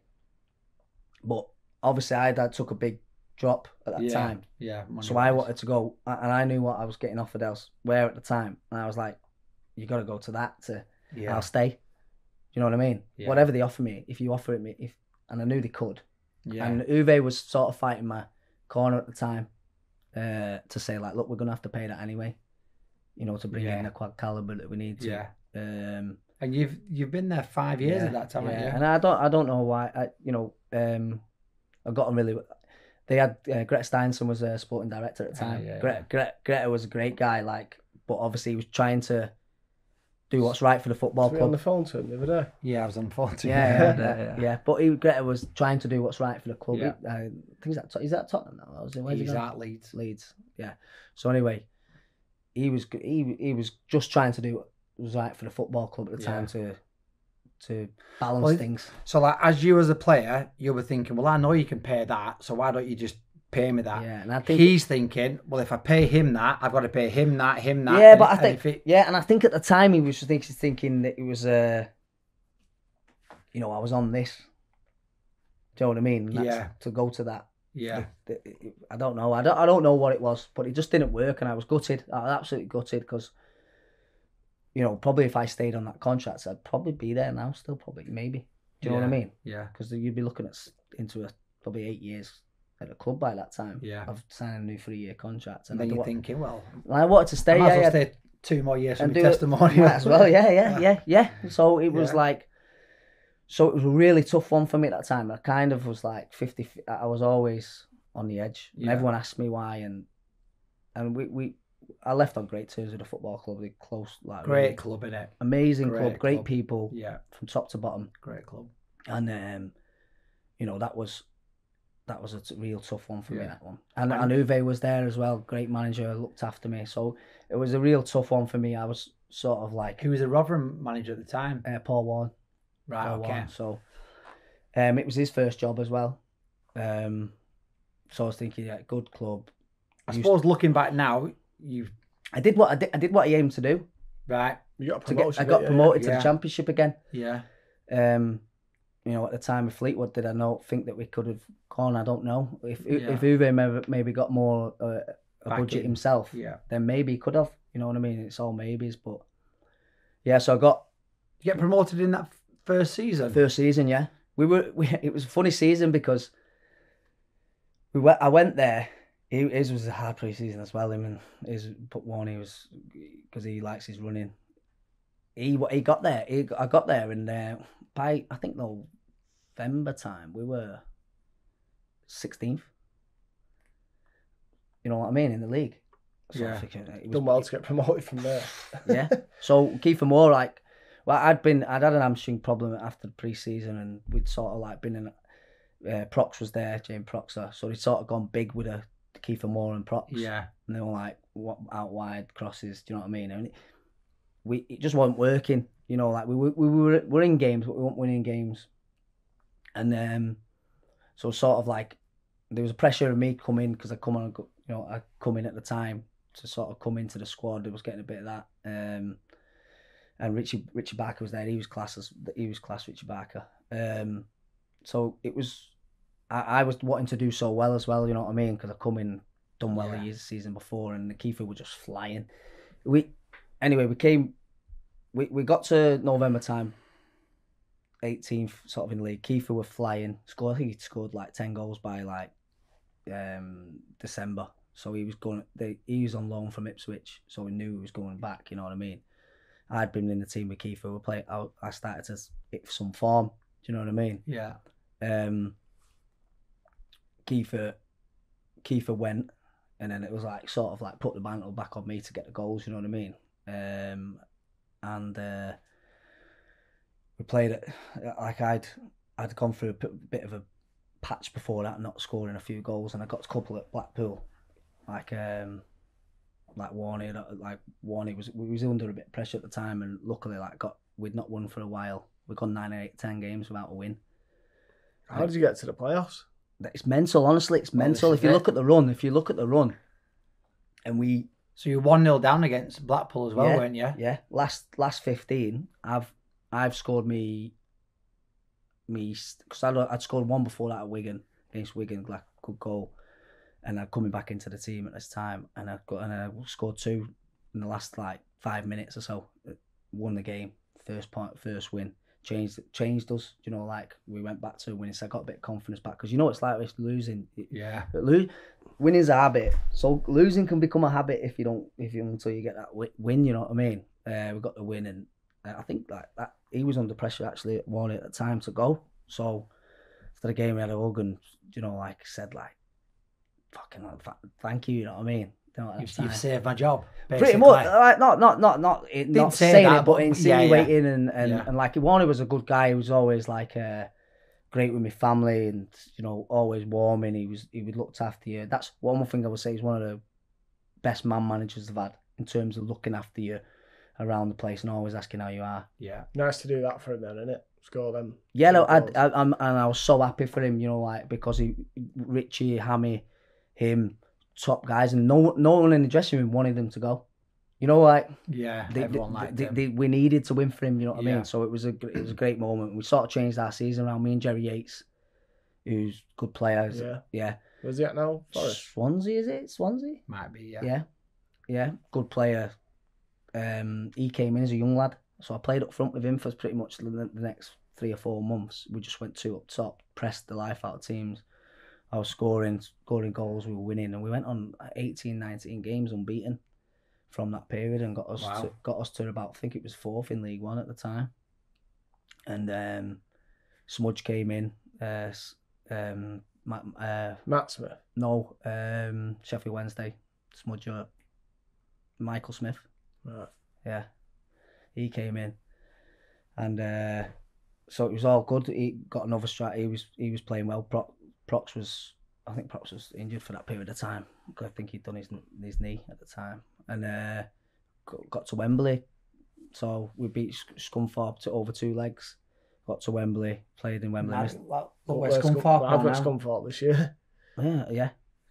but obviously I I took a big. Drop at that yeah, time, yeah. So I wanted to go, and I knew what I was getting offered elsewhere at the time, and I was like, "You got to go to that to, yeah. I'll stay." Do you know what I mean? Yeah. Whatever they offer me, if you offer it me, if and I knew they could, yeah. And Uwe was sort of fighting my corner at the time uh, to say like, "Look, we're gonna have to pay that anyway," you know, to bring yeah. in the quad caliber that we need to. Yeah. Um, and you've you've been there five years yeah, at that time, yeah. yeah. And I don't I don't know why I you know um, I got on really. They had uh, Greta Steinson was a sporting director at the time. Oh, yeah, Greta, yeah. Greta, Greta was a great guy, like, but obviously he was trying to do what's right for the football club. Were you on the phone to him the other day? Yeah, I was on the phone to him. Yeah, yeah, yeah, yeah. But he, Greta was trying to do what's right for the club. Yeah. He, uh, I think he's at, he's at Tottenham now. Was he? Where's he's he at Leeds. Leeds, yeah. So anyway, he was he he was just trying to do what was right for the football club at the time yeah. to. to balance well, things. So like, as you as a player, you were thinking, well, I know you can pay that, so why don't you just pay me that? Yeah, and I think... He's thinking, well, if I pay him that, I've got to pay him that, him that. Yeah, but I think... It... Yeah, and I think at the time, he was just thinking that it was, uh, you know, I was on this. Do you know what I mean? That's, yeah. To go to that. Yeah. The, the, it, I don't know. I don't, I don't know what it was, but it just didn't work, and I was gutted. I was absolutely gutted, because... You know, probably if I stayed on that contract, so I'd probably be there now still, probably, maybe. Do you yeah, know what I mean? Yeah. Because you'd be looking at into a, probably eight years at the club by that time. Yeah, I've signed a new three-year contract, and, and then you're thinking, well, I wanted to stay. I might yeah, as well stay two more years and do testimonial as well. Yeah, yeah, yeah, yeah. So it was yeah. like, so it was a really tough one for me at that time. I kind of was like fifty. I was always on the edge, and yeah. everyone asked me why, and and we we. I left on great terms with the football club. They close, like great really, club, innit? Amazing great club, great club. people, yeah, from top to bottom. Great club, and um, you know that was that was a t real tough one for yeah. me. That one, and and Uwe was there as well. Great manager, looked after me. So it was a real tough one for me. I was sort of like, who was the Rotherham manager at the time? Uh, Paul Warren. Right. Paul okay. Warren. So, um, it was his first job as well. Um, so I was thinking, yeah, good club. I Used suppose looking back now. You, I did what I did. I did what I aimed to do. Right, you got to get, I got promoted yeah. to the championship again. Yeah. Um, you know, at the time of Fleetwood, did I not think that we could have gone? I don't know. If yeah. if Uwe maybe got more uh, a Back budget in. himself, yeah, then maybe he could have. You know what I mean? It's all maybes, but yeah. So I got you get promoted in that first season. First season, yeah. We were. We, it was a funny season because we went. I went there. He, his was a hard pre-season as well. Him and his put one. He was because he likes his running. He he got there. He I got there and uh, by I think November time we were sixteenth. You know what I mean in the league. So yeah, it was, done well to get promoted from there. Yeah. So Kiefer Moore, like, well, I'd been I'd had an hamstring problem after the pre-season, and we'd sort of like been in. Uh, Prox was there, James Proxer. So he'd sort of gone big with a. Kiefer Moore and Props, yeah, and they were like what out wide crosses. Do you know what I mean? And it, we it just wasn't working. You know, like we were we were we were in games, but we weren't winning games. And um, so sort of like there was a pressure of me coming in because I come on, you know, I come in at the time to sort of come into the squad. It was getting a bit of that. Um, and Richie Richie Barker was there. He was class. He was class. Richie Barker. Um, so it was. I was wanting to do so well as well, you know what I mean? Because I come in, done well yeah. the season before, and Kiefer were just flying. We, anyway, we came, we, we got to November time, eighteenth sort of in the league. Kiefer were flying. Scored, I think he scored like ten goals by like um, December. So he was going. They, he was on loan from Ipswich, so we knew he was going back. You know what I mean? I'd been in the team with Kiefer. We played. I, I started to hit some form. Do you know what I mean? Yeah. Um. Kiefer, Kiefer went, and then it was like sort of like put the mantle back on me to get the goals. You know what I mean? Um, and uh, we played it like I'd I'd gone through a bit of a patch before that, not scoring a few goals, and I got a couple at Blackpool, like um, like Warney, like Warney was we was under a bit of pressure at the time, and luckily like got we'd not won for a while. We'd gone nine, eight, ten games without a win. How did you get to the playoffs? It's mental, honestly. It's mental. Well, if you it. look at the run, if you look at the run, and we so you're one nil down against Blackpool as well, yeah, weren't you? Yeah. Last last fifteen, I've I've scored me me because I'd, I'd scored one before that at Wigan against Wigan, like good goal, and I'm coming back into the team at this time, and I've got and I scored two in the last like five minutes or so, won the game, first point, first win. Changed changed us, you know. Like we went back to winning, so I got a bit of confidence back because you know it's like it's losing. Yeah, lose, winning's a habit, so losing can become a habit if you don't, if you until you get that win. You know what I mean? Uh, we got the win, and uh, I think like that he was under pressure actually at one at the time to go. So after the game, we had a hug, and you know, like said, like fucking thank you. You know what I mean? You've, you've saved my job, basically. Pretty much. Like, not, not, not, not, it, not say saying that, it, but insinuating yeah, yeah. and and, yeah. and like Warner was a good guy. He was always like uh, great with my family, and you know, always warm. And he was he would looked after you. That's one more thing I would say. He's one of the best man managers I've had in terms of looking after you around the place and always asking how you are. Yeah, nice to do that for him then, isn't it? Score them. Yeah, no, I, I, I'm and I was so happy for him. You know, like because he, Richie, Hammy, him. Top guys, and no, no one in the dressing room wanted them to go. You know, like yeah, they, everyone liked they, they, they, we needed to win for him. You know what yeah. I mean? So it was a it was a great moment. We sort of changed our season around. Me and Jerry Yates, who's a good player. Yeah, yeah. Where's he at now? Forest? Swansea is it? Swansea might be. Yeah, yeah, yeah. Good player. Um, he came in as a young lad, so I played up front with him for pretty much the, the next three or four months. We just went two up top, pressed the life out of teams. I was scoring scoring goals, we were winning, and we went on eighteen, nineteen games unbeaten from that period, and got us wow. to, got us to about, I think it was fourth in League One at the time. And um, Smudge came in, uh, um, Matt, uh, Matt Smith. No, um, Sheffield Wednesday, Smudge, uh, Michael Smith. Right. Yeah, he came in, and uh, so it was all good. He got another strike. He was he was playing well. Pro- Prox was, I think Prox was injured for that period of time. I think he'd done his his knee at the time, and uh, got, got to Wembley. So we beat Scunthorpe to over two legs. Got to Wembley, played in Wembley. Like, like, look where Scunthorpe are now. I've got Scunthorpe this year. Yeah, yeah.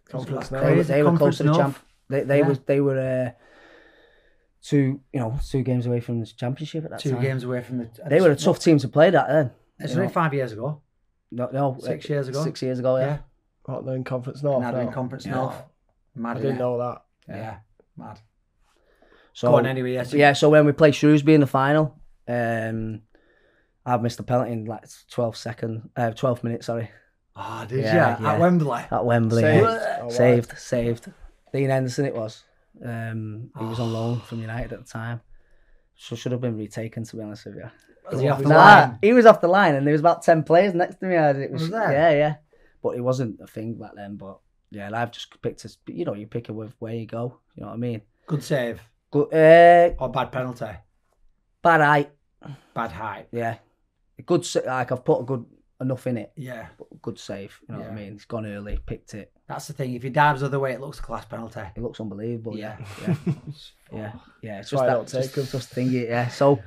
Conference now. They, they were close to the champ. They they yeah. was they were uh, two you know two games away from the championship at that two time. Two games away from the. They were a tough team to play that then. It's only know. five years ago. No, no, six years ago. Six years ago, yeah. yeah. What, they're in Conference North? Now they're in Conference yeah. North. Mad. I didn't yeah. know that. Yeah, yeah. mad. So Go on anyway, yes. Yeah, so when we play Shrewsbury in the final, um, I've missed a penalty in like twelve second, uh, twelve minutes. Sorry. Ah, oh, did yeah, you? Yeah. At Wembley. At Wembley. Saved, yeah. oh, wow. saved, saved. Dean Henderson, it was. Um, he was on loan from United at the time, so should have been retaken. To be honest with you. Was he off the nah, line? He was off the line, and there was about ten players next to me. It was, was there? Yeah, yeah. But it wasn't a thing back then. But yeah, I've just picked a. You know, you pick a where you go. You know what I mean? Good save. Good. Uh, or bad penalty. Bad height. Bad height. Yeah. A good. Like I've put a good enough in it. Yeah. But good save. You know yeah. what I mean? It's gone early. Picked it. That's the thing. If you dives the other way, it looks a class penalty. It looks unbelievable. Yeah. Yeah. Yeah. yeah. yeah. It's just that. Just, just thingy. Yeah. So.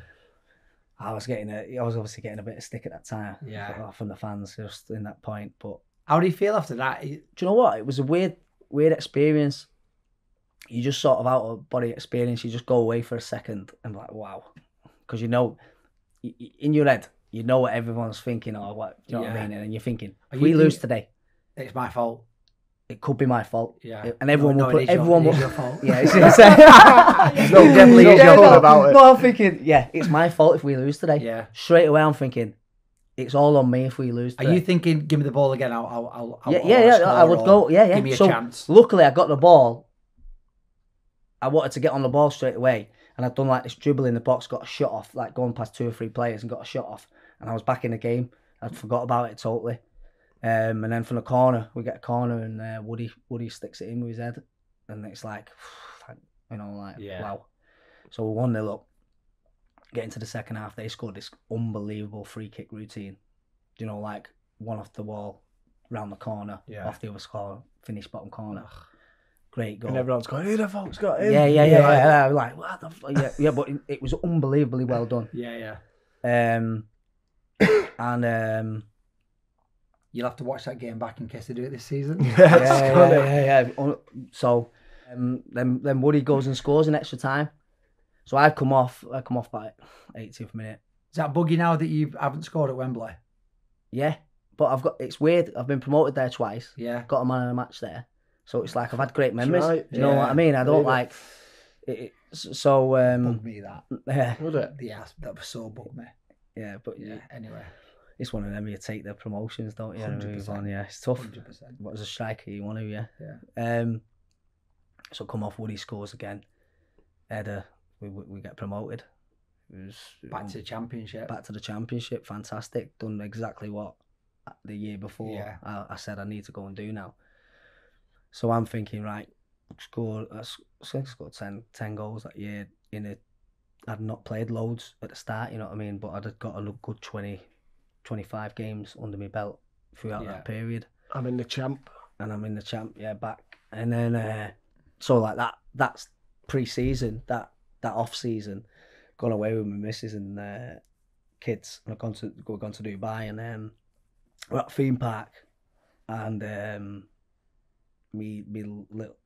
I was getting a, I was obviously getting a bit of stick at that time, yeah, from the fans just in that point. But how do you feel after that? Do you know what? It was a weird, weird experience. You just sort of out of body experience. You just go away for a second and like, wow, because you know, in your head, you know what everyone's thinking or what. Do you know yeah. what I mean? And you're thinking, if we lose today, it's my fault. It could be my fault. Yeah. And everyone no, will no, put everyone your, will your fault. Yeah, it's, it's, uh, it's no, definitely no, your fault no, about it. No, I'm thinking, yeah, it's my fault if we lose today. Yeah. Straight away I'm thinking, it's all on me if we lose today. Are you thinking, give me the ball again, I'll I'll I'll Yeah, I'll, yeah, yeah I would go, yeah, yeah. Give me a so, chance. Luckily I got the ball. I wanted to get on the ball straight away. And I'd done like this dribble in the box, got a shot off, like going past two or three players and got a shot off. And I was back in the game. I'd forgot about it totally. Um, and then from the corner, we get a corner, and uh, Woody Woody sticks it in with his head, and it's like, you know, like yeah. wow. So we're one nil up. Get into the second half, they scored this unbelievable free kick routine. You know, like one off the wall, round the corner, yeah. off the other score, finish bottom corner. Great goal. And everyone's going, who the fuck's got him? Yeah, yeah, yeah. yeah. yeah. yeah. I'm like, what the fuck? Yeah, yeah, but it was unbelievably well done. Yeah, yeah. Um, and um. You'll have to watch that game back in case they do it this season. yeah, yeah, yeah, yeah, yeah. So um, then, then Woody goes and scores in extra time. So I come off, I come off by eighteenth minute. Is that buggy now that you haven't scored at Wembley? Yeah, but I've got. It's weird. I've been promoted there twice. Yeah, got a man in a match there. So it's like I've had great memories. Right. You yeah. know what I mean? I don't like. It, it, so um, bugged me that. Yeah, would it? Yeah, that was so bugged me. Yeah, but yeah. Anyway. It's one of them, you take their promotions, don't you? one hundred percent. And move on, yeah. It's tough. one hundred percent. But as a striker, you want to, yeah. yeah. Um, so come off, Woody scores again. Edda, we we get promoted. It was, back um, to the championship. Back to the championship, fantastic. Done exactly what the year before yeah. I, I said I need to go and do now. So I'm thinking, right, score, I scored ten, ten goals that year. In a, I'd not played loads at the start, you know what I mean? But I'd got a good twenty, twenty-five games under my belt throughout yeah. that period. I'm in the champ. And I'm in the champ, yeah, back. And then, uh, so like that, that's pre-season, that, that off-season, gone away with my missus and uh, kids. And I've gone to, gone to Dubai, and um, we're at a theme park, and um, me, me, little,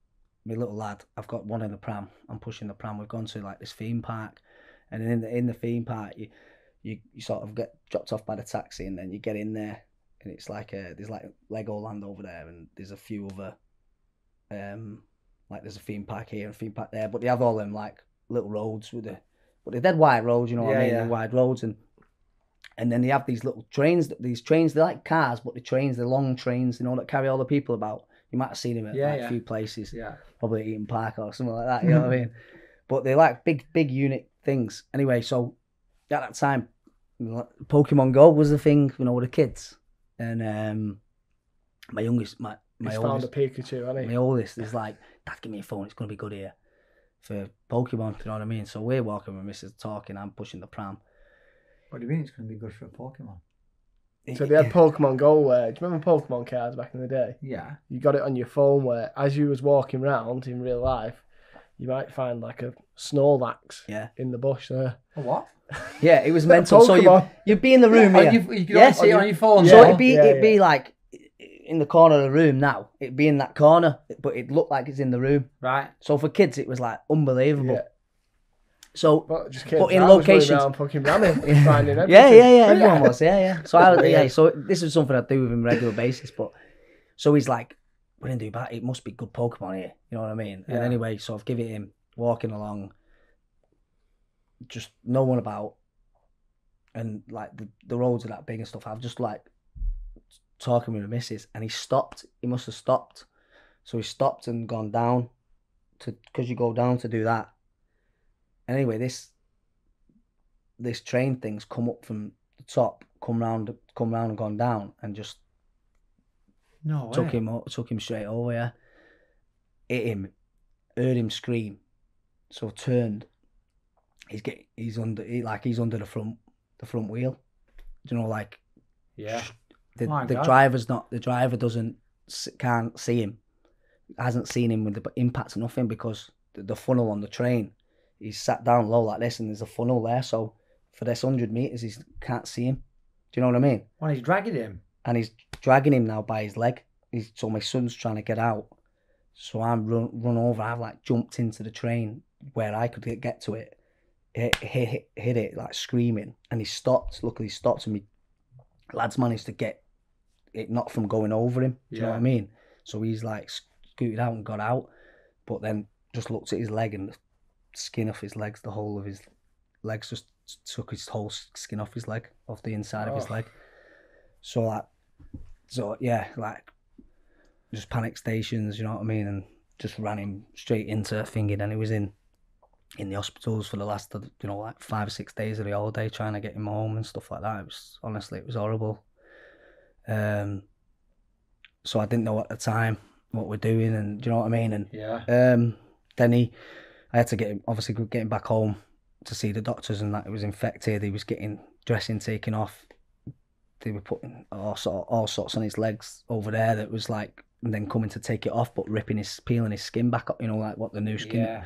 me little lad, I've got one in the pram, I'm pushing the pram, we've gone to like this theme park, and in the, in the theme park, you, You, you sort of get dropped off by the taxi, and then you get in there, and it's like a, there's like Legoland over there, and there's a few other um like there's a theme park here and a theme park there, but they have all them like little roads with the but they're dead wide roads, you know what yeah, I mean yeah. wide roads, and And then they have these little trains, these trains, they're like cars, but the trains, they're long trains, you know, that carry all the people about. You might have seen them at yeah, like yeah. a few places, yeah. probably at Eaton Park or something like that, you know what I mean? But they're like big, big unit things. Anyway, so at that time, Pokemon Go was the thing, you know, with the kids. And um, my youngest, my, my He's oldest. He's found a Pikachu, hasn't he? My oldest is like, Dad, give me a phone, it's going to be good here for Pokemon, you know what I mean? So we're walking with Missus Talking, I'm pushing the pram. What do you mean it's going to be good for a Pokemon? So they had Pokemon Go where, do you remember Pokemon cards back in the day? Yeah. You got it on your phone where, as you was walking around in real life, you might find like a Snorlax yeah. in the bush there. A what? Yeah, it was mental. So you, you'd be in the room yeah. here. You, you could yes, see it on your phone. So yeah. it'd, be, yeah, it'd yeah. be like in the corner of the room now. It'd be in that corner, but it'd look like it's in the room. Right. So for kids, it was like unbelievable. Yeah. So, but, just but in locations, really fucking running, finding everything. yeah, yeah, yeah, everyone was, yeah, yeah. So I, yeah, so this is something I do with him regular basis. But so he's like, "We're in Dubai. It must be good Pokemon here." You know what I mean? Yeah. And anyway, so I've given it him, walking along, just no one about, and like the, the roads are that big and stuff. I've just like talking with the missus, and he stopped. He must have stopped. So he stopped and gone down to because you go down to do that. Anyway, this this train thing's come up from the top, come round, come round and gone down, and just no way. took him took him straight over. Yeah, hit him, heard him scream, so turned. He's get he's under he, like he's under the front the front wheel, you know, like yeah. The, oh the driver's not the driver doesn't can't see him, hasn't seen him with the impact or nothing because the, the funnel on the train. He's sat down low like this and there's a funnel there. So for this one hundred metres, he can't see him. Do you know what I mean? Well, he's dragging him. And he's dragging him now by his leg. He's, so my son's trying to get out. So I'm run, run over. I've like jumped into the train where I could get, get to it. Hit, hit, hit, hit it, like screaming. And he stopped. Luckily, he stopped. And me lads managed to get it not from going over him. Do you yeah. know what I mean? So he's like scooted out and got out. But then just looked at his leg and... skin off his legs, the whole of his legs, just took his whole skin off his leg, off the inside oh. of his leg. So like, so yeah, like just panic stations, you know what I mean? And just ran him straight into a thingy. And he was in, in the hospitals for the last, you know, like five or six days of the holiday trying to get him home and stuff like that. It was, honestly, it was horrible. Um, so I didn't know at the time what we're doing and do you know what I mean? And yeah. um, then he, I had to get him, obviously get him back home to see the doctors and that he was infected. He was getting dressing taken off. They were putting all, sort, all sorts on his legs over there that was like, and then coming to take it off, but ripping his, peeling his skin back up, you know, like what the new skin. Yeah.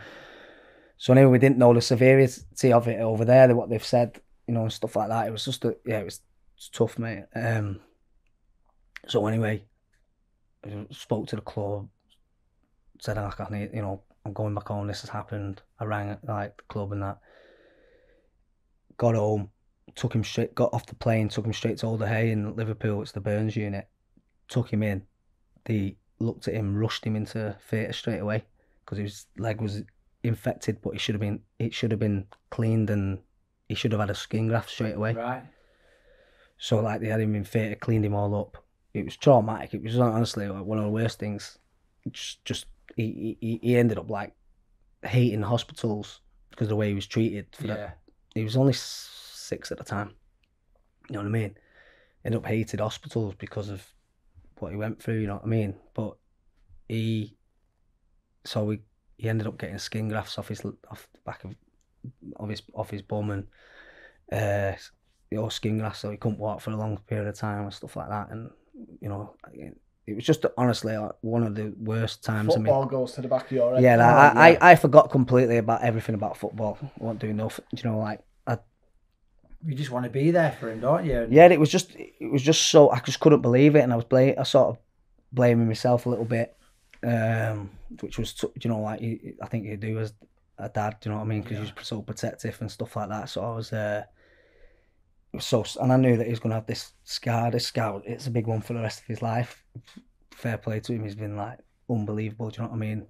So anyway, we didn't know the severity of it over there, what they've said, you know, and stuff like that. It was just, a, yeah, it was tough, mate. Um, so anyway, I spoke to the club, said, oh, I need, you know, I'm going back home, this has happened. I rang like the club and that. Got home, took him straight, got off the plane, took him straight to Alder Hey in Liverpool, it's the Burns unit. Took him in. They looked at him, rushed him into theatre straight away because his leg was infected, but it should have been it should have been cleaned and he should have had a skin graft straight away. Right. So like they had him in theatre, cleaned him all up. It was traumatic. It was honestly like one of the worst things. Just just He, he he ended up like hating hospitals because of the way he was treated. For yeah. that. He was only six at the time. You know what I mean? Ended up hated hospitals because of what he went through. You know what I mean? But he, so we he ended up getting skin grafts off his off the back of of his off his bum and uh, you know, skin grafts. So he couldn't walk for a long period of time and stuff like that. And you know. It, It was just honestly like, one of the worst times. Football I mean, goes to the back of your head. Yeah, like, I, yeah. I I forgot completely about everything about football. I wasn't doing nothing. You know, like I. You just want to be there for him, don't you? Yeah, it was just it was just so I just couldn't believe it, and I was blame I sort of blaming myself a little bit, um, which was you know like you, I think you do as a dad. Do you know what I mean? Because yeah. you're so protective and stuff like that. So I was. Uh, So and I knew that he was going to have this scar. This scar, it's a big one for the rest of his life. Fair play to him, he's been like unbelievable. Do you know what I mean?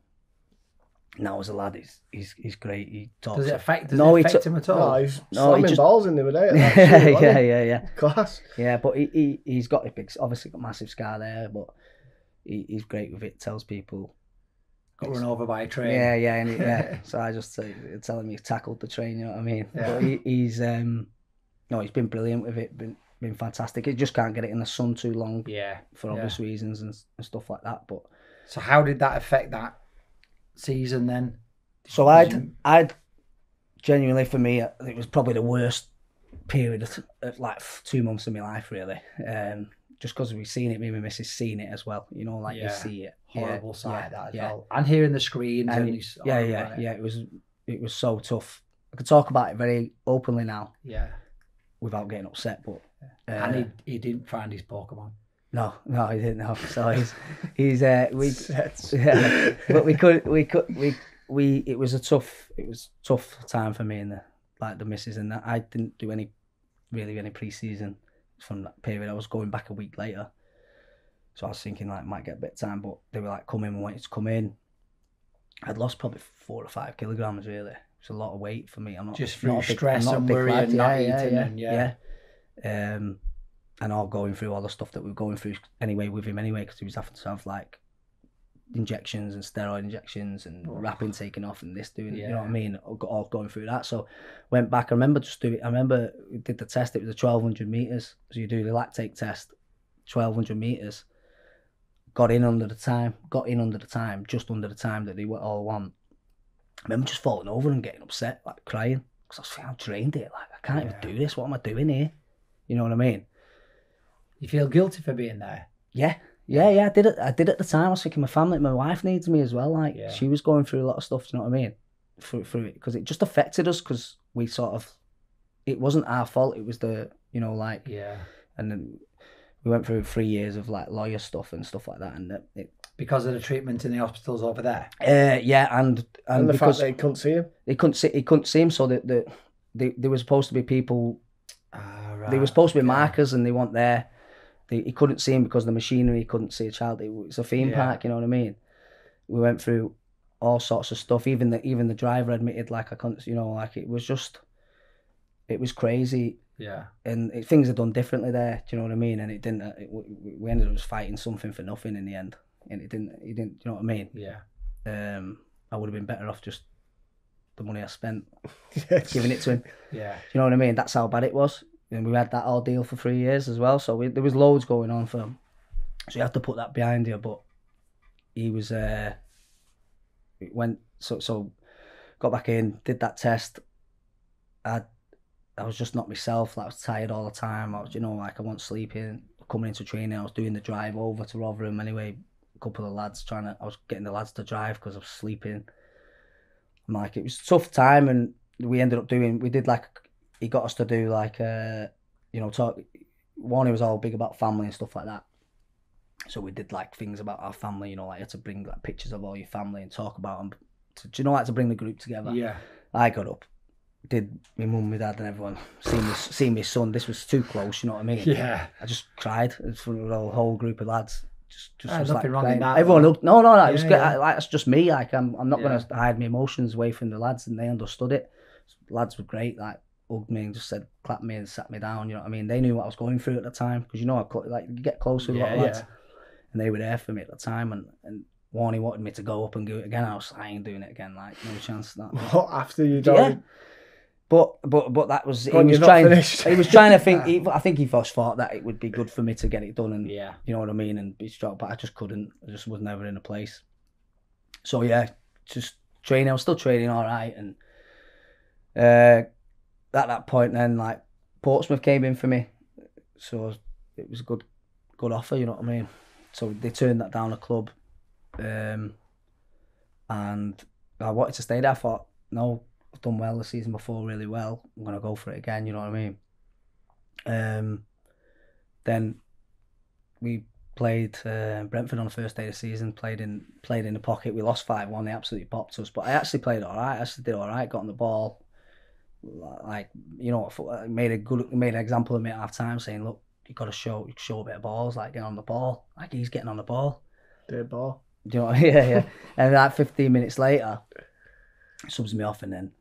No, as a lad, he's he's, he's great. He talks. Does it affect? Does no, it affect he t- him at all? No, he's no, slamming he just... balls in the other day. Like, yeah, yeah, yeah, yeah, yeah. Class. Yeah, but he, he he's got a big, obviously got a massive scar there, but he, he's great with it. Tells people. Got run over by a train. Yeah, yeah, and he, yeah. So I just uh, tell him he's tackled the train. You know what I mean? Yeah. But he, he's um, no, he's been brilliant with it. Been been fantastic. He just can't get it in the sun too long. Yeah. For obvious yeah. reasons and, and stuff like that. But so how did that affect that season then? So I'd, I'd genuinely, for me, it was probably the worst period of, of like two months of my life, really. Um, just because we've seen it, me and my missus seen it as well. You know, like yeah. you see it, horrible yeah, side yeah, that as yeah. well, and hearing the screams. And and it, yeah, yeah, right. yeah. It was, it was so tough. I could talk about it very openly now. Yeah. Without getting upset, but uh, and he he didn't find his Pokemon. No, no, he didn't know. So he's, he's, uh, we, yeah, but we could, we could, we, we. It was a tough, it was tough time for me and the like the missus and that. I didn't do any, really any pre-season from that period. I was going back a week later, so I was thinking like might get a bit of time, but they were like come in, we wanted to come in. I'd lost probably four or five kilograms really. It's a lot of weight for me. I'm not just through stress and worry and not eating and yeah. yeah. Um, and all going through all the stuff that we were going through anyway with him anyway, because he was having to have like injections and steroid injections and oh. wrapping taken off and this doing yeah. you know what I mean, all going through that. So went back, I remember just doing I remember we did the test, it was the twelve hundred meters, so you do the lactate test, twelve hundred meters, got in under the time got in under the time just under the time that they were all on. I remember just falling over and getting upset, like crying, because I was thinking, I'm drained here, like I can't yeah. even do this, what am I doing here, you know what I mean? You feel guilty for being there? Yeah, yeah, yeah. I did it. I did at the time. I was thinking my family, my wife needs me as well. Like yeah. she was going through a lot of stuff. Do you know what I mean? Through, through it, because it just affected us. Because we sort of, it wasn't our fault. It was the, you know, like yeah. And then we went through three years of like lawyer stuff and stuff like that, and it, it because of the treatment in the hospitals over there. Uh, yeah, and and, and the because fact they couldn't see him. They couldn't see. He couldn't see him. So that the, they there were supposed to be people. Ah, right. They were supposed to be yeah. markers, and they weren't there. He couldn't see him because of the machinery, he couldn't see a child. It's a theme yeah. park, you know what I mean? We went through all sorts of stuff. Even the even the driver admitted, like I couldn't, you know, like it was just, it was crazy. Yeah. And it, things are done differently there. Do you know what I mean? And it didn't. It, we ended up fighting something for nothing in the end. And it didn't. It didn't. You know what I mean? Yeah. Um, I would have been better off just the money I spent yes. giving it to him. Yeah. Do you know what I mean? That's how bad it was. And we had that ordeal for three years as well, so we, there was loads going on for him. So you have to put that behind you. But he was, uh, it went so so, got back in, did that test. I, I was just not myself. Like, I was tired all the time. I was, you know, like I wasn't sleeping. Coming into training, I was doing the drive over to Rotherham anyway. A couple of lads trying to, I was getting the lads to drive because I was sleeping. I'm like, it was a tough time, and we ended up doing. We did like. He got us to do like, uh, you know, talk. One, he was all big about family and stuff like that. So we did like things about our family, you know, like you had to bring like pictures of all your family and talk about them. To, do you know, like to bring the group together. Yeah. I got up, did my mum, my dad, and everyone seeing me, seeing my son. This was too close, you know what I mean? Yeah. I just cried for the whole group of lads. Just, just was nothing like wrong with that. Everyone looked. No, no, no. It yeah, was yeah. I, like that's just me. Like I'm, I'm not yeah. gonna hide my emotions away from the lads, and they understood it. So lads were great. Like. Hugged me and just said, clapped me and sat me down, you know what I mean? They knew what I was going through at the time, because you know, I cl- like you get close with yeah, a lot of lads, yeah. and they were there for me at the time. And, and Warnie wanted me to go up and do it again. I was like, I ain't doing it again, like, no chance of that. What, after you died? Yeah. But, but, but that was, he was trying, he was trying to think, he, I think he first thought that it would be good for me to get it done, and yeah. you know what I mean? And be strong, but I just couldn't, I just was never in a place. So yeah, just training, I was still training all right, and, uh, at that point then, like, Portsmouth came in for me. So it was a good good offer, you know what I mean? So they turned that down, a club. Um, and I wanted to stay there. I thought, no, I've done well the season before, really well. I'm going to go for it again, you know what I mean? Um, then we played uh, Brentford on the first day of the season, played in played in the pocket. We lost five one, they absolutely popped us. But I actually played all right. I actually did all right, got on the ball. Like, you know, I made a good made an example of me at half time, saying, look, you got to show show a bit of balls, like get on the ball, like he's getting on the ball, dead ball, Do you know what I mean? Yeah, yeah. And like fifteen minutes later, subs me off, and then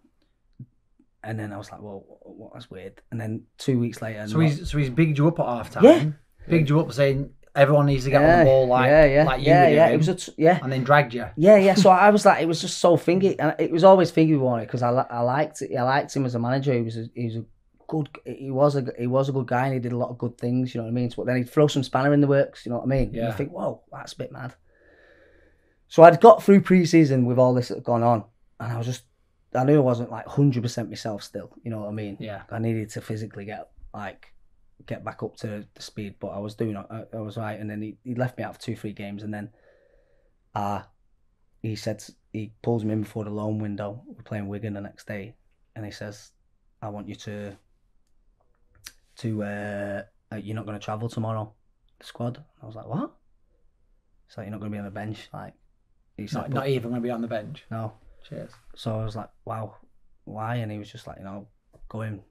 and then I was like, well, what, that's weird. And then two weeks later, so he's so he's bigged you up at half time. Yeah, bigged you up saying everyone needs to get yeah, on the ball, like yeah, yeah. like you yeah, were yeah. It was a t- yeah, and then dragged you. Yeah, yeah. So I was like, it was just so thingy, and it was always thingy warning because I I liked it. I liked him as a manager. He was a, he was a good he was a he was a good guy, and he did a lot of good things. You know what I mean? But then he'd throw some spanner in the works. You know what I mean? Yeah. And you think, whoa, that's a bit mad. So I'd got through pre-season with all this that had gone on, and I was just, I knew I wasn't like one hundred percent myself still, you know what I mean? Yeah. I needed to physically get like, get back up to the speed, but I was doing, I, I was right, and then he, he left me out for two, three games, and then uh, he said, he pulls me in before the loan window, we're playing Wigan the next day, and he says, I want you to, to uh, you're not going to travel tomorrow, the squad. I was like, what? He's like, you're not going to be on the bench, like. Said, not, not even going to be on the bench. No. Cheers. So I was like, wow, why? And he was just like, you know, going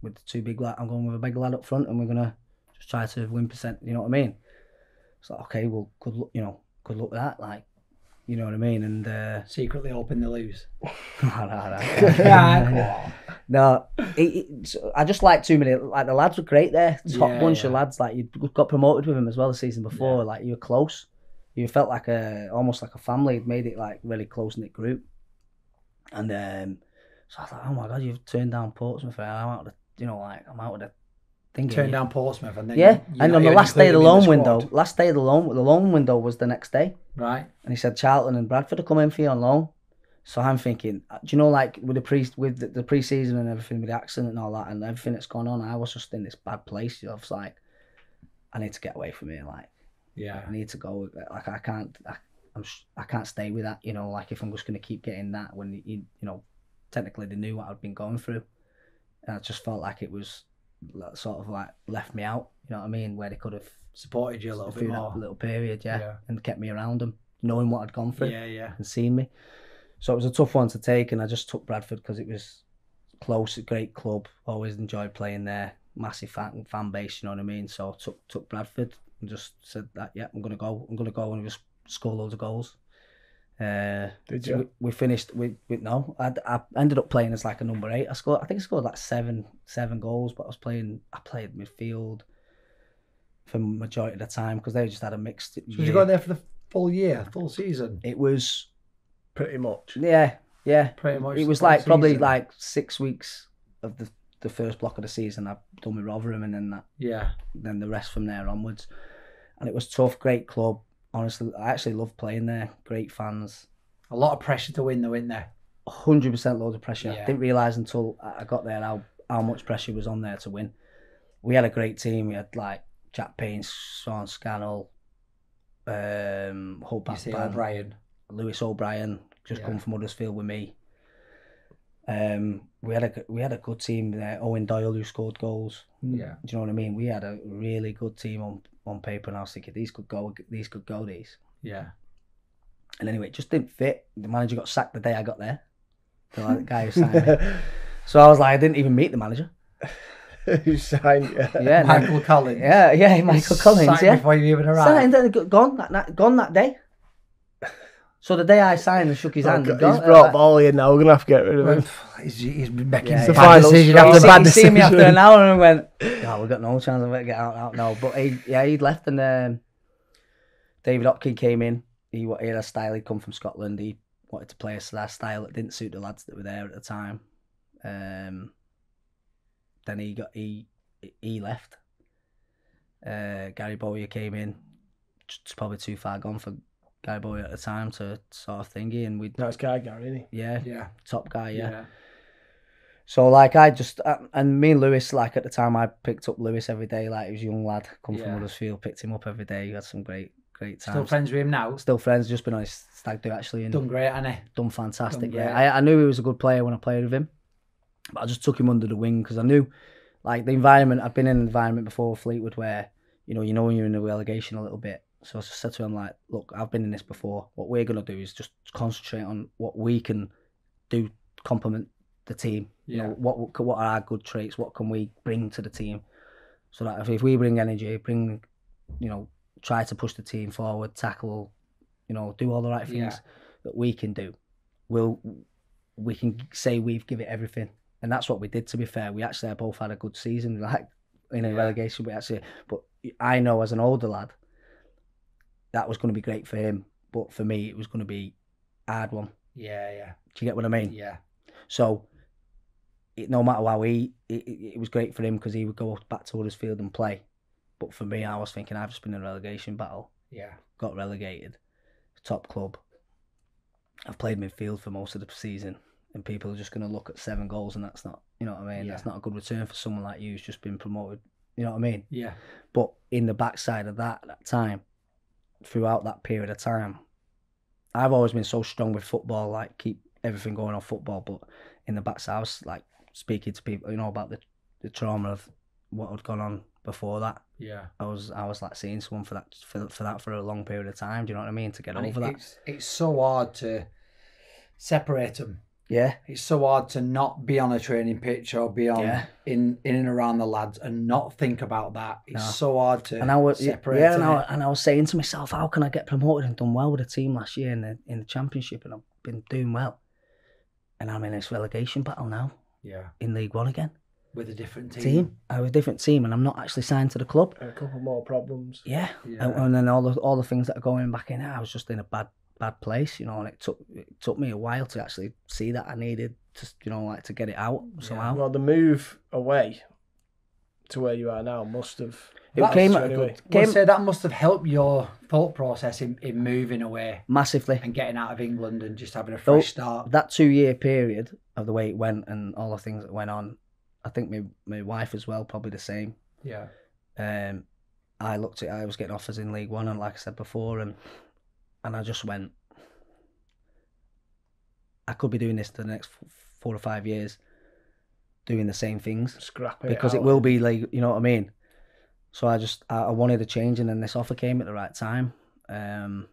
with the two big lad. I'm going with a big lad up front, and we're going to just try to win percent. You know what I mean? It's like, okay, well, good luck, you know, good luck with that. Like, you know what I mean? And uh, secretly hoping they lose. no, no, no. no it, it, I just like too many. Like, the lads were great there. Top yeah, bunch yeah. of lads. Like, you got promoted with him as well the season before. Yeah. Like, you were close. You felt like a, almost like a family. It made it like really close-knit group. And um, so I thought, oh my God, you've turned down Portsmouth. And I'm out of the, you know, like, I'm out of the thing. Turned down Portsmouth. And then yeah, you, and on the last day of the loan window, last day of the loan, the loan window was the next day. Right. And he said, Charlton and Bradford are coming for you on loan. So I'm thinking, do you know, like with the pre with the, the pre-season and everything, with the accident and all that and everything that's gone on, I was just in this bad place. I was like, I need to get away from here, like. Yeah, I need to go. Like I can't, I, I'm, I can't stay with that. You know, like if I'm just gonna keep getting that, when you, you know, technically they knew what I'd been going through, and I just felt like it was sort of like left me out. You know what I mean? Where they could have supported you a little bit more, that little period, yeah, yeah, and kept me around them, knowing what I'd gone through, yeah, yeah, and seen me. So it was a tough one to take, and I just took Bradford because it was close, a great club, always enjoyed playing there, massive fan, fan base. You know what I mean? So I took took Bradford. And just said that, yeah, I'm gonna go, I'm gonna go, and just score loads of goals. Uh, Did you? We, we finished. We, we no, I, I ended up playing as like a number eight. I scored, I think I scored like seven, seven goals. But I was playing, I played midfield for the majority of the time because they just had a mixed. So you got there for the full year, full season. It was pretty much. Yeah, yeah, pretty much. It was like season. Probably like six weeks of the. The first block of the season I've done with Rotherham, and then that, yeah, then the rest from there onwards. And it was tough, great club. Honestly, I actually loved playing there. Great fans. A lot of pressure to win, though, in there. one hundred percent loads of pressure. Yeah. I didn't realise until I got there how, how much pressure was on there to win. We had a great team. We had like Jack Payne, Sean Scannell, um, Hoback O'Brien, Lewis O'Brien, just yeah. come from Huddersfield with me. Um, we had a we had a good team there. Owen Doyle, who scored goals. Yeah, do you know what I mean? We had a really good team on, on paper, and I was thinking these could go, these could go, these. Yeah. And anyway, it just didn't fit. The manager got sacked the day I got there. So the guy who signed me. So I was like, I didn't even meet the manager. Who signed? Yeah, yeah Michael Collins. Yeah, yeah, Michael Collins. Signed yeah. Before you even arrived. Signed, gone that, that gone that day. So the day I signed and shook his hand, oh, he's gone, brought like, Ball in now. We're gonna have to get rid of him. He's, he's making yeah, the yeah. final decision after the bad decision. He seen me after an hour and went, "No, we've got no chance of getting out out now." But he, yeah, he'd left, and um, David Hopkins came in. He, he had a style. He'd come from Scotland. He wanted to play a style that didn't suit the lads that were there at the time. Um, then he got he he left. Uh, Gary Bowyer came in. It's probably too far gone for Guy Boy at the time to sort of thingy, and we. No, it's Guy Gary, isn't he? Yeah, yeah, top guy, yeah. yeah. So like I just I, and me and Lewis, like at the time I picked up Lewis every day. Like he was a young lad, come yeah. from Huddersfield, picked him up every day. He had some great, great times. Still friends with him now. Still friends. Just been on his stag do actually. And done great, hasn't he? Done fantastic. Done yeah, I, I knew he was a good player when I played with him, but I just took him under the wing because I knew, like the environment. I've been in an environment before Fleetwood where you know you know when you're in the relegation a little bit. So I just said to him, like, look, I've been in this before. What we're going to do is just concentrate on what we can do, complement the team. Yeah. You know, what what are our good traits? What can we bring to the team? So that if, if we bring energy, bring, you know, try to push the team forward, tackle, you know, do all the right things yeah. that we can do. We'll, we can say we've give it everything. And that's what we did, to be fair. We actually both had a good season, like, in a yeah. relegation, we actually, but I know as an older lad, that was going to be great for him. But for me, it was going to be a hard one. Yeah, yeah. Do you get what I mean? Yeah. So, it, no matter how he, it, it was great for him because he would go back to Huddersfield and play. But for me, I was thinking, I've just been in a relegation battle. Yeah. Got relegated. Top club. I've played midfield for most of the season. And people are just going to look at seven goals and that's not, you know what I mean? Yeah. That's not a good return for someone like you who's just been promoted. You know what I mean? Yeah. But in the backside of that, that time, throughout that period of time, I've always been so strong with football, like keep everything going on football. But in the backside, I was like speaking to people, you know, about the, the trauma of what had gone on before that. Yeah. I was I was like seeing someone for that for, for that for a long period of time. Do you know what I mean? To get and over it, that. It's, it's so hard to separate them. Yeah. It's so hard to not be on a training pitch or be on yeah. in, in and around the lads and not think about that. It's no. so hard to and I was, separate. Yeah, and I, and I was saying to myself, how can I get promoted and done well with a team last year in the, in the championship, and I've been doing well. And I'm in this relegation battle now. Yeah. In League One again. With a different team. team. I was a different team and I'm not actually signed to the club. And a couple more problems. Yeah. yeah. And, and then all the, all the things that are going back in, I was just in a bad bad place, you know, and it took it took me a while to actually see that I needed to, you know, like to get it out somehow. Yeah. Well, the move away to where you are now must have. It that came. Anyway. Good, came well, so that must have helped your thought process in, in moving away massively and getting out of England and just having a fresh so, start. That two year period of the way it went and all the things that went on. I think my my wife as well, probably the same. Yeah. Um, I looked at. I was getting offers in League One, and like I said before, and. And I just went, I could be doing this for the next four or five years, doing the same things. Scrap it. Because it will be like, you know what I mean? So I just, I wanted a change, and then this offer came at the right time. Um,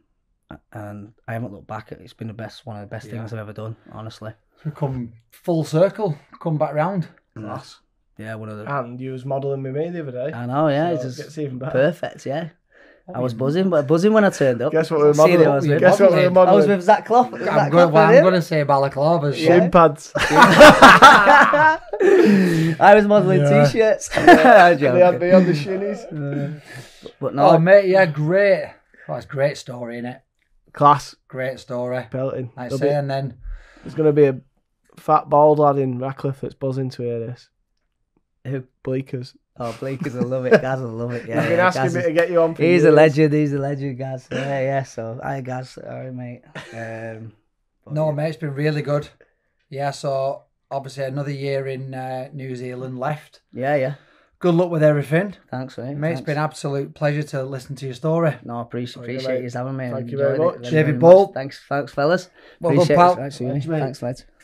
and I haven't looked back. It's been the best, one of the best yeah. things I've ever done, honestly. We've come full circle, come back round. Yes. Yeah, one of the... And you was modelling with me the other day. I know, yeah. So it's just even better. Perfect, yeah. I, mean, I was buzzing, but buzzing when I turned up. Guess what we were modelling? I was with, Guess what we were modelling? I was with Zach Clough. I'm, Zach Clough, well, I'm going to say balaclavas. Shin pads. I was modelling yeah. t-shirts. Yeah. They had me on the shinies. Uh, but no, oh, mate, yeah, great. Oh, it's a great story, innit? Class. Great story. Pelting. Like I say, be, and then... There's going to be a fat bald lad in Ratcliffe that's buzzing to hear this. Who? Bleakers. Oh, Bleakers, I love it. Gaz, I love it. Yeah, I've been yeah, asking Gaz me is, to get you on. For he's years. a legend. He's a legend, Gaz. Yeah, yeah. So, hi, Gaz. All right, mate. Um, no, yeah. mate, it's been really good. Yeah. So, obviously, another year in uh, New Zealand left. Yeah, yeah. Good luck with everything. Thanks, mate. Mate, Thanks. It's been an absolute pleasure to listen to your story. No, I appreciate, appreciate you having me. Thank you very much, David Ball. Thanks, thanks, fellas. Well, appreciate it. Thanks, lads.